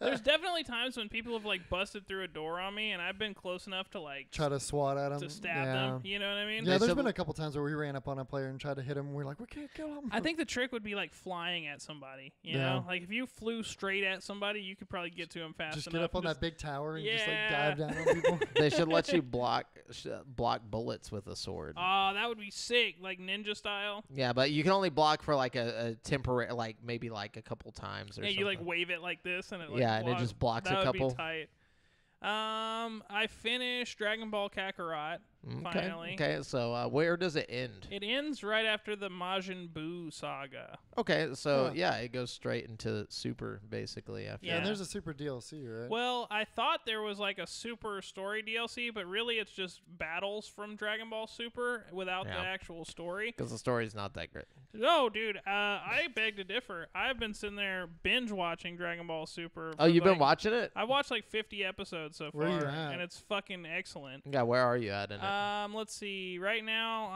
There's definitely times when people have, like, busted through a door on me, and I've been close enough to, like, try to swat at them. To stab them. You know what I mean? Yeah, there's been a couple times where we ran up on a player and tried to hit him. We're like, we can't kill him. I think the trick would be, like, flying at somebody. You know? Like, if you flew straight at somebody, you could probably get to him fast enough. Just get up on that big tower and just, like, dive down on people. They should let you block bullets with a sword. Oh, that would be sick. Like, ninja style. Yeah, but you can only block for like a temporary, like maybe like a couple times or something. Yeah, you like wave it like this and it like blocks. And it just blocks a couple. That would be tight. I finished Dragon Ball Kakarot finally. Okay, so where does it end? It ends right after the Majin Buu saga. Okay, so yeah, it goes straight into Super basically after. Yeah, and there's a Super DLC, right? Well, I thought there was like a Super story DLC, but really it's just battles from Dragon Ball Super without the actual story. Because the story's not that great. No, dude, I beg to differ. I've been sitting there binge watching Dragon Ball Super. Oh, you've been watching it? I watched like 50 episodes so far, and it's fucking excellent. Yeah, where are you at in it? Let's see. Right now,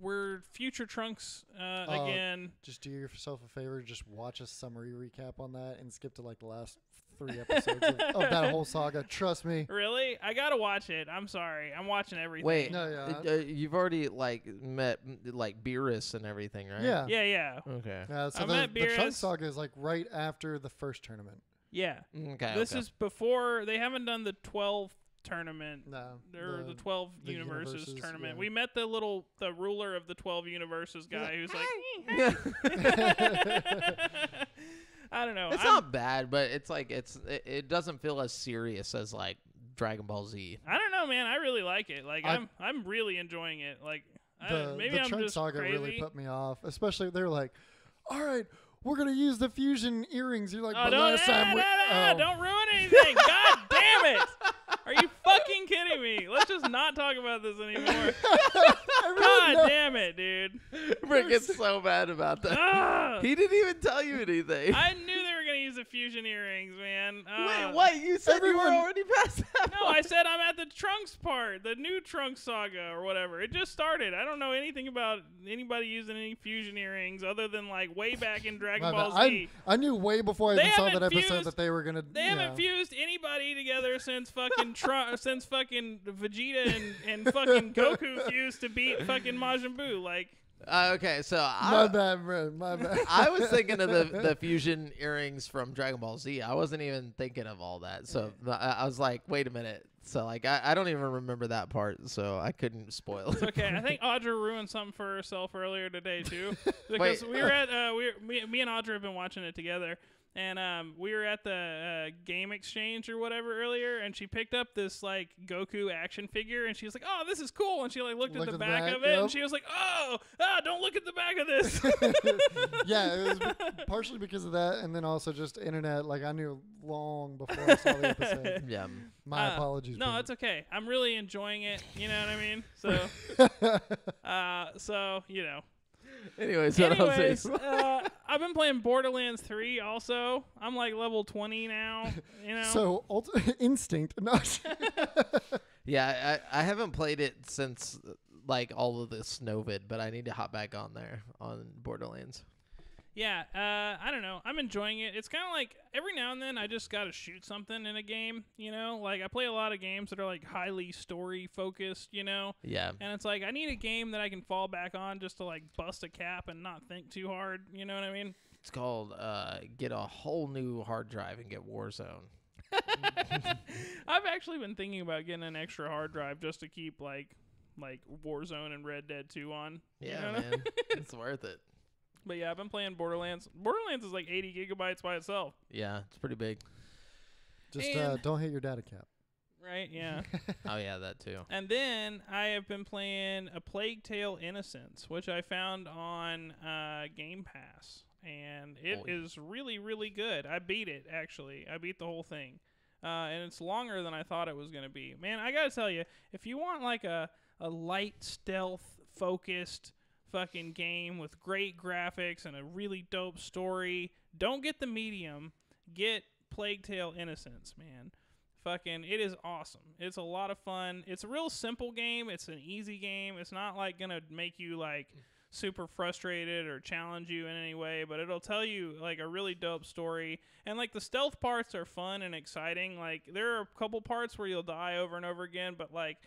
we're Future Trunks again. Just do yourself a favor. Just watch a summary recap on that and skip to like the last 3 episodes of that whole saga. Trust me. Really? I gotta watch it. I'm sorry. I'm watching everything. Wait. No, yeah. You've already like met like Beerus and everything, right? Yeah. Yeah. Yeah. Okay. Yeah, so the Trunks saga is like right after the first tournament. Yeah. Okay. This is before they haven't done the 12. Tournament or the 12 universes tournament. We met the ruler of the 12 universes guy who's like I don't know. It's not bad, but it's like it doesn't feel as serious as like Dragon Ball Z. I don't know, man. I really like it. Like I'm really enjoying it. Like maybe the Trunks saga really put me off, especially they're like all right, we're going to use the fusion earrings. You're like, oh, don't ruin anything. God damn it. Are you fucking kidding me? Let's just not talk about this anymore. God damn it, dude. Rick gets so mad about that. He didn't even tell you anything. I knew they were going to use the fusion earrings, man. Wait, what? You said you were already past that No, I said I'm at the Trunks part, the new Trunks saga or whatever. It just started. I don't know anything about anybody using any fusion earrings other than like way back in Dragon Ball Z. I knew way before I even saw that episode that they were going to. They haven't fused anybody together since fucking since fucking Vegeta and fucking Goku fused to beat fucking Majin Buu. Like, okay, so my bad, bro. My bad. I was thinking of the fusion earrings from Dragon Ball Z. I wasn't even thinking of all that. So I was like, wait a minute. So like I don't even remember that part, so I couldn't spoil it. Okay, I think Audra ruined something for herself earlier today too, because we were at me and Audra have been watching it together. And we were at the Game Exchange or whatever earlier, and she picked up this like Goku action figure, and she was like, "Oh, this is cool." And she like looked at the back of it, and she was like, "Oh, don't look at the back of this." Yeah, it was partially because of that, and then also just internet. Like I knew long before I saw the episode. Yeah, my apologies. No, it's okay. I'm really enjoying it. You know what I mean? So, so you know. Anyways, I've been playing Borderlands 3 also. I'm like level 20 now. You know? So, Instinct. Yeah, I haven't played it since like all of the Snowvid, but I need to hop back on there on Borderlands. Yeah, I don't know. I'm enjoying it. It's kind of like every now and then I just got to shoot something in a game, you know? Like I play a lot of games that are like highly story focused, you know? Yeah. And it's like I need a game that I can fall back on just to like bust a cap and not think too hard, you know what I mean? It's called get a whole new hard drive and get Warzone. I've actually been thinking about getting an extra hard drive just to keep like Warzone and Red Dead 2 on. Yeah, you know? Man. It's worth it. But yeah, I've been playing Borderlands. Borderlands is like 80 gigabytes by itself. Yeah, it's pretty big. Just don't hit your data cap. Right, yeah. Oh, yeah, that too. And then I have been playing A Plague Tale Innocence, which I found on Game Pass. And it is really, really good. I beat it, actually. I beat the whole thing. And it's longer than I thought it was going to be. Man, I got to tell you, if you want like a light, stealth-focused fucking game with great graphics and a really dope story, don't get the medium, get Plague Tale Innocence, man. Fucking it is awesome. It's a lot of fun. It's a real simple game. It's an easy game. It's not like gonna make you like super frustrated or challenge you in any way, but it'll tell you like a really dope story. And like the stealth parts are fun and exciting. Like there are a couple parts where you'll die over and over again, but like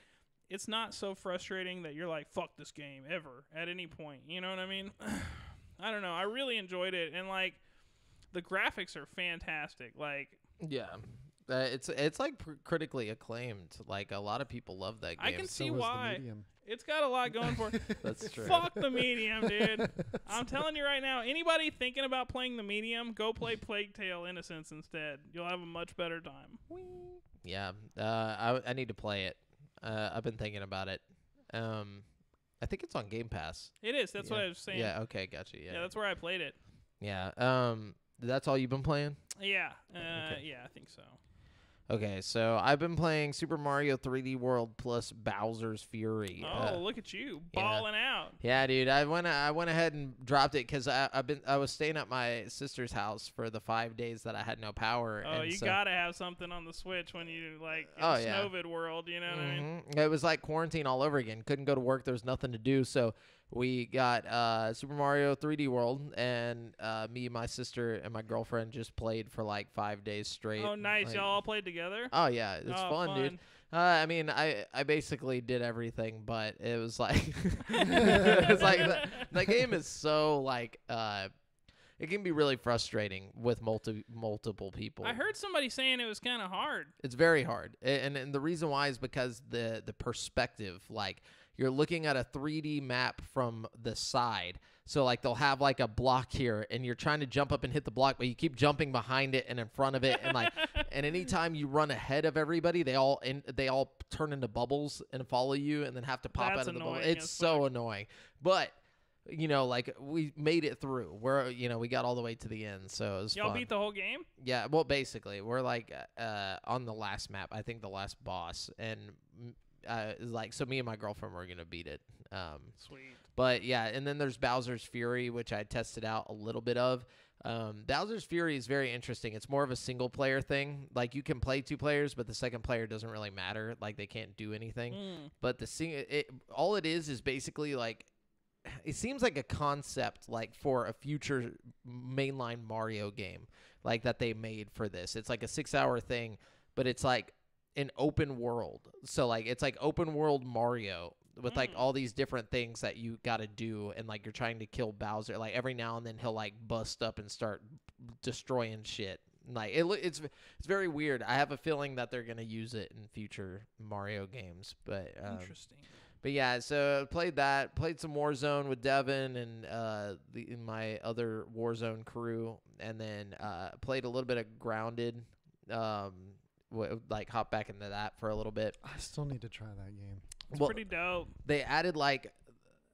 it's not so frustrating that you're like, fuck this game ever at any point. You know what I mean? I don't know. I really enjoyed it. And like the graphics are fantastic. Like, yeah, it's like critically acclaimed. Like a lot of people love that game. I can see why. It's got a lot going for it. That's true. Fuck the medium, dude. I'm telling you right now, anybody thinking about playing the medium, go play Plague Tale Innocence instead. You'll have a much better time. Yeah. I need to play it. I've been thinking about it. I think it's on Game Pass. It is. That's what I was saying. Yeah. Okay. Gotcha. Yeah. Yeah. That's where I played it. Yeah. That's all you've been playing? Yeah. Okay. Yeah. I think so. Okay. So I've been playing Super Mario 3D World plus Bowser's Fury. Oh, look at you balling out. Yeah, dude. I went ahead and dropped it because I was staying at my sister's house for the 5 days that I had no power. Oh, and you gotta have something on the Switch when you like Snowvid World. You know what I mean? It was like quarantine all over again. Couldn't go to work. There was nothing to do. So we got Super Mario 3D World, and me, my sister, and my girlfriend just played for like 5 days straight. Oh, nice. Like, y'all all played together? Oh, yeah. It's fun, dude. I mean, I basically did everything, but it was like the game is so like it can be really frustrating with multiple people. I heard somebody saying it was kind of hard. It's very hard, and the reason why is because the perspective, like, you're looking at a 3D map from the side. So, like, they'll have, like, a block here, and you're trying to jump up and hit the block, but you keep jumping behind it and in front of it. And, like, and anytime you run ahead of everybody, they all turn into bubbles and follow you and then have to pop out of the bubble. It's so annoying. But you know, like, we made it through. We're, you know, we got all the way to the end, so it was fun. Y'all beat the whole game? Yeah, well, basically. We're, like, on the last map, I think the last boss, and, like, so me and my girlfriend were going to beat it. Sweet. But, yeah, and then there's Bowser's Fury, which I tested out a little bit of. Bowser's Fury is very interesting. It's more of a single-player thing. Like, you can play two players, but the second player doesn't really matter. Like, they can't do anything. Mm. But the all it is basically, like, it seems like a concept, like, for a future mainline Mario game, like, that they made for this. It's like a 6-hour thing, but it's like an open world. So, like, it's like open world Mario with, like, all these different things that you got to do. And, like, you're trying to kill Bowser. Like, every now and then he'll, like, bust up and start destroying shit. Like, it's very weird. I have a feeling that they're going to use it in future Mario games. But interesting. But yeah, so played that, played some Warzone with Devin and my other Warzone crew, and then played a little bit of Grounded, like hop back into that for a little bit. I still need to try that game. It's pretty dope. They added, like,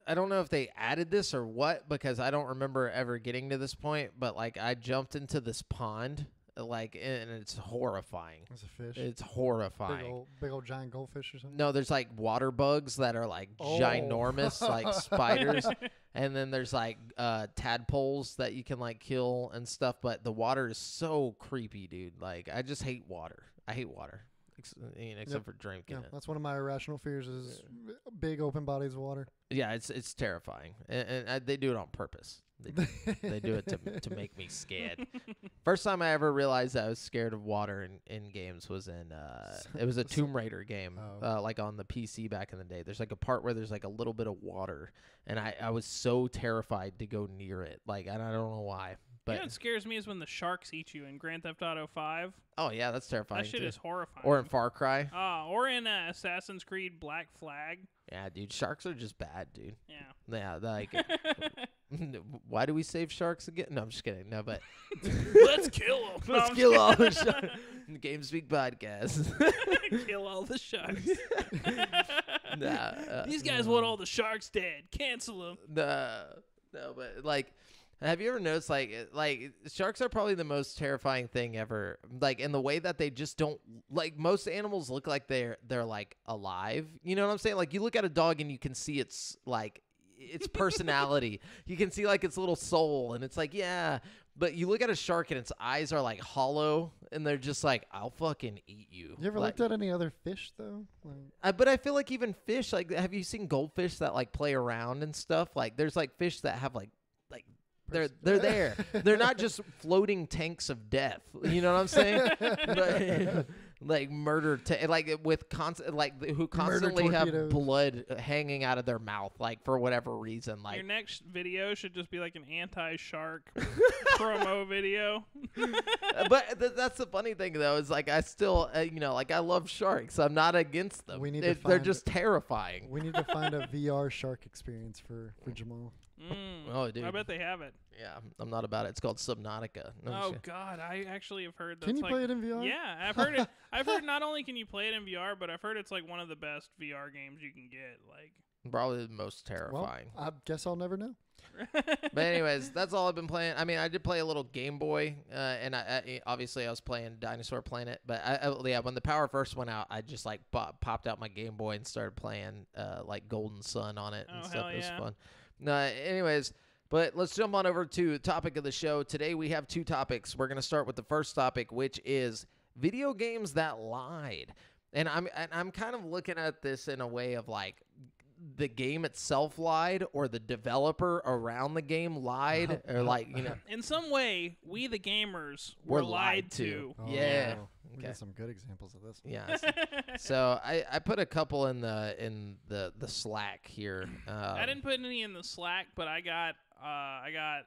I don't know if they added this or what, because I don't remember ever getting to this point, but, like, I jumped into this pond. Like, and it's horrifying. It's a fish. It's horrifying. Big old giant goldfish or something? No, there's, like, water bugs that are, like, ginormous, like spiders. And then there's, like, tadpoles that you can, like, kill and stuff. But the water is so creepy, dude. Like, I just hate water. I hate water. Except for drinking it. That's one of my irrational fears is big open bodies of water. Yeah, it's terrifying. And they do it on purpose. They do it to make me scared. First time I ever realized I was scared of water in games was in it was a Tomb Raider game, like on the PC back in the day. There's like a part where there's like a little bit of water, and I was so terrified to go near it. Like, and I don't know why. But you know what scares me is when the sharks eat you in Grand Theft Auto 5. Oh yeah, that's terrifying. That shit is horrifying. Or in Far Cry. Or in Assassin's Creed Black Flag. Yeah, dude, sharks are just bad, dude. Yeah, like, why do we save sharks again? No, I'm just kidding. No, but let's kill them. Let's kill all the sharks. GameSpeak podcast. Kill all the sharks. These guys want all the sharks dead. Cancel them. No, but like, have you ever noticed, like sharks are probably the most terrifying thing ever, like, in the way that they just don't, like, most animals look like they're like alive. You know what I'm saying? Like, you look at a dog and you can see it's like its personality. You can see, like, its little soul, and it's like, yeah. But you look at a shark and its eyes are like hollow, and they're just like, I'll fucking eat you. You ever, like, looked at any other fish though? Like, but I feel like even fish, like, have you seen goldfish that, like, play around and stuff? Like, there's, like, fish that have, like, they're there. They're not just floating tanks of death. You know what I'm saying? But, like, who constantly have blood hanging out of their mouth, like, for whatever reason. Like, your next video should just be like an anti-shark promo video. But that's the funny thing though, is, like, I still, you know, like, I love sharks. I'm not against them. We need to find, they're just terrifying. We need to find a VR shark experience for Jamal. Oh, dude. I bet they have it. Yeah, I'm not about it. It's called Subnautica. Oh God, I actually have heard that. Can you play it in VR? Yeah, I've heard it. I've heard not only can you play it in VR, but I've heard it's like one of the best VR games you can get. Like, probably the most terrifying. Well, I guess I'll never know. But anyways, that's all I've been playing. I mean, I did play a little Game Boy, and I obviously I was playing Dinosaur Planet. But yeah, when the power first went out, I just, like, popped out my Game Boy and started playing like Golden Sun on it and stuff. It was fun. Anyways, but let's jump on over to the topic of the show. Today we have two topics. We're going to start with the first topic, which is video games that lied. And I'm kind of looking at this in a way of, like, the game itself lied, or the developer around the game lied, or, like, you know. In some way, we the gamers were lied to. Oh, yeah. Wow. We got some good examples of this one. Yeah. So I put a couple in the Slack here. I didn't put any in the Slack, but I got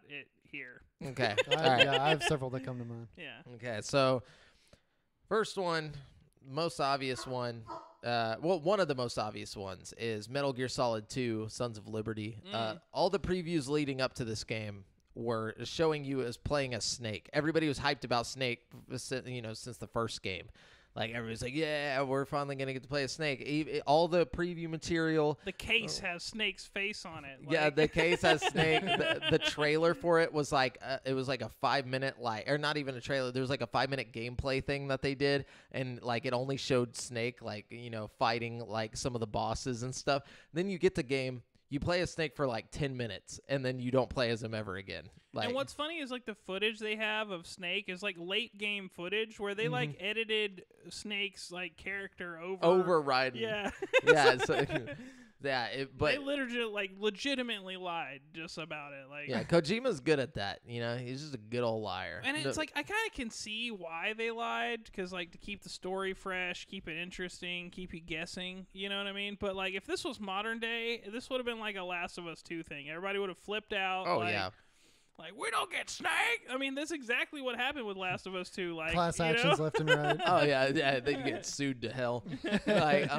it here. Okay. All right. Yeah, I have several that come to mind. Yeah. Okay. So first one, most obvious one. Well, one of the most obvious ones is Metal Gear Solid 2: Sons of Liberty. All the previews leading up to this game were showing you as playing a snake. Everybody was hyped about Snake, you know, since the first game. Like, everybody's like, yeah, we're finally going to get to play a snake. All the preview material. The case has Snake's face on it. Like. Yeah, the case has Snake. The trailer for it was like a 5-minute, like, or not even a trailer. There was like a 5-minute gameplay thing that they did. And like, it only showed Snake, like, you know, fighting like some of the bosses and stuff. And then you get the game. You play as Snake for like 10 minutes, and then you don't play as him ever again. Like, and what's funny is like the footage they have of Snake is like late game footage where they like edited Snake's like character overriding. Yeah, yeah. So, yeah, but they literally like legitimately lied just about it. Like, yeah, Kojima's good at that. You know, he's just a good old liar. And it's like I kind of can see why they lied, because like to keep the story fresh, keep it interesting, keep you guessing. You know what I mean? But like if this was modern day, this would have been like a Last of Us 2 thing. Everybody would have flipped out. Oh like, yeah. Like, we don't get Snake. I mean, that's exactly what happened with Last of Us 2. Like, class actions left and right. Oh, yeah. Yeah, they get sued to hell. Like,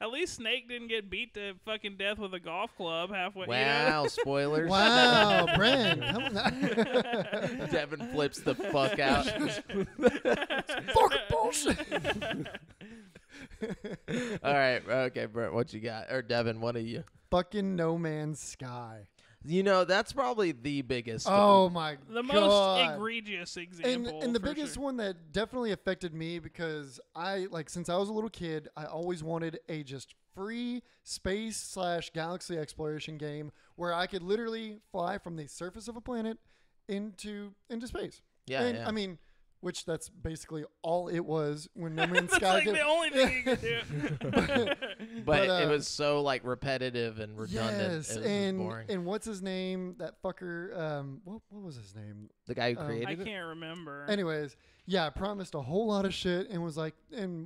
at least Snake didn't get beat to fucking death with a golf club halfway. Wow, you know? Spoilers. Wow, Brent. Devin flips the fuck out. Fuck bullshit. All right. Okay, Brent, what you got? Or Devin, what are you? Fucking No Man's Sky. You know, that's probably the biggest. Oh, my God. The most egregious example. And the biggest one that definitely affected me, because I, like, since I was a little kid, I always wanted a just free space/galaxy exploration game where I could literally fly from the surface of a planet into space. Yeah, and, yeah. I mean, which that's basically all it was when No Man's Sky like did. That's like the only thing you could do. But it was so, like, repetitive and redundant. Yes, and boring. And what's his name? That fucker, what was his name? The guy who created it? I can't remember. Anyways, yeah, promised a whole lot of shit and was like, is it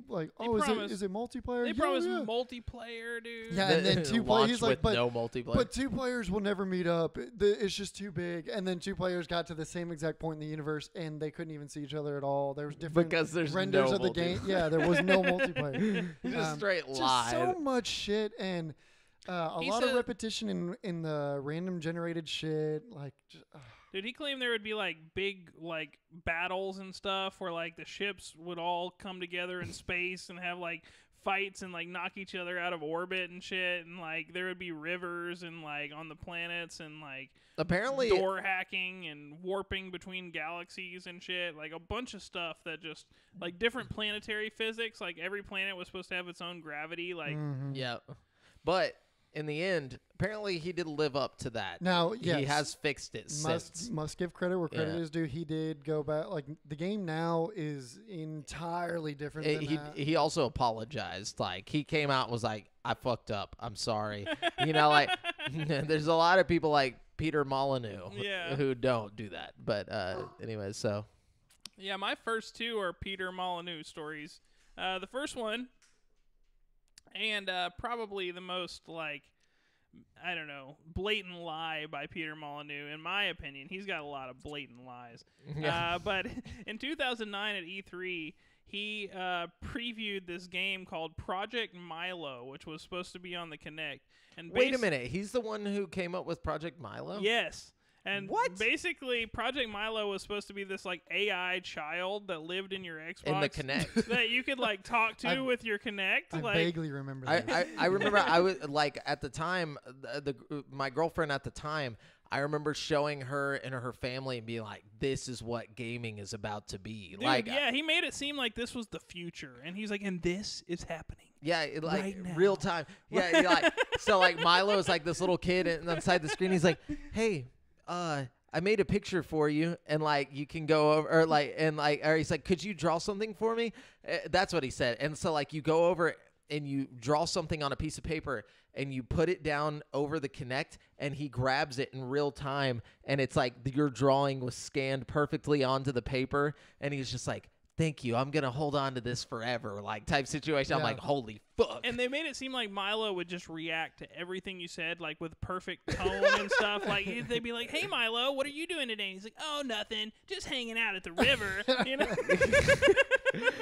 multiplayer? They promised multiplayer, dude. Yeah, and then two players, he's like, no multiplayer. But two players will never meet up. It's just too big. And then two players got to the same exact point in the universe, and they couldn't even see each other at all. There was different renders of the game. Yeah, there was no multiplayer. Just straight lie. Just so much shit and a lot of repetition in the random generated shit. Like, just, Did he claim there would be like big like battles and stuff where like the ships would all come together in space and have like fights and like knock each other out of orbit and shit, and like there would be rivers and like on the planets and like apparently door hacking and warping between galaxies and shit, like a bunch of stuff that just like different planetary physics, like every planet was supposed to have its own gravity, like yeah, but in the end, apparently he did live up to that. Now, yes, he has fixed it since. Must give credit where credit is due. He did go back. Like, the game now is entirely different than that. He also apologized. Like, he came out and was like, I fucked up. I'm sorry. You know, like, there's a lot of people like Peter Molyneux who don't do that. But anyway, so. Yeah, my first two are Peter Molyneux stories. The first one. And probably the most, like, I don't know, blatant lie by Peter Molyneux, in my opinion. He's got a lot of blatant lies. Yeah. But in 2009 at E3, he previewed this game called Project Milo, which was supposed to be on the Kinect. And wait a minute. He's the one who came up with Project Milo? Yes. And basically, Project Milo was supposed to be this like AI child that lived in your Xbox, in the Kinect, that you could like talk to with your Kinect. I like, vaguely remember that. I remember I was like at the time, my girlfriend at the time. I remember showing her and her family and being like, "This is what gaming is about to be." Dude, like, yeah, he made it seem like this was the future, and he's like, "And this is happening." Yeah, like right now. Real time. Yeah, like so like Milo is like this little kid, and inside the screen, he's like, "Hey. I made a picture for you, and like you can go over, or like, and like, or he's like, could you draw something for me?" That's what he said. And so like you go over and you draw something on a piece of paper and you put it down over the Kinect, and he grabs it in real time, and it's like your drawing was scanned perfectly onto the paper, and he's just like, "Thank you. I'm gonna hold on to this forever," like type situation. Yeah. I'm like, holy fuck. And they made it seem like Milo would just react to everything you said, like with perfect tone and stuff. Like they'd be like, "Hey, Milo, what are you doing today?" And he's like, "Oh, nothing, just hanging out at the river." You know.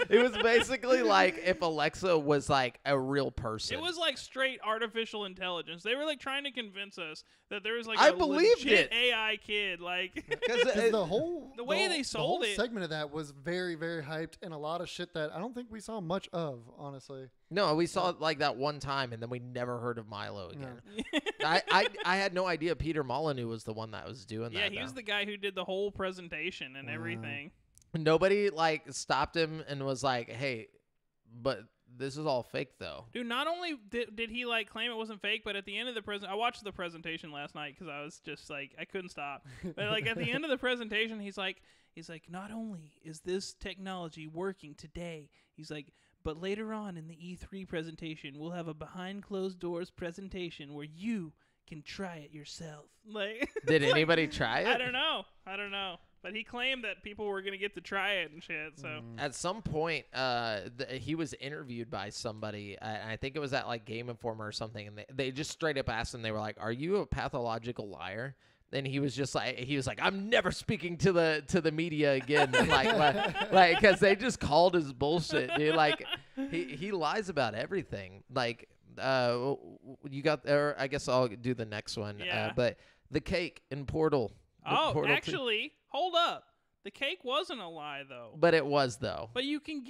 It was basically like if Alexa was like a real person. It was like straight artificial intelligence. They were like trying to convince us that there was like a legit AI kid. Like because the way they sold it, segment of that was very, very hyped and a lot of shit that I don't think we saw much of, honestly. No, we saw it like that one time, and then we never heard of Milo again. No. I had no idea Peter Molyneux was the one that was doing that. Yeah, he was the guy who did the whole presentation and everything. Nobody like stopped him and was like, "Hey, but this is all fake, though." Dude, not only did he like claim it wasn't fake, but at the end of the I watched the presentation last night because I was just like I couldn't stop. But like at the end of the presentation, he's like, "Not only is this technology working today," he's like, "but later on in the E3 presentation, we'll have a behind-closed-doors presentation where you can try it yourself." Like, did anybody try it? I don't know. But he claimed that people were going to get to try it and shit. So at some point, he was interviewed by somebody. I think it was at like Game Informer or something. And they just straight up asked him. They were like, "Are you a pathological liar?" And he was just like, "I'm never speaking to the media again." like, because they just called his bullshit, dude. Like, he lies about everything. Like, you got there. I guess I'll do the next one. Yeah. But the cake in Portal. Oh, Portal actually, hold up. The cake wasn't a lie, though. But it was, though. But you can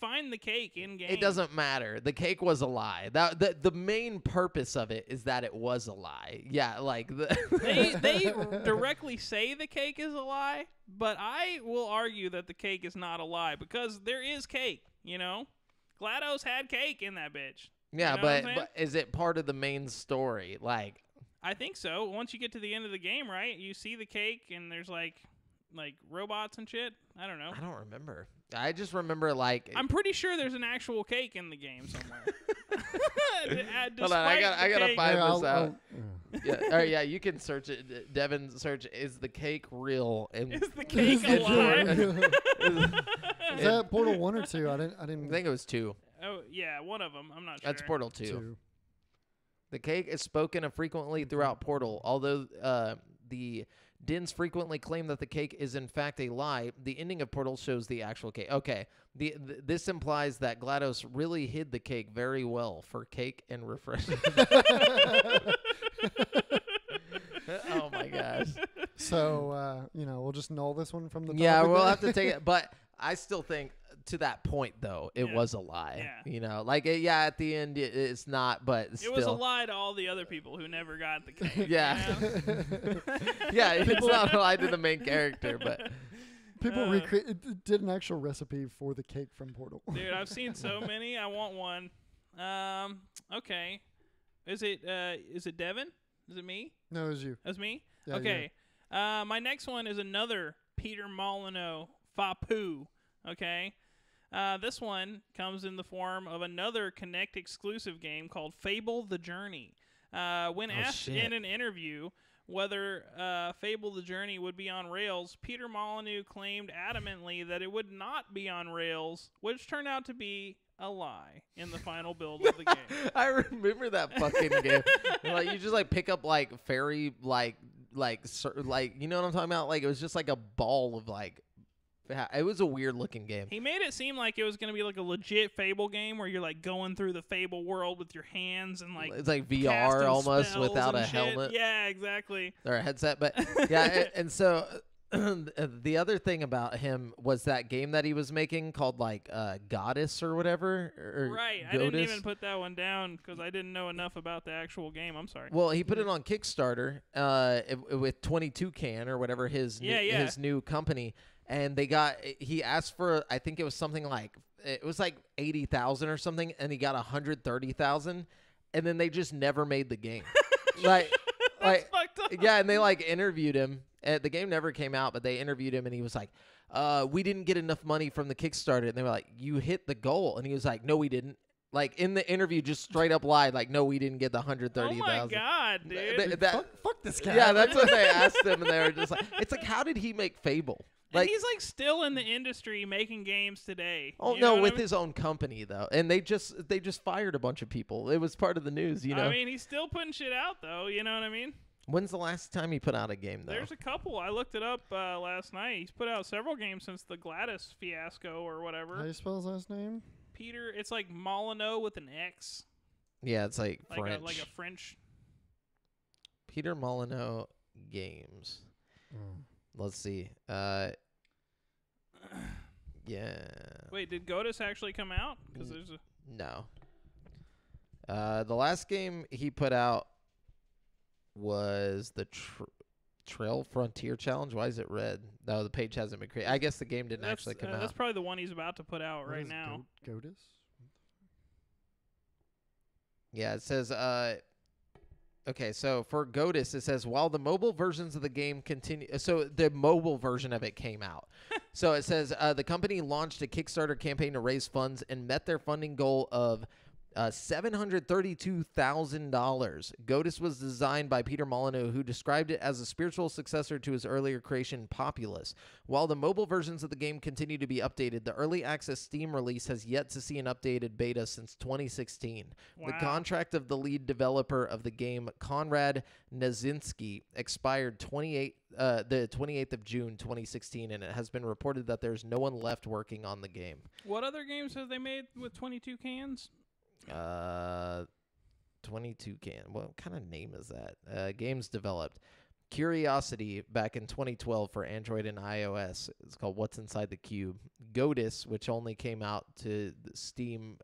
find the cake in game. It doesn't matter. The cake was a lie. The main purpose of it is that it was a lie. Yeah, like they directly say the cake is a lie, but I will argue that the cake is not a lie because there is cake. You know, GLaDOS had cake in that bitch. Yeah, you know but is it part of the main story? Like, I think so. Once you get to the end of the game, right? You see the cake, and there's like robots and shit. I don't know. I don't remember. I just remember like I'm pretty sure there's an actual cake in the game somewhere. Hold on, I gotta find this out. Yeah, all right, yeah, you can search it. Devin, search is the cake real? And is the cake alive? Is that Portal 1 or 2? I didn't think it was 2. Oh yeah, one of them. I'm not sure. That's Portal 2. The cake is spoken of frequently throughout Portal, although the Dins frequently claim that the cake is in fact a lie. The ending of Portal shows the actual cake. Okay, this implies that GLaDOS really hid the cake very well for cake and refreshment. Oh my gosh! So you know, we'll just null this one from the topic. We'll have to take it. But I still think to that point though, it was a lie. Yeah. You know, like at the end it's not, but it was a lie to all the other people who never got the cake. Yeah, you know? Yeah, it's not a lie to the main character, but people did an actual recipe for the cake from Portal. Dude, I've seen so many. I want one. Okay, is it Devin? Is it me? No, it was you. It was me. Yeah, okay. Yeah. My next one is another Peter Molyneux FAPU. Okay. This one comes in the form of another Kinect exclusive game called Fable the Journey. When asked in an interview whether Fable the Journey would be on rails, Peter Molyneux claimed adamantly that it would not be on rails, which turned out to be a lie in the final build of the game. I remember that fucking game. Like you just like pick up like fairy like you know what I'm talking about? Like it was just like a ball of like. It was a weird looking game. He made it seem like it was going to be like a legit Fable game where you're like going through the Fable world with your hands and like it's like VR almost without a helmet. Yeah, exactly. Or a headset, but yeah. And so the other thing about him was that game that he was making called like Goddess or whatever. Right. I didn't even put that one down because I didn't know enough about the actual game. I'm sorry. Well, he put it on Kickstarter with 22Can or whatever his new company. And he asked for, I think it was something like, it was like 80,000 or something, and he got 130,000, and then they just never made the game. That's fucked up. Yeah, and they like interviewed him. The game never came out, but they interviewed him, and he was like, "We didn't get enough money from the Kickstarter," and they were like, "You hit the goal," and he was like, "No, we didn't." Like in the interview, just straight up lied. Like, "No, we didn't get the 130,000. Oh my god, dude! Fuck this guy. Yeah, that's what they asked him, and they were just like, "It's like, how did he make Fable?" And he's like still in the industry making games today. Oh no, with his own company though, and they just fired a bunch of people. It was part of the news, you know. I mean, he's still putting shit out though. You know what I mean? When's the last time he put out a game though? There's a couple. I looked it up last night. He's put out several games since the Gladys fiasco or whatever. How do you spell his last name? Peter. It's like Molyneux with an X. Yeah, it's like French. Like a French. Peter Molyneux games. Mm. Let's see. Yeah. Wait, did Godus actually come out? Because there's a no. The last game he put out was the Trail Frontier Challenge. Why is it red? No, the page hasn't been created. I guess the game didn't actually come out. That's probably the one he's about to put out right now. Godus. Yeah, it says. Okay, so for Godus, it says, while the mobile versions of the game continue... So the mobile version of it came out. So it says, the company launched a Kickstarter campaign to raise funds and met their funding goal of $732,000. Godus was designed by Peter Molyneux, who described it as a spiritual successor to his earlier creation, Populous. While the mobile versions of the game continue to be updated, the early access Steam release has yet to see an updated beta since 2016. Wow. The contract of the lead developer of the game, Konrad Nazinski, expired the 28th of June 2016, and it has been reported that there's no one left working on the game. What other games have they made with 22 cans? 22 can. What kind of name is that? Games developed. Curiosity back in 2012 for Android and iOS. It's called What's Inside the Cube. Godus, which only came out to Steam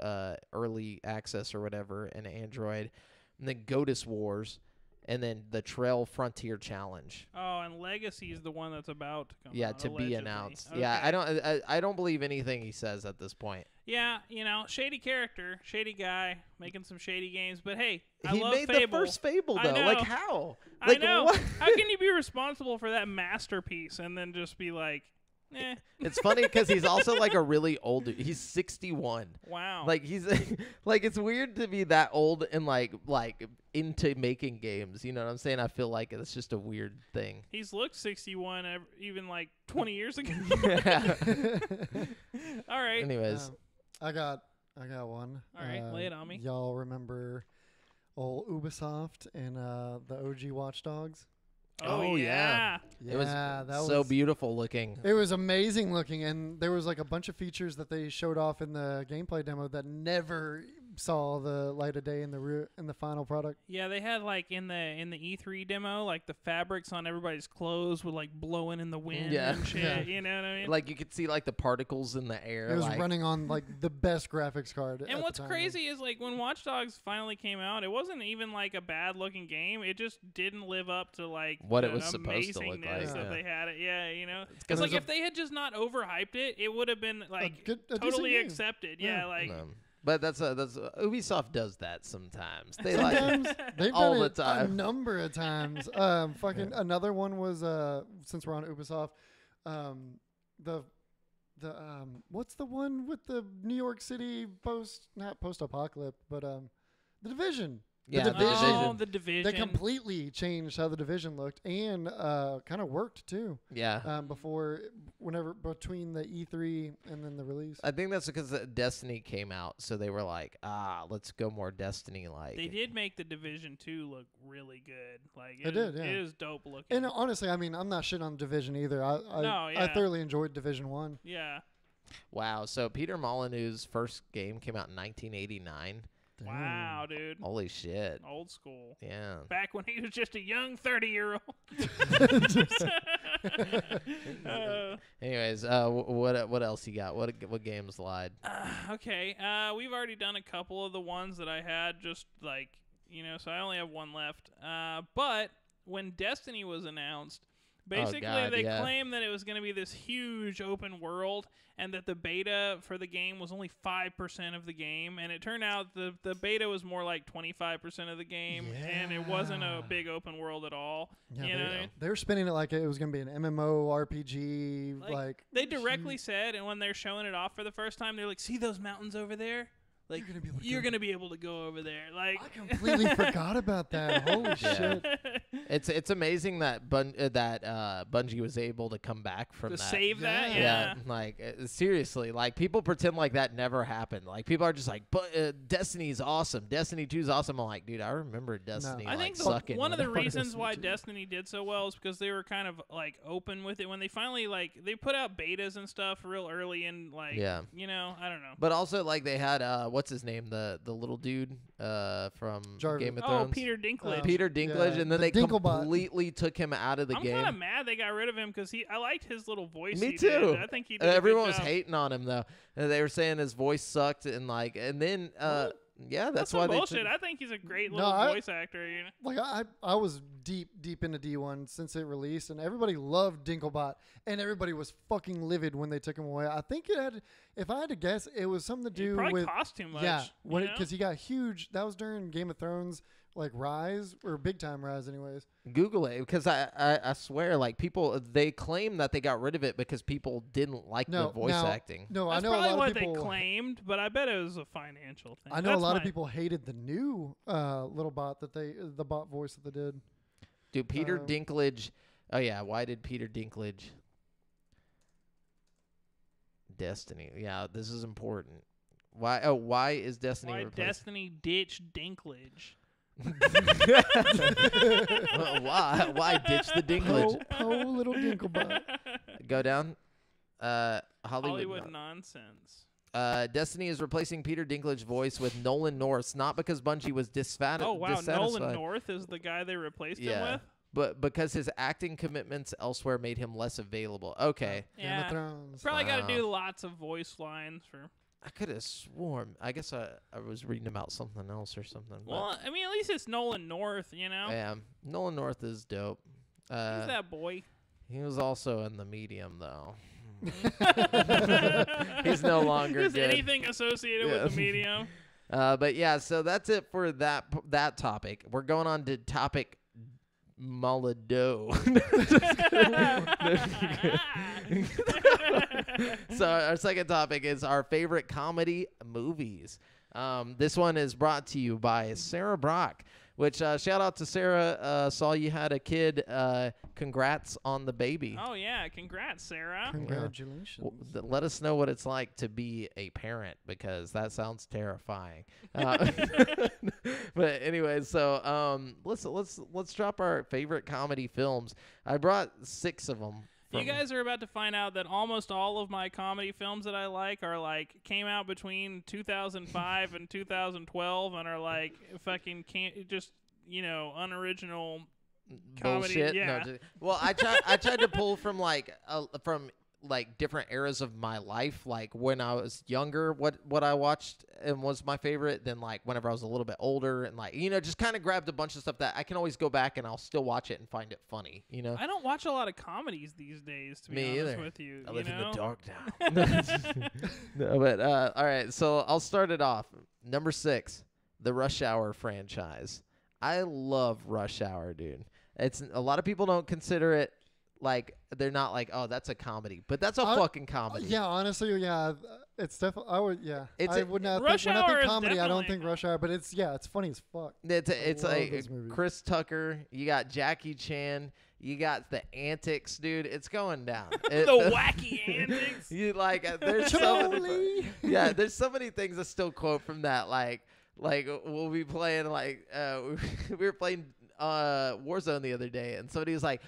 early access or whatever, and Android. And then Godus Wars. And then the Trail Frontier Challenge. Oh, and Legacy is the one that's about to come out, to allegedly be announced. Okay. Yeah, I don't believe anything he says at this point. Yeah, you know, shady character, shady guy, making some shady games. But hey, I love Fable. He made the first Fable though. Like how? Like, I know. What? How can you be responsible for that masterpiece and then just be like? Eh. It's funny because he's also like a really old dude. He's 61. Wow. Like he's like, it's weird to be that old and like into making games. You know what I'm saying? I feel like it's just a weird thing. He's looked 61 even like 20 years ago. Yeah. All right. Anyways, I got one. All right, lay it on me. Y'all remember old Ubisoft and the OG Watch Dogs? Oh yeah. Yeah, it was so beautiful looking. It was amazing looking, and there was like a bunch of features that they showed off in the gameplay demo that never saw the light of day in the final product. Yeah, they had like in the E3 demo, like the fabrics on everybody's clothes were like blowing in the wind and shit. Yeah. You know what I mean? Like you could see like the particles in the air. It was running on like the best graphics card. And what's crazy is like when Watch Dogs finally came out, it wasn't even like a bad looking game. It just didn't live up to like what it was supposed to look like. That they had it. Yeah, you know. It's like if they had just not overhyped it, it would have been like a totally accepted. Yeah, like. But that's Ubisoft does that sometimes. They sometimes like all done the time, a number of times. Another one was since we're on Ubisoft, the what's the one with the New York City post-apocalypse, but The Division. Yeah, The Division. They completely changed how The Division looked and kind of worked too. Yeah. Between the E3 and then the release. I think that's because Destiny came out, so they were like, let's go more Destiny-like. They did make The Division 2 look really good. Like it is dope looking. And honestly, I mean, I'm not shit on Division either. I thoroughly enjoyed Division 1. Yeah. Wow. So Peter Molyneux's first game came out in 1989. Wow, dude. Holy shit. Old school. Yeah. Back when he was just a young 30-year-old. Anyways, what else you got? What games lied? Okay. We've already done a couple of the ones that I had, just like, you know, so I only have one left. But when Destiny was announced, basically they claimed that it was going to be this huge open world and that the beta for the game was only 5% of the game. And it turned out the beta was more like 25% of the game, and it wasn't a big open world at all. Yeah, you know what I mean? They were spinning it like it was going to be an MMORPG. Like they directly said, and when they're showing it off for the first time, they're like, see those mountains over there? Like, you're gonna be able to go over there. Like, I completely forgot about that. Holy shit! It's amazing that Bungie was able to come back from that. Save that. Yeah. Like seriously, like people pretend like that never happened. Like people are just like, Destiny's awesome. Destiny 2's awesome. I'm like, dude, I remember Destiny. No. I think sucking one of the reasons why Destiny did so well is because they were kind of like open with it when they finally like they put out betas and stuff real early and like you know, I don't know. But also like they had what's his name? The little dude from Jarvis. Game of Thrones. Oh, Peter Dinklage. Peter Dinklage, and then they completely took him out of the game. I'm kind of mad they got rid of him because I liked his little voice. Me too. Did. I think he did. Everyone was hating on him though. And they were saying his voice sucked and like, and then yeah, that's why bullshit. I think he's a great little voice actor. You know? Like I was deep into D1 since it released, and everybody loved Dinklebot, and everybody was fucking livid when they took him away. I think it had, if I had to guess, it was something to do with cost too much. Yeah, because he got huge. That was during Game of Thrones, like Rise or Big Time Rise, anyways. Google it because I swear, like people they claim that they got rid of it because people didn't like the voice acting. No, that's I know probably a lot of people they claimed, but I bet it was a financial thing. I know that's a lot of people hated the new little bot that they the bot voice that they did. Dude, Peter Dinklage. Oh yeah, why did Peter Dinklage? Destiny. Yeah, this is important. Why? Oh, why is Destiny? Why Destiny ditched Dinklage? Well, why ditch the Dinklage? Oh, little Dinklebot. Go down. Hollywood nonsense. Destiny is replacing Peter Dinklage's voice with Nolan North, not because Bungie was dissatisfied. Oh wow, Nolan North is the guy they replaced him with? But because his acting commitments elsewhere made him less available. Okay. Yeah. Probably got to do lots of voice lines for... I could have sworn. I guess I was reading about something else or something. Well, I mean, at least it's Nolan North, you know? Yeah. Nolan North is dope. He's that boy. He was also in The Medium, though. He's no longer good. Anything associated with The Medium. But, yeah, so that's it for that topic. We're going on to topic Molado. So our second topic is our favorite comedy movies. This one is brought to you by Sarah Brock, which shout out to Sarah. Saw you had a kid. Congrats on the baby. Oh, yeah. Congrats, Sarah. Congratulations. Yeah. Let us know what it's like to be a parent because that sounds terrifying. But anyway, so let's drop our favorite comedy films. I brought 6 of them. You guys are about to find out that almost all of my comedy films that I like are like came out between 2005 and 2012 and are like fucking can't just, you know, unoriginal comedy. Bullshit. Yeah. No, well, I tried to pull from like different eras of my life, like when I was younger, what I watched and was my favorite, then like whenever I was a little bit older, and like, you know, just kind of grabbed a bunch of stuff that I can always go back and I'll still watch it and find it funny, you know? I don't watch a lot of comedies these days, to be honest with you. I live in the dark now. No, but all right, so I'll start it off. Number 6, the Rush Hour franchise. I love Rush Hour, dude. It's a lot of people don't consider it. Like, they're not like, oh, that's a comedy. But that's a fucking comedy. Yeah, honestly, yeah. It's definitely, I don't think Rush Hour, but it's, yeah, it's funny as fuck. It's like Chris Tucker. You got Jackie Chan. You got the antics, dude. It's going down. The wacky antics. You like, there's so many, yeah, there's so many things I still quote from that. Like we'll be playing, like, we were playing Warzone the other day, and somebody was like,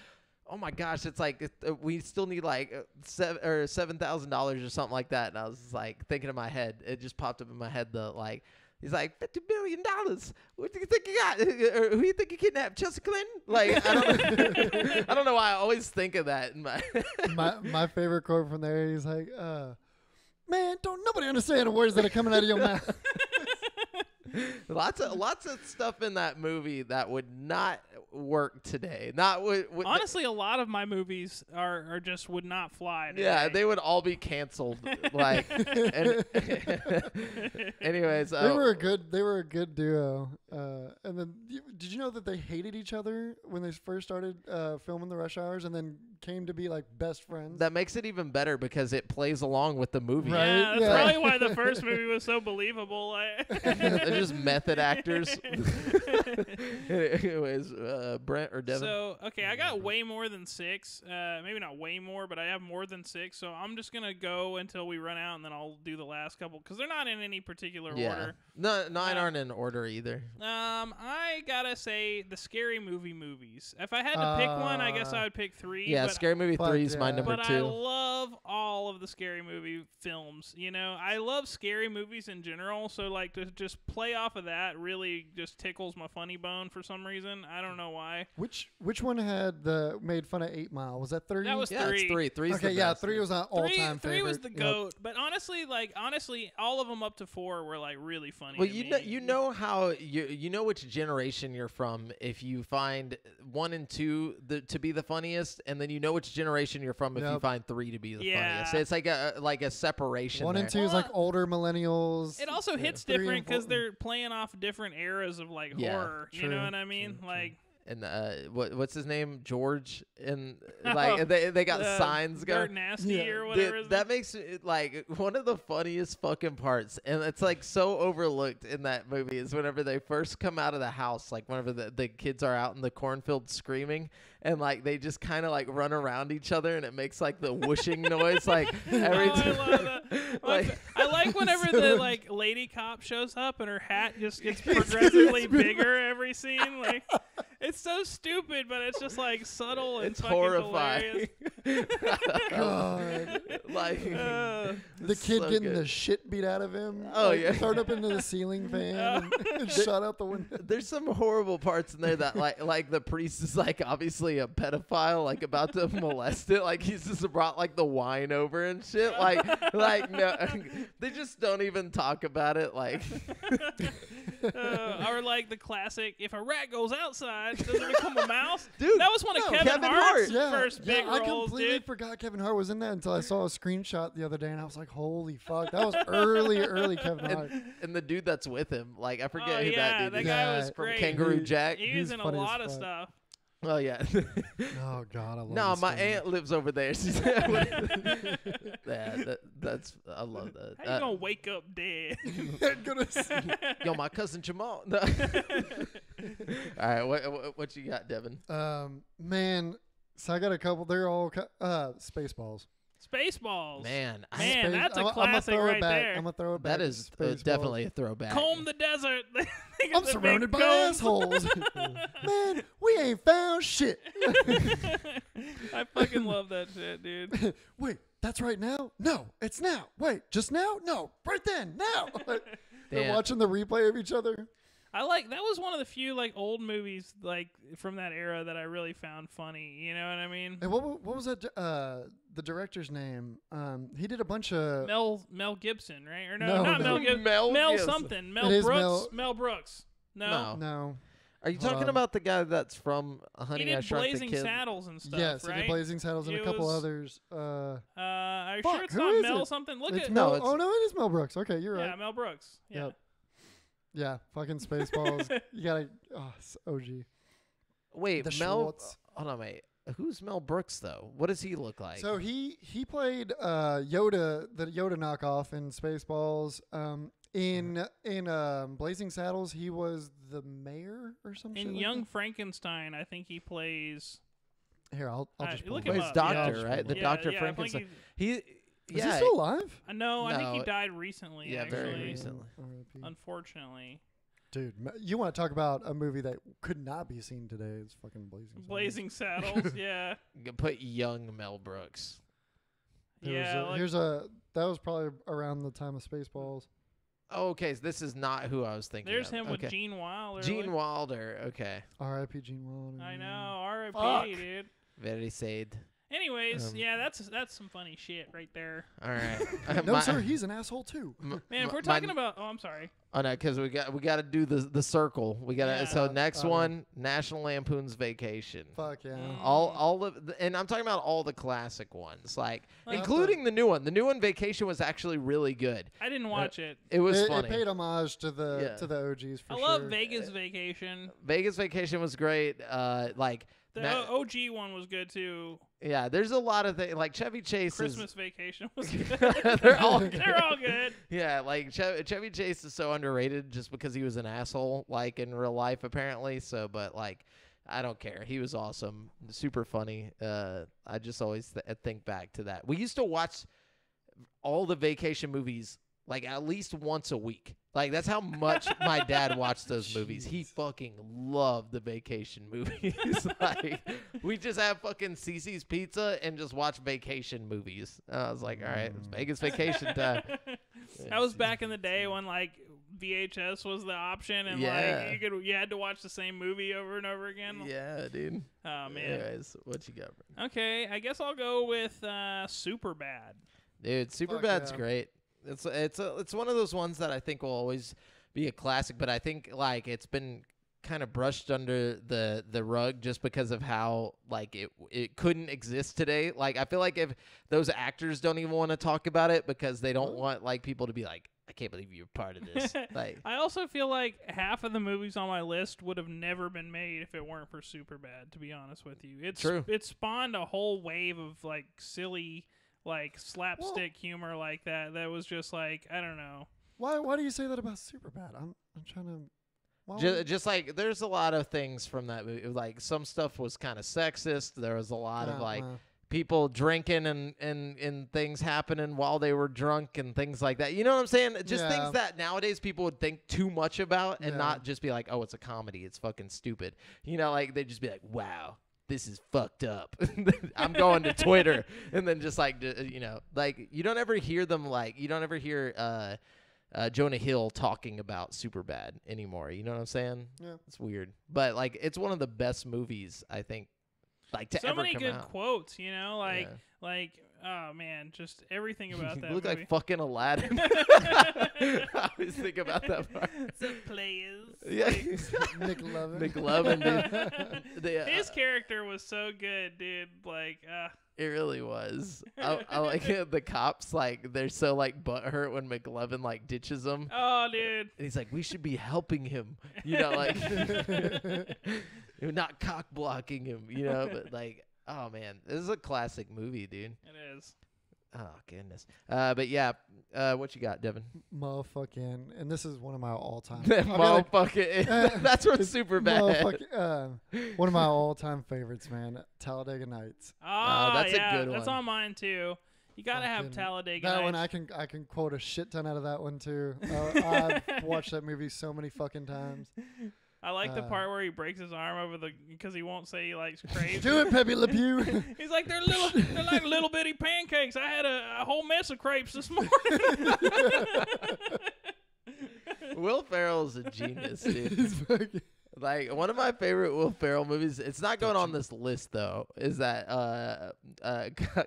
oh my gosh, it's like we still need like $7,000 or something like that. And I was just like thinking in my head, it just popped up in my head. He's like, $50 billion. What do you think you got? Or who do you think you kidnapped? Chelsea Clinton? Like, I don't, I don't know why I always think of that in my my favorite quote from there. He's like, man, don't nobody understand the words that are coming out of your mouth. Lots of stuff in that movie that would not work today. Honestly, a lot of my movies are just would not fly today. Yeah, they would all be canceled. Like, anyways, they were a good duo. And then, did you know that they hated each other when they first started filming the Rush Hours, and then came to be like best friends? That makes it even better because it plays along with the movie. Right? Yeah, that's probably why the first movie was so believable. They're just method actors. Anyways, Brent or Devin? So, okay, I got way more than six. Maybe not way more, but I have more than six. So I'm just going to go until we run out, and then I'll do the last couple because they're not in any particular order. No, nine aren't in order either. I gotta say the Scary Movie movies. If I had to pick one, I guess I would pick 3. Yeah, Scary Movie 3 is my number 2. But I love all of the Scary Movie films. You know, I love scary movies in general. So like to just play off of that really just tickles my funny bone for some reason. I don't know why. Which one had the made fun of 8 Mile? Was that 3? That was 3. Yeah, it's 3. Three's okay, the best. 3 was an all-time favorite. 3 was the GOAT. But honestly, all of them up to 4 were like really funny. Well, you know how you know which generation you're from if you find 1 and 2 to be the funniest, and then you know which generation you're from if you find 3 to be the funniest. It's like a separation. 1 and 2 is like older millennials. It also hits different because they're playing off different eras of like horror. True, you know what I mean? True, like. And what's his name, George, and they got signs going. Dirt Nasty or whatever. That makes it like one of the funniest fucking parts, and it's like so overlooked in that movie is whenever they first come out of the house, like whenever the kids are out in the cornfield screaming, and like they just kind of like run around each other, and it makes like the whooshing noise, like every time. I love that. I like whenever the like lady cop shows up and her hat just gets progressively bigger every scene, like. It's so stupid, but it's just like subtle and it's fucking horrifying. Hilarious. God. The kid getting the shit beat out of him. Oh, yeah. Thrown up into the ceiling fan and shot out the window. There's some horrible parts in there that like the priest is like obviously a pedophile, like about to molest it. Like he's just brought like the wine over and shit. Like no, they just don't even talk about it. Like or like the classic, if a rat goes outside, does it become a mouse? Dude, that was one of Kevin Hart's first big roles. I completely forgot Kevin Hart was in that until I saw a screenshot the other day, and I was like, "Holy fuck, that was early Kevin Hart." And the dude that's with him, like I forget who that dude is. That guy was great. From Kangaroo Jack. He's in a lot of stuff. Oh yeah. Oh God, I love. No, my aunt lives over there. that's I love that. How you gonna wake up dead? Yo, my cousin Jamal. No. All right, what you got, Devin? Man, so I got a couple. They're all Spaceballs. Spaceballs. Man, that's a classic right there. I'm a throwback. That is definitely a throwback. Comb the desert. I'm surrounded by assholes. Man, we ain't found shit. I fucking love that shit, dude. Wait, that's right now? No, it's now. Wait, just now? No, right then, now. They're watching the replay of each other. I like that was one of the few like old movies like from that era that I really found funny. You know what I mean? And what was that? The director's name? He did a bunch of Mel Gibson, right? Or not Mel Gibson. Mel something. Mel Brooks. No. Are you talking about the guy that's from Honey, I Shrunk the Kid? He did Blazing Saddles and stuff, yes, right? He did Blazing Saddles and a couple others. Are you sure it's not Mel something? Look at Mel. Oh no, it is Mel Brooks. Okay, you're right. Yeah, Mel Brooks. Yeah. Yep. Yeah, fucking Spaceballs. You gotta, it's OG. Wait, hold on, mate. Who's Mel Brooks though? What does he look like? So he played Yoda, the Yoda knockoff in Spaceballs. In Blazing Saddles, he was the mayor or something. In Young Frankenstein, I think he plays. Here, I'll just look him up. Doctor, right? The Doctor Frankenstein. Is he still alive? No, I think he died recently. Yeah, actually. Very recently. Unfortunately. Dude, you want to talk about a movie that could not be seen today? It's fucking Blazing Saddles. Yeah. Put young Mel Brooks. That was probably around the time of Spaceballs. Oh, okay, so this is not who I was thinking. There's him with Gene Wilder. Gene Wilder. Okay. R.I.P. Gene Wilder. I know. R.I.P. Dude. Very sad. Anyways, yeah, that's some funny shit right there. All right. No, sir, he's an asshole too. Man, if we're talking about, oh, I'm sorry. Oh no, because we got to do the circle. We got to. Yeah. So next one, National Lampoon's Vacation. Fuck yeah. All of the, and I'm talking about all the classic ones, like including the new one. The new one, Vacation, was actually really good. I didn't watch it. It was funny. It paid homage to the OGs for sure. I love Vegas Vacation. Vegas Vacation was great. The OG one was good too. Yeah, there's a lot of things like Chevy Chase. Christmas Vacation was good. They're all good. They're all good. Yeah, like Chevy Chase is so underrated just because he was an asshole, like in real life apparently. So, but like, I don't care. He was awesome, super funny. I just always think back to that. We used to watch all the vacation movies like at least once a week. Like, that's how much my dad watched those movies. Jeez. He fucking loved the vacation movies. Like, we just have fucking Cece's Pizza and just watch vacation movies. I was like, all right, it's Vegas Vacation time. That was back in the day when, like, VHS was the option, and like you had to watch the same movie over and over again. Yeah, dude. Oh, man. Anyways, what you got, Brent? Okay, I guess I'll go with Superbad. Dude, Superbad's great. It's one of those ones that I think will always be a classic, but I think like it's been kind of brushed under the rug just because of how like it couldn't exist today. Like, I feel like if those actors don't even want to talk about it because they don't want like people to be like, I can't believe you're part of this. Like, I also feel like half of the movies on my list would have never been made if it weren't for Superbad, to be honest with you. It's true. It spawned a whole wave of like silly, like slapstick humor like that was just like, I don't know. Why do you say that about Superbad? I'm trying to. Just like there's a lot of things from that movie. Like, some stuff was kind of sexist. There was a lot of like people drinking and things happening while they were drunk and things like that. You know what I'm saying? Just things that nowadays people would think too much about and not just be like, oh, it's a comedy. It's fucking stupid. You know, like they'd just be like, wow, this is fucked up. I'm going to Twitter. And then just like, you know, like you don't ever hear them. Like, you don't ever hear Jonah Hill talking about Superbad anymore. You know what I'm saying? Yeah. It's weird. But like, it's one of the best movies, I think, like to ever come out. So many good quotes, you know, like, oh, man, just everything about that. You look like fucking Aladdin. I always think about that part. Some players. Yeah. Nick Lovin, dude. His character was so good, dude. Like, it really was. I like it. The cops, like, they're so, like, butthurt when McLovin, like, ditches them. Oh, dude. And he's like, we should be helping him. You know, like, not cock-blocking him, you know, but, like, oh, man, this is a classic movie, dude. It is. Oh, goodness. But, yeah, what you got, Devin? Motherfucking, and this is one of my all-time. Motherfucking. That's what's super bad. One of my all-time favorites, man, Talladega Nights. Oh, that's a good one. That's on mine, too. You got to have Talladega Nights. That one, I can quote a shit ton out of that one, too. I've watched that movie so many fucking times. I like the part where he breaks his arm over the because he won't say he likes crazy. Do it, Pepe Le Pew. He's like, they're like little bitty pancakes. I had a whole mess of crepes this morning. Will Ferrell's a genius, dude. Like, one of my favorite Will Ferrell movies. It's not going on this list though. Is that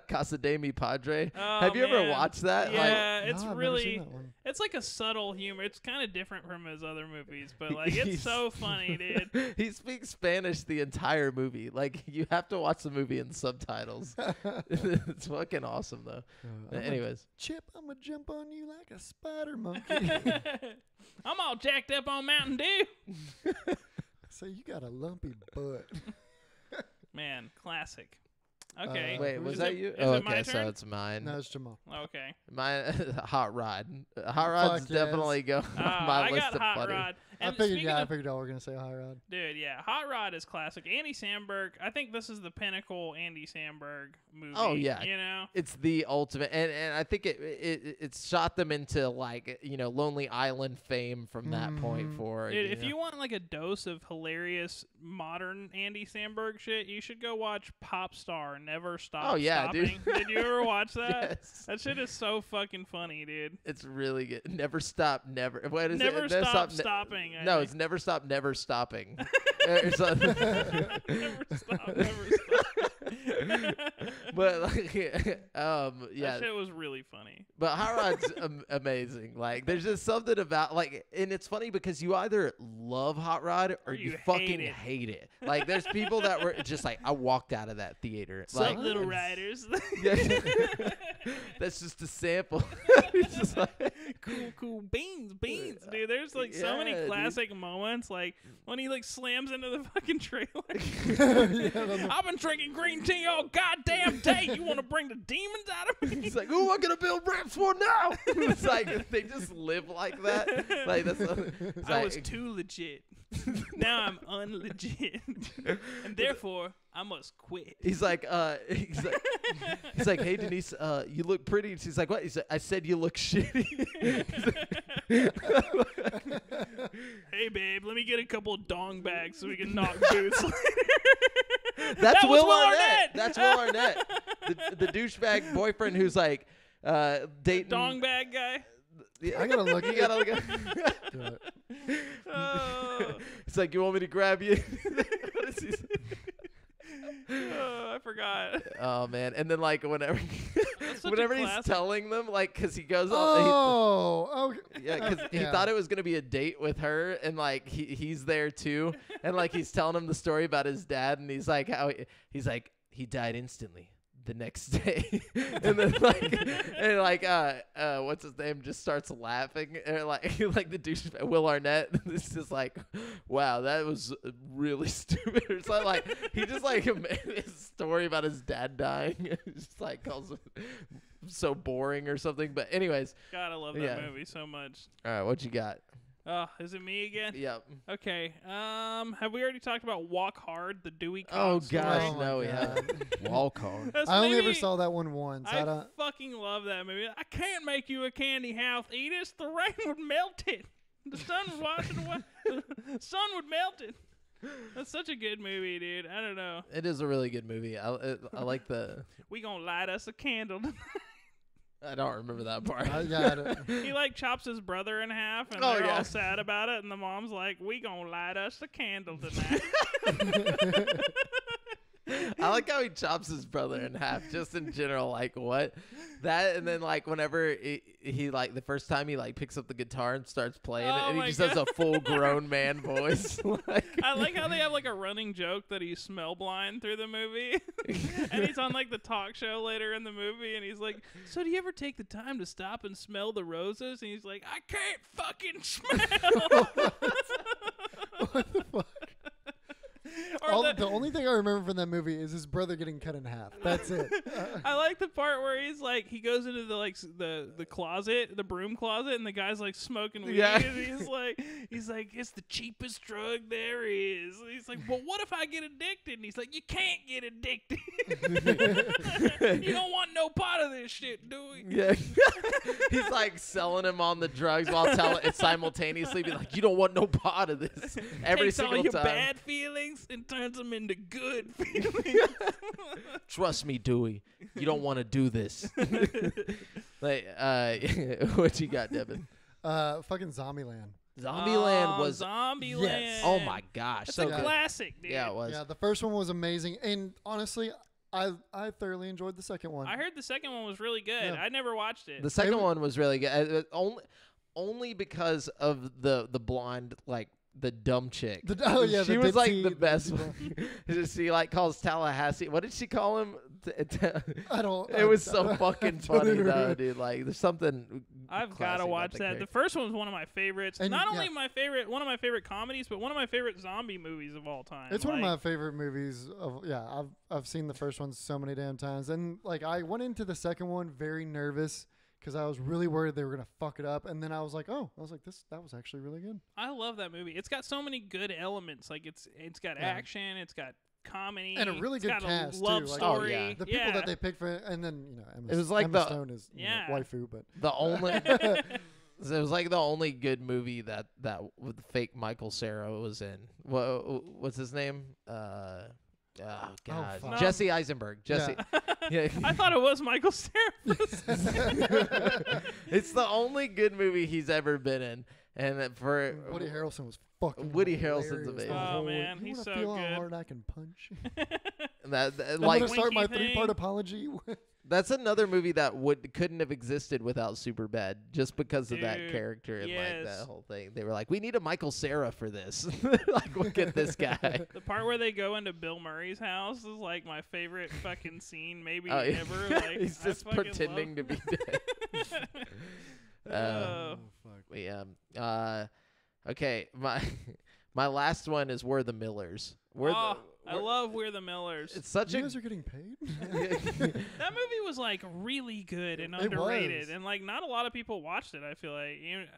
Casa de Mi Padre? Oh, have you ever watched that? Yeah, like, it's really. It's like a subtle humor. It's kind of different from his other movies, but like it's so funny, dude. He speaks Spanish the entire movie. Like, you have to watch the movie in subtitles. It's fucking awesome though. Anyways, Chip, I'm gonna jump on you like a spider monkey. I'm all jacked up on Mountain Dew. So you got a lumpy butt. Man, classic. Okay. Wait, was that you? Oh, okay, so it's mine. No, it's Jamal. Okay. Mine, Hot Rod. Hot Rod's definitely going on my list of funny. I figured y'all were going to say Hot Rod. Dude, yeah. Hot Rod is classic. Andy Samberg, I think this is the pinnacle Andy Samberg movie. Oh, yeah. You know? It's the ultimate. And I think it shot them into, like, you know, Lonely Island fame from that point forward. Dude, if you want, like, a dose of hilarious modern Andy Samberg shit, you should go watch Pop Star Never Stop Stopping. Dude. Did you ever watch that? Yes. That shit is so fucking funny, dude. It's really good. Never Stop, Never. What is never it? Stop, Stop Stopping. No, it's Never Stop, Never Stopping. Never Stop, Never Stop. But like, yeah, that shit was really funny. But Hirod's amazing. Like, there's just something about like, and it's funny because you either love Hot Rod or you fucking hate it. Like, there's people that were just like, I walked out of that theater. Some like, little riders. That's just a sample. It's just like, cool beans, dude. There's like so many classic moments, like when he like slams into the fucking trailer. I've been drinking green tea all goddamn day. You want to bring the demons out of me? He's like, ooh, I'm gonna build ramps for now. It's like they just live like that. Like that's. I was too legit. Now I'm unlegit, and therefore I must quit. He's like, hey Denise, you look pretty. And she's like, what? He's like, I said you look shitty. Hey babe, let me get a couple of dong bags so we can knock boots later. That's Will Arnett. That's Will Arnett, the douchebag boyfriend who's like dating dong bag guy. I gotta look. You gotta look. Oh. It's like, you want me to grab you? Oh, I forgot. Oh man! And then like whenever he's telling them, like, cause he goes, okay. Yeah, cause he thought it was gonna be a date with her, and like he's there too, and like he's telling him the story about his dad, and he's like how he died instantly the next day. And then like and like what's his name just starts laughing, and like the douche Will Arnett, this is like, wow, that was really stupid. It's so, like he just like made his story about his dad dying just like calls it so boring or something. But anyways, God, I love that movie so much. All right, what you got? Oh, is it me again? Yep. Okay. Have we already talked about Walk Hard, the Dewey Cox? Oh gosh, no, we haven't. Walk Hard. I only ever saw that one once. I fucking love that movie. I can't make you a candy house, Edith. The rain would melt it. The sun would wash it away. The sun would melt it. That's such a good movie, dude. I don't know. It is a really good movie. I like the. We gonna light us a candle. I don't remember that part. I got it. He like chops his brother in half, and they're all sad about it. And the mom's like, "We gonna light us a candle tonight." I like how he chops his brother in half. Just in general, like what that, and then like whenever he like the first time he like picks up the guitar and starts playing it, and he just has a full grown man voice. Like, I like how they have like a running joke that he's smell blind through the movie, and he's on like the talk show later in the movie, and he's like, "So do you ever take the time to stop and smell the roses?" And he's like, "I can't fucking smell." What the fuck? The only thing I remember from that movie is his brother getting cut in half. That's it. I like the part where he's like, he goes into the like the closet, the broom closet, and the guy's like smoking weed. Yeah. And he's like, it's the cheapest drug there is. And he's like, well, what if I get addicted? And he's like, you can't get addicted. You don't want no part of this shit, do we? Yeah. He's like selling him on the drugs while telling it simultaneously, be like, you don't want no part of this. Every single time. Takes all your bad feelings and turns them into good feelings. Trust me, Dewey. You don't want to do this. Like, what you got, Devin? Fucking Zombieland. Zombieland was Zombieland. Yes. Oh my gosh, it's so a classic, dude. Yeah, it was. Yeah, the first one was amazing, and honestly, I thoroughly enjoyed the second one. I heard the second one was really good. Yeah. I never watched it. The second one was really good, only because of the blonde like. The dumb chick. She was like the best one. She like calls Tallahassee. What did she call him? I don't. It was so fucking funny though, dude. Like there's something. I've got to watch that. The first one was one of my favorites. And not only my favorite, one of my favorite comedies, but one of my favorite zombie movies of all time. It's like, one of my favorite movies. I've seen the first one so many damn times, and like I went into the second one very nervous. Because I was really worried they were going to fuck it up. And then I was like, that was actually really good. I love that movie. It's got so many good elements. Like, it's got action. It's got comedy. And a really good cast, love too. Like, story. Oh, yeah. The people that they picked for it. And then, Emma, it was like Emma Stone is waifu. But the only... It was like the only good movie that with fake Michael Cera was in. What's his name? Oh God, Jesse Eisenberg. Jesse. Yeah. I thought it was Michael Cera. It's the only good movie he's ever been in, and for Woody Harrelson was fucking Woody Harrelson's amazing. Oh man, he's so good. You wanna feel how hard I can punch? I'm gonna start my three-part apology with. That's another movie that couldn't have existed without Superbad, just because of that character and like that whole thing. They were like, we need a Michael Cera for this. Like, look at this guy. The part where they go into Bill Murray's house is like my favorite fucking scene, maybe ever. Like, he's just pretending to be dead. Oh fuck. Yeah. Okay, my last one is We're the Millers. I love We're the Millers. It's such you guys are getting paid? That movie was like really good and underrated, and like not a lot of people watched it. I feel like,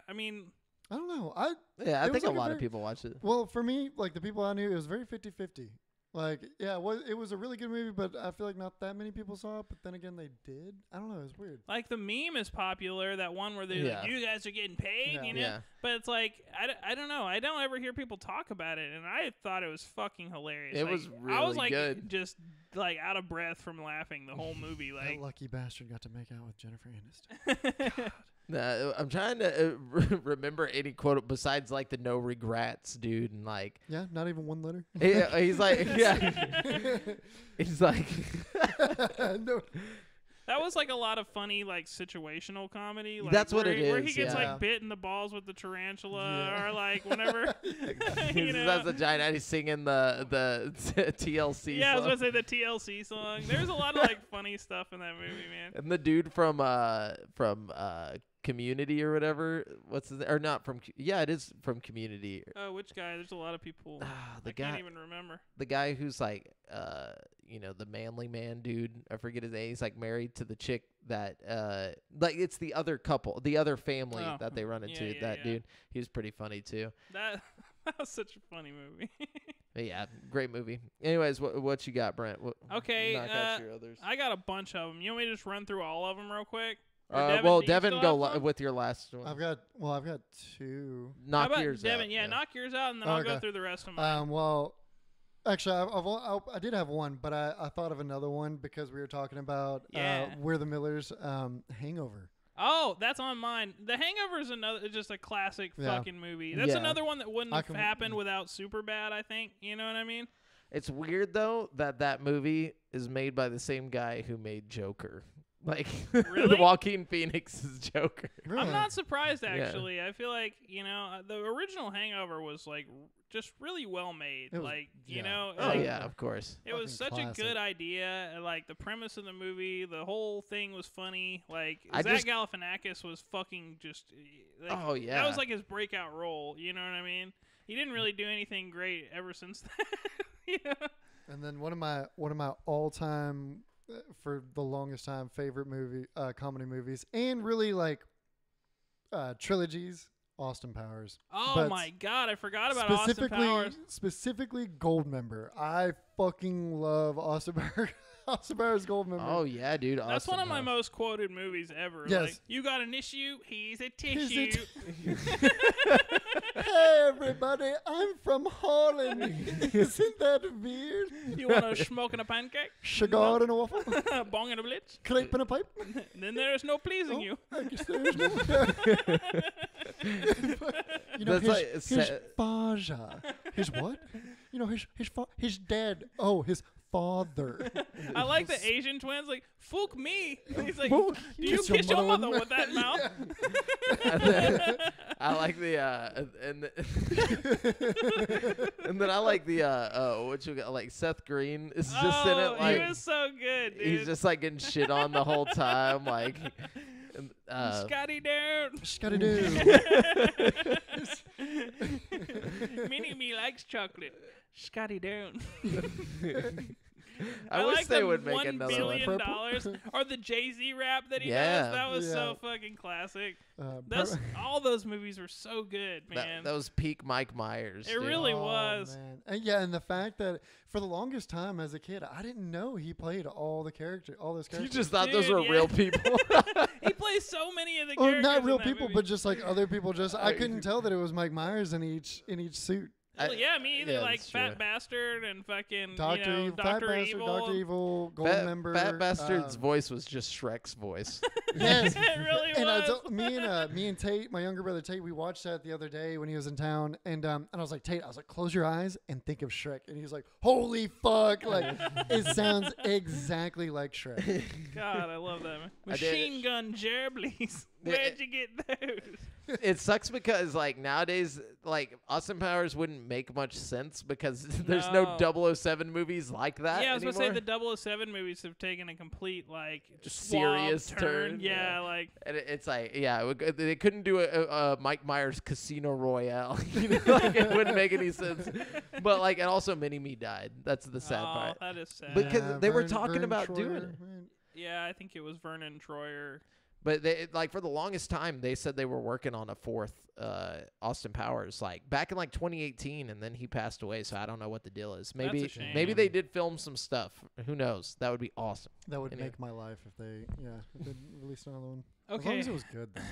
I mean, I don't know. I think like a lot of people watched it. Well, for me, like the people I knew, it was very 50-50. Like, yeah, it was a really good movie, but I feel like not that many people saw it. But then again, they did. I don't know. It was weird. Like the meme is popular, that one where they're like, you guys are getting paid, you know? Yeah. But it's like, I don't know. I don't ever hear people talk about it. And I thought it was fucking hilarious. It was really good. I was like just like out of breath from laughing the whole movie. Like, that lucky bastard got to make out with Jennifer Aniston. God. No, I'm trying to remember any quote besides like the no regrets dude and like not even one letter. He's like he's like no. That was like a lot of funny like situational comedy. Like, that's what it is. Where he gets like bit in the balls with the tarantula, or like whenever you know. That's a giant. And he's singing the TLC. Yeah, song. I was gonna say the TLC song. There's a lot of like funny stuff in that movie, man. And the dude from Community or whatever. What's his, or not from? Yeah, it is from Community. Oh, which guy? There's a lot of people. I can't even remember. The guy who's like, you know, the manly man dude. I forget his name. He's like married to the chick that, like it's the other couple, the other family that they run into. Dude, he was pretty funny too. That was such a funny movie. But yeah, great movie. Anyways, what you got, Brent? Okay, I got a bunch of them. You want me to just run through all of them real quick? Devin, go with your last one. I've got two. Knock yours out. Devin, knock yours out, and then I'll go through the rest of mine. Well, actually, I did have one, but I thought of another one because we were talking about We're the Millers, Hangover. Oh, that's on mine. The Hangover is just a classic fucking movie. That's another one that wouldn't have happened without Superbad, I think. You know what I mean? It's weird, though, that movie is made by the same guy who made Joker. Like, really? Joaquin Phoenix's Joker. Really? I'm not surprised, actually. Yeah. I feel like, you know, the original Hangover was, like, just really well made. Was, like, you know. Oh, like, yeah, of course. It was such a good idea. And, like, the premise of the movie, the whole thing was funny. Like, Zach Galifianakis was fucking just. Like, that was, like, his breakout role. You know what I mean? He didn't really do anything great ever since that. And then one of my all-time, for the longest time, favorite movie, comedy movies, and really like trilogies, Austin Powers. Oh my God, I forgot about Austin Powers. Specifically Goldmember. I fucking love Austin Powers. Austin Powers Goldmember. Oh yeah, dude. That's one of my most quoted movies ever. Yes. Like, you got an issue? He's a tissue. Hey everybody, I'm from Holland. Isn't that weird? You want to smoke in a pancake? Cigar and a waffle? Bong in a blitz? Crepe in a pipe? Then there is no pleasing you. I guess there is no. You know, his Baja. His what? You know, his dad. Oh, his father. I like the Asian twins. Like, fuck me. He's like, do you kiss your mother with that mouth? I like the and then I like the what you got, like Seth Green is just in it. Like, he was so good, dude. He's just like getting shit on the whole time. Like, Scotty down. Minnie Me likes chocolate. Scotty down. I wish they would make another $1 billion or the Jay-Z rap that he does. That was so fucking classic. All those movies were so good, man. That was peak Mike Myers. It really was. Man. And and the fact that for the longest time as a kid, I didn't know he played all those characters. You just thought those were real people. He plays so many of the characters. Not real people, but just like other people. I couldn't tell that it was Mike Myers in each suit. Well, yeah, me either. Yeah, like Fat Bastard and fucking Dr. Evil, Goldmember. Fat Bastard's voice was just Shrek's voice. Yes, it really was. Me and Tate, my younger brother Tate, we watched that the other day when he was in town, and I was like, Tate, I was like, close your eyes and think of Shrek, and he's like, holy fuck, like it sounds exactly like Shrek. God, I love that, man. Machine Gun Jerblies. Where'd you get those? It sucks because like nowadays, like Austin Powers wouldn't make much sense because there's no 007 movies like that. Yeah, I was gonna say the 007 movies have taken a complete like serious turn. Yeah, like and it's like they couldn't do a Mike Myers Casino Royale. Like, it wouldn't make any sense. But like, and also Mini-Me died. That's the sad part. That is sad because they were talking about doing it. Yeah, I think it was Vernon Troyer. But they, like for the longest time, they said they were working on a fourth Austin Powers, like back in like 2018, and then he passed away. So I don't know what the deal is. Maybe they did film some stuff. Who knows? That would be awesome. That would make my life if they released another one. Okay, as long as it was good. Then.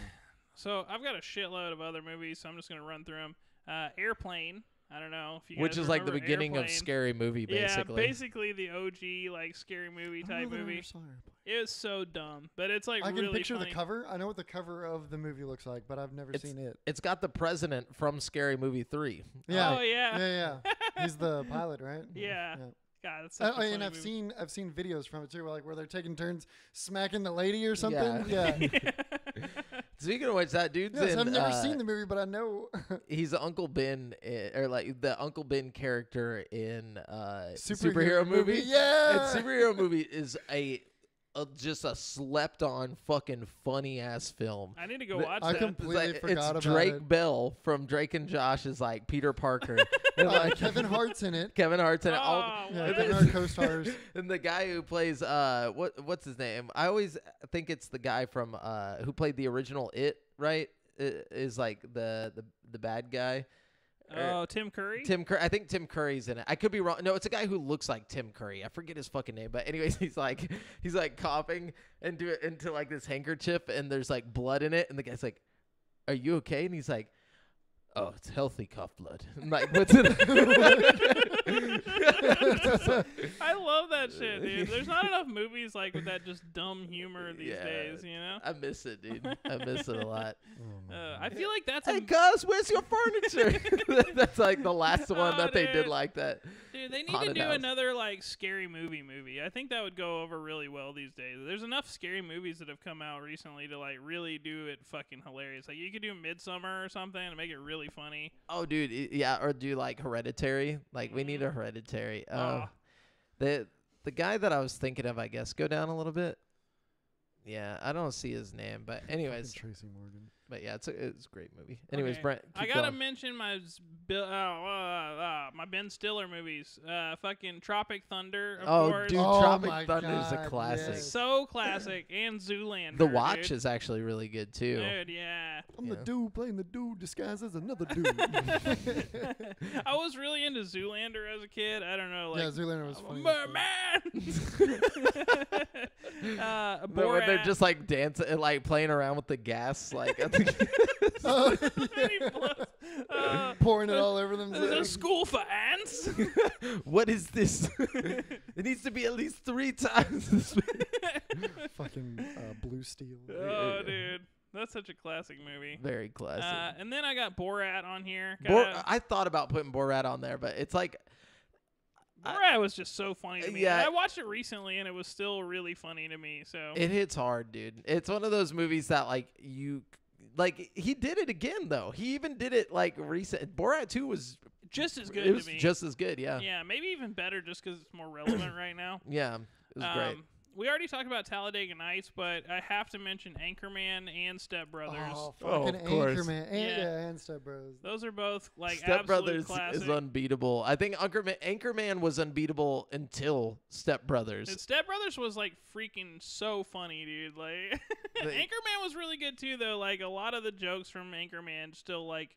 So I've got a shitload of other movies, so I'm just gonna run through them. Airplane. I don't know if you guys remember like the beginning Airplane. Of Scary Movie, basically. Yeah, basically the OG like Scary Movie type movie. It was so dumb, but it's like really funny. I can picture the cover. I know what the cover of the movie looks like, but I've never seen it. It's got the president from Scary Movie 3. Yeah. Oh yeah. Yeah. He's the pilot, right? Yeah. God, that's such a funny movie. I've seen videos from it too, like where they're taking turns smacking the lady or something. Yeah. So you can watch that dude. Yes, I've never seen the movie, but I know he's Uncle Ben, or like the Uncle Ben character in superhero movie. Yeah, and Superhero Movie is just a slept on fucking funny ass film. I need to go watch that. I completely forgot about it. It's Drake Bell from Drake and Josh is like Peter Parker. Kevin Hart's in it. Kevin Hart co-stars. And the guy who plays what's his name? I always think it's the guy from who played the original It, right? Is like the bad guy. Oh, Tim Curry? Tim Curry. I think Tim Curry's in it. I could be wrong. No, it's a guy who looks like Tim Curry. I forget his fucking name, but anyways, he's like coughing and do it into like this handkerchief, and there's like blood in it, and the guy's like, "Are you okay?" And he's like, "Oh, it's healthy cough blood." I'm like, what's in it? I love that shit, dude. There's not enough movies like with that just dumb humor these days, you know? I miss it, dude. I miss it a lot. Oh, I feel like that's... Hey, cuz, where's your furniture? That's like the last one they did like that. Dude, they need to do another like Scary movie. I think that would go over really well these days. There's enough Scary Movies that have come out recently to like really do it fucking hilarious. Like you could do Midsummer or something and make it really funny. Oh, dude, yeah, or do like Hereditary. Like we need a Hereditary. The guy that I was thinking of, I guess, go down a little bit. Yeah, I don't see his name, but anyways, Tracy Morgan. But yeah, it's a great movie. Anyways, okay. Brent, I gotta mention my my Ben Stiller movies. Fucking Tropic Thunder. Of course. Dude, Tropic Thunder is a classic. Yes. So classic, and Zoolander. The Watch is actually really good too. Dude, yeah. I'm the dude playing the dude disguised as another dude. I was really into Zoolander as a kid. I don't know, like Zoolander was funny. Merman. But when they're just like dancing, like playing around with the gas, like. Pouring it all over them. Is it a school for ants? What is this? It needs to be at least 3 times this week. Fucking Blue Steel. Oh, dude. That's such a classic movie. Very classic. And then I got Borat on here. I thought about putting Borat on there, but it's like... Borat was just so funny to me. Yeah, I watched it recently, and it was still really funny to me. So it hits hard, dude. It's one of those movies that, like, you... Like, he did it again, though. He even did it, like, recent. Borat 2 was... Just as good to me. Just as good, yeah. Yeah, maybe even better just because it's more relevant right now. Yeah, it was great. We already talked about Talladega Nights, but I have to mention Anchorman and Step Brothers. Oh, fucking Anchorman and Step Brothers. Those are both like Step Brothers classic. Is unbeatable. I think Anchorman was unbeatable until Step Brothers. And Step Brothers was like freaking so funny, dude. Like Anchorman was really good too, though. Like a lot of the jokes from Anchorman still like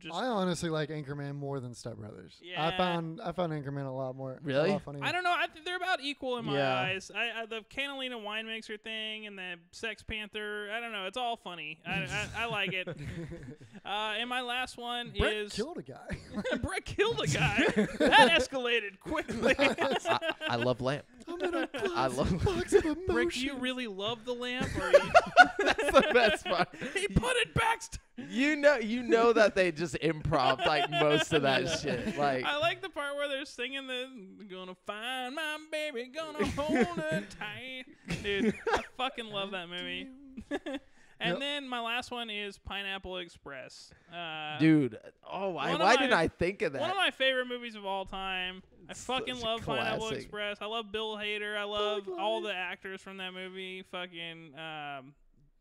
Just I honestly like Anchorman more than Step Brothers. Yeah. I found Anchorman a lot more. Really? I don't know. They're about equal in my eyes. The Catalina winemaker thing and the Sex Panther. I don't know. It's all funny. I like it. And my last one is Brett killed a guy. Brett killed a guy. That escalated quickly. I love Lamp. I'm in a box of emotions. Rick, you really love the Lamp? Or that's the best part. He put it back. You know that they just improv like most of that shit. Like I like the part where they're singing the "Gonna find my baby, gonna hold her tight." Dude, I fucking love that movie. And then my last one is Pineapple Express. Dude, oh, why didn't I think of that? One of my favorite movies of all time. It's I fucking love Pineapple Express. I love Bill Hader. I love all the actors from that movie. Fucking.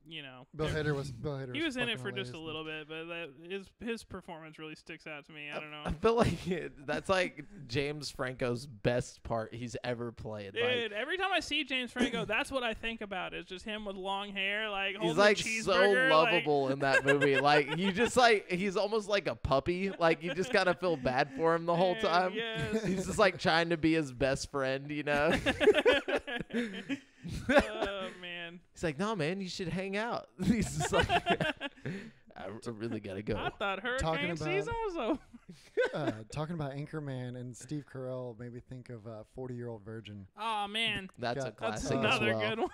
You know, Bill Hader. He was in it for just a little bit, but that his performance really sticks out to me. I don't know. I feel like that's like James Franco's best part he's ever played. Dude, like, every time I see James Franco, that's what I think about. It's just him with long hair, like he's like so lovable in that movie. Like you just like he's almost like a puppy. Like you just kind of feel bad for him the whole time. Yes. He's just like trying to be his best friend, you know. Oh man! He's like, no, man, you should hang out. He's just like, I really gotta go. I thought hurricane season was over. Talking about Anchorman and Steve Carell made me think of 40-Year-Old Virgin. Oh man, that's a classic. That's another good one.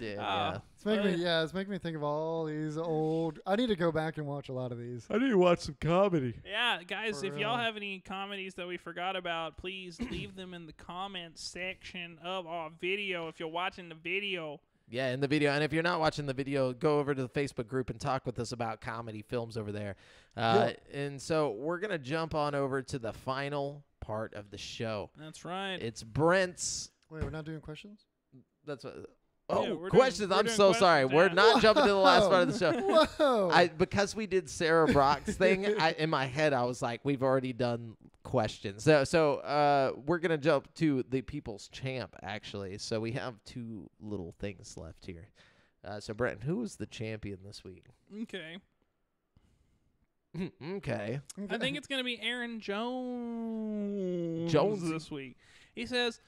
Yeah. It's making me think of all these old. I need to go back and watch a lot of these. I need to watch some comedy. Yeah, guys, if y'all have any comedies that we forgot about, please leave them in the comments section of our video if you're watching the video. Yeah, in the video. And if you're not watching the video, go over to the Facebook group and talk with us about comedy films over there. And so we're going to jump on over to the final part of the show. That's right. It's Brent's. Wait, we're not doing questions? That's what. Oh, yeah, questions. I'm so sorry. Down. We're not jumping to the last part of the show. Whoa. Because we did Sarah Brock's thing, in my head, I was like, we've already done questions. So we're going to jump to the People's Champ, actually. So we have two little things left here. So, Brent, who was the champion this week? Okay. Okay. I think it's going to be Aaron Jones. This week. He says...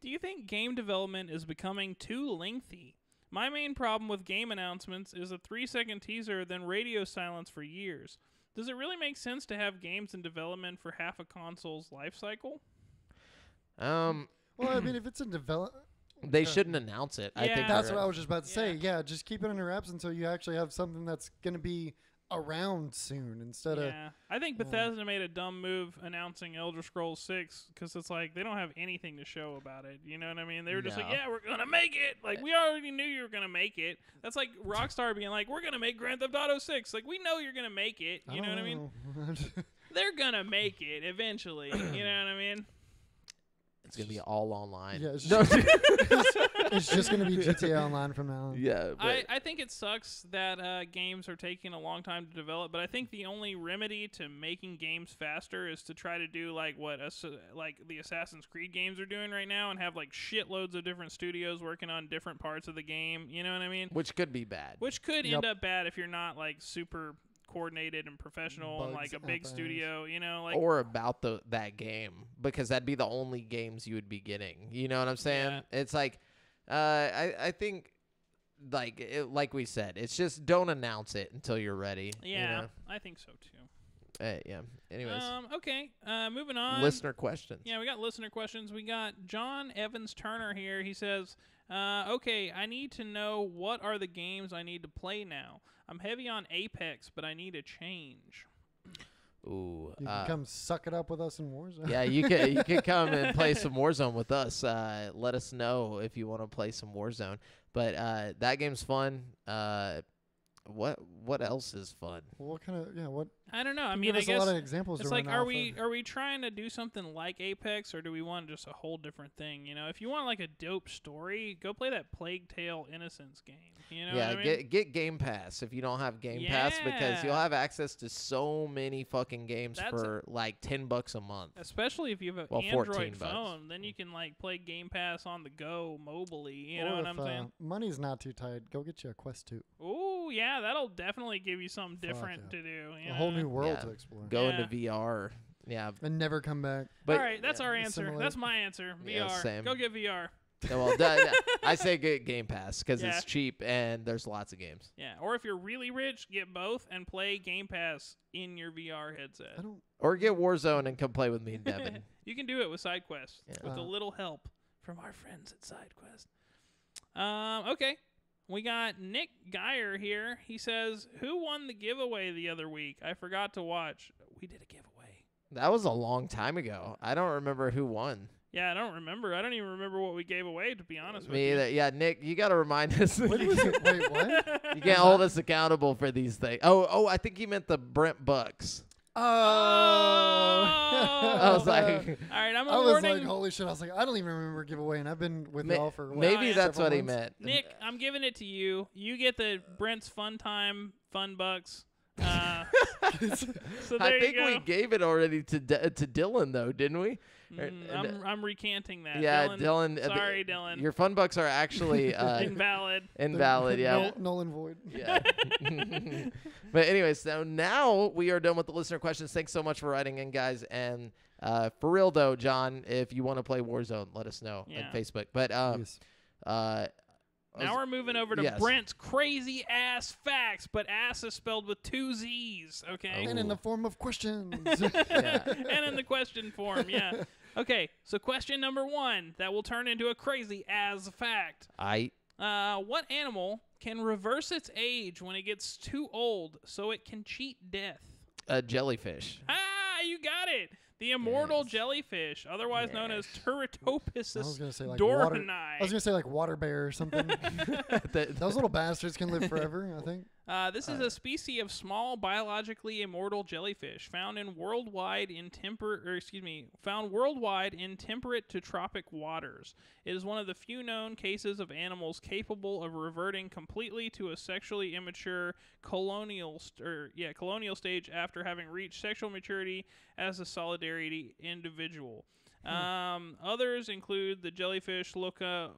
Do you think game development is becoming too lengthy? My main problem with game announcements is a 3-second teaser, then radio silence for years. Does it really make sense to have games in development for half a console's life cycle? Well, I mean, if it's in development... They shouldn't announce it. Yeah. I think that's what I was just about to say. Yeah, just keep it under wraps until you actually have something that's going to be... around soon instead of... Yeah, I think Bethesda made a dumb move announcing Elder Scrolls 6 because it's like they don't have anything to show about it. You know what I mean? They were just like, yeah, we're going to make it. Like, we already knew you were going to make it. That's like Rockstar being like, we're going to make Grand Theft Auto 6. Like, we know you're going to make it. You know what I mean? They're going to make it eventually. You know what I mean? It's going to be all online. Yeah, it's just going to be GTA Online from now on. Yeah. I think it sucks that games are taking a long time to develop, but I think the only remedy to making games faster is to try to do like what the Assassin's Creed games are doing right now and have like shitloads of different studios working on different parts of the game. You know what I mean? Which could be bad. Which could end up bad if you're not like super... coordinated and professional and like a big studio, you know, like or about that game, because that'd be the only games you would be getting. You know what I'm saying? Yeah. It's like I think like we said, it's just don't announce it until you're ready. Yeah, you know? I think so too. Yeah. Anyways. Okay. Moving on. Listener questions. Yeah, we got listener questions. We got John Evans Turner here. He says, okay, I need to know what are the games I need to play now. I'm heavy on Apex, but I need a change. Ooh. You can come suck it up with us in Warzone. Yeah, you can come and play some Warzone with us. Let us know if you want to play some Warzone. But that game's fun. What else is fun? What kind of what? I don't know. I mean, I guess a lot of examples. It's like, are we trying to do something like Apex, or do we want just a whole different thing? You know, if you want like a dope story, go play that Plague Tale Innocence game. You know, yeah, what I mean? get Game Pass if you don't have Game Pass, because you'll have access to so many fucking games for like $10 a month. Especially if you have an Android phone, then you can like play Game Pass on the go, mobilely. You know what I'm saying? Money's not too tight. Go get you a Quest 2. Ooh, yeah, that'll definitely give you something different to do. You know? new world to explore. Go into VR. Yeah. And never come back. But, all right, that's our answer. Assimilate. That's my answer. VR. Yeah, same. Go get VR. Well, I say get Game Pass because it's cheap and there's lots of games. Yeah, or if you're really rich, get both and play Game Pass in your VR headset. Or get Warzone and come play with me and Devin. You can do it with SideQuest with a little help from our friends at SideQuest. Okay, we got Nick Geyer here. He says, "Who won the giveaway the other week? I forgot to watch. We did a giveaway. That was a long time ago. I don't remember who won." Yeah, I don't remember. I don't even remember what we gave away, to be honest with you. Me either. Yeah, Nick, you got to remind us. What was it? Wait, what? You can't hold us accountable for these things. Oh, I think he meant the Brent Bucks. Oh. I was like. All right, I'm awarding. I was like, holy shit. I was like, I don't even remember giveaway, and I've been with y'all for a while. Maybe that's what he meant. Nick, I'm giving it to you. You get the Brent's Fun Time Fun Bucks. So I think we gave it already to Dylan, though, didn't we? I'm recanting that. Yeah, Dylan. Sorry, Dylan. Your fun bucks are actually invalid. Invalid, yeah. Null and void. Yeah. But anyway, so now we are done with the listener questions. Thanks so much for writing in, guys. And for real, though, John, if you want to play Warzone, let us know on Facebook. But now we're moving over to Brent's crazy ass facts, but ass is spelled with 2 Z's, okay? And in the form of questions. And in the question form, yeah. Okay, so question number 1 that will turn into a crazy ass fact. What animal can reverse its age when it gets too old so it can cheat death? A jellyfish. Ah, you got it. The immortal jellyfish, otherwise known as Turritopsis dorani. I was going to say like water bear or something. Those little bastards can live forever, I think. This is a species of small, biologically immortal jellyfish found worldwide in temperate to tropic waters. It is one of the few known cases of animals capable of reverting completely to a sexually immature colonial stage after having reached sexual maturity as a solitary individual. Others include the jellyfish Locadia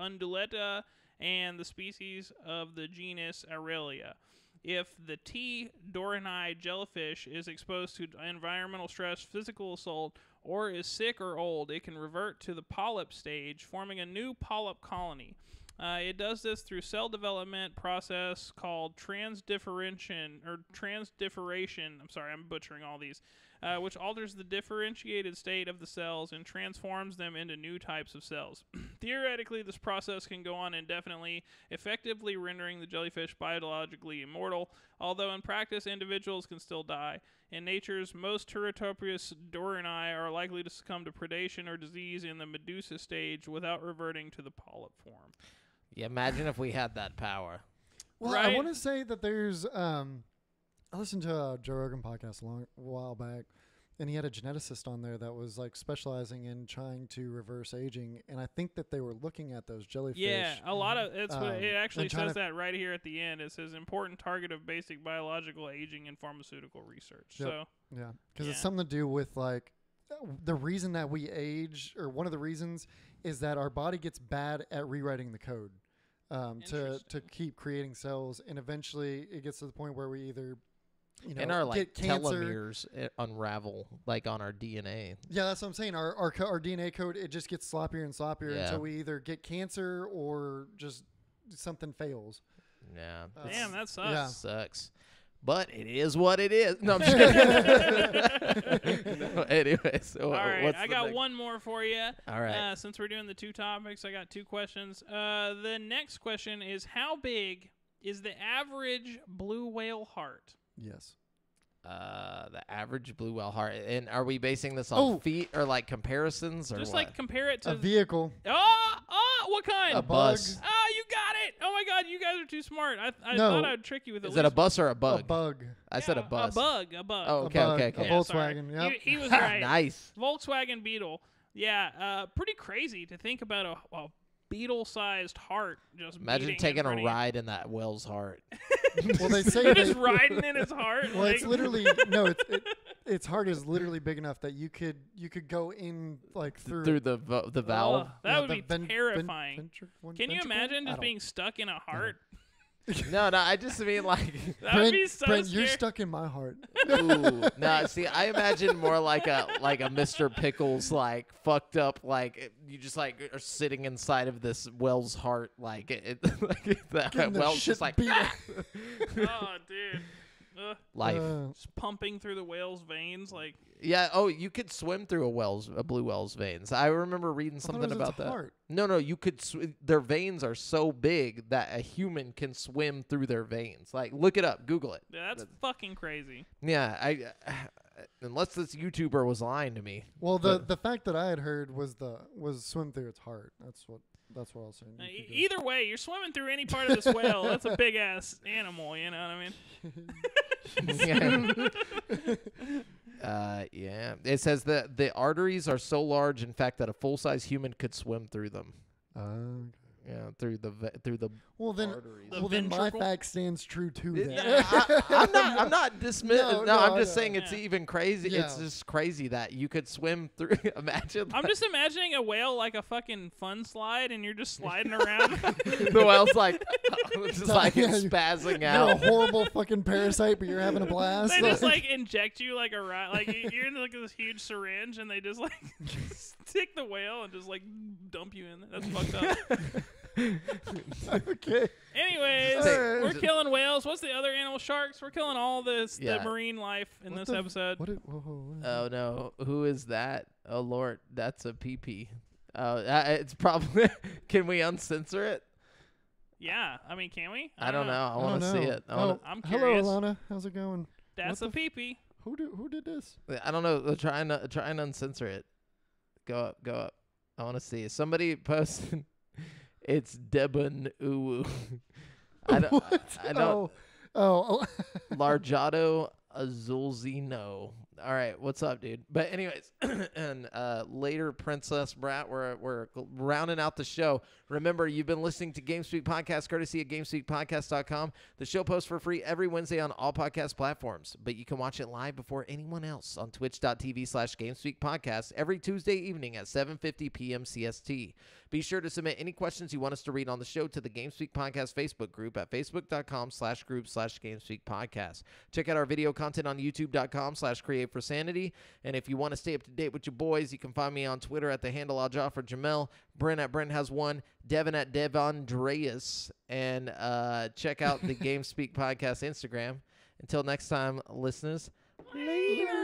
undulata, and the species of the genus Aurelia. If the T. dorani jellyfish is exposed to environmental stress, physical assault, or is sick or old, it can revert to the polyp stage, forming a new polyp colony. It does this through cell development process called transdifferentiation. I'm sorry, I'm butchering all these. Which alters the differentiated state of the cells and transforms them into new types of cells. Theoretically, this process can go on indefinitely, effectively rendering the jellyfish biologically immortal, although in practice, individuals can still die. In nature's most Turritopsis dorani are likely to succumb to predation or disease in the medusa stage without reverting to the polyp form. Yeah, imagine if we had that power. Well, right? I want to say that there's... I listened to a Joe Rogan podcast a while back, and he had a geneticist on there that was like specializing in trying to reverse aging, and I think that they were looking at those jellyfish. Yeah, a lot of it's it actually says that right here at the end. It says important target of basic biological aging in pharmaceutical research. Yep. So yeah, because it's something to do with like the reason that we age, or one of the reasons is that our body gets bad at rewriting the code to keep creating cells, and eventually it gets to the point where we either and our like telomeres unravel like on our DNA. Yeah, that's what I'm saying. Our DNA code, it just gets sloppier and sloppier until we either get cancer or just something fails. Yeah. Damn, that sucks. Yeah. Sucks. But it is what it is. No, I'm just kidding. No, anyway, so all right, I got one more for you. All right. Since we're doing the 2 topics, I got 2 questions. The next question is, how big is the average blue whale heart? Yes. The average blue whale heart. And are we basing this on feet or like comparisons or just what? Like compare it to a vehicle. What kind? A bus. Oh, you got it. Oh my God, you guys are too smart. I thought I'd trick you with Is it a bus or a bug? A bug. I said a bus. A bug. Oh, okay. A Volkswagen. Yeah, he was right. Nice. Volkswagen Beetle. Yeah, pretty crazy to think about a beetle-sized heart. Just imagine taking a ride in that whale's heart. Well, they say they're just riding in his heart. Well, like. It's literally its heart is literally big enough that you could go in like through the valve. That would be terrifying. Can you imagine just being stuck in a heart? No, I just mean like Brent, be so Brent, you're stuck in my heart. Ooh, no, see, I imagine more like a Mr. Pickles, like fucked up, like you just like are sitting inside of this well's heart, like that well's just like. Ah! Oh, dude. Life just pumping through the whale's veins, like yeah. Oh, you could swim through a blue whale's veins. I remember reading something about that. Heart. No, you could. Their veins are so big that a human can swim through their veins. Like, look it up, Google it. Yeah, that's fucking crazy. Yeah, unless this YouTuber was lying to me. Well, the fact that I had heard was swim through its heart. That's what I was saying. Either way, you're swimming through any part of this whale. That's a big ass animal. You know what I mean? Yeah. It says that the arteries are so large, in fact, that a full-size human could swim through them. Yeah, through the arteries. Then my fact stands true too. Then. I'm not dismissing. I'm just saying it's even crazy. Yeah. It's just crazy that you could swim through. Imagine. I'm just imagining a whale like a fucking fun slide, and you're just sliding around. The whale's like, just like spazzing out. You're a horrible fucking parasite, but you're having a blast. They just like inject you like a rod. Like you're in like this huge syringe, and they just like stick the whale and just like dump you in there. That's fucked up. Okay. Anyways, we're killing whales. What's the other animal? Sharks. We're killing all the marine life in this episode. Oh no! Who is that? Oh Lord, that's a pee-pee. It's probably. Can we uncensor it? Yeah, I mean, can we? I don't know. I want to see it. I'm curious. Hello, Alana. How's it going? That's a pee-pee. Who did this? I don't know. Try and uncensor it. Go up. I want to see it. Somebody posted. It's Debon Uwu. I don't. Oh. Largado Azulzino. All right, what's up, dude? But anyways, and later, Princess Brat, we're rounding out the show. Remember, you've been listening to GameSpeak Podcast, courtesy of GameSpeakPodcast.com. The show posts for free every Wednesday on all podcast platforms, but you can watch it live before anyone else on Twitch.tv/GameSpeakPodcast every Tuesday evening at 7:50 p.m. CST. Be sure to submit any questions you want us to read on the show to the GameSpeak Podcast Facebook group at facebook.com/group/GameSpeak Podcast. Check out our video content on youtube.com/create for sanity. And if you want to stay up to date with your boys, you can find me on Twitter at the handle Aljaafreh Jamal, Brent@BrentHas1, Devin @DevAndreas, and check out the GameSpeak Podcast Instagram. Until next time, listeners. Later.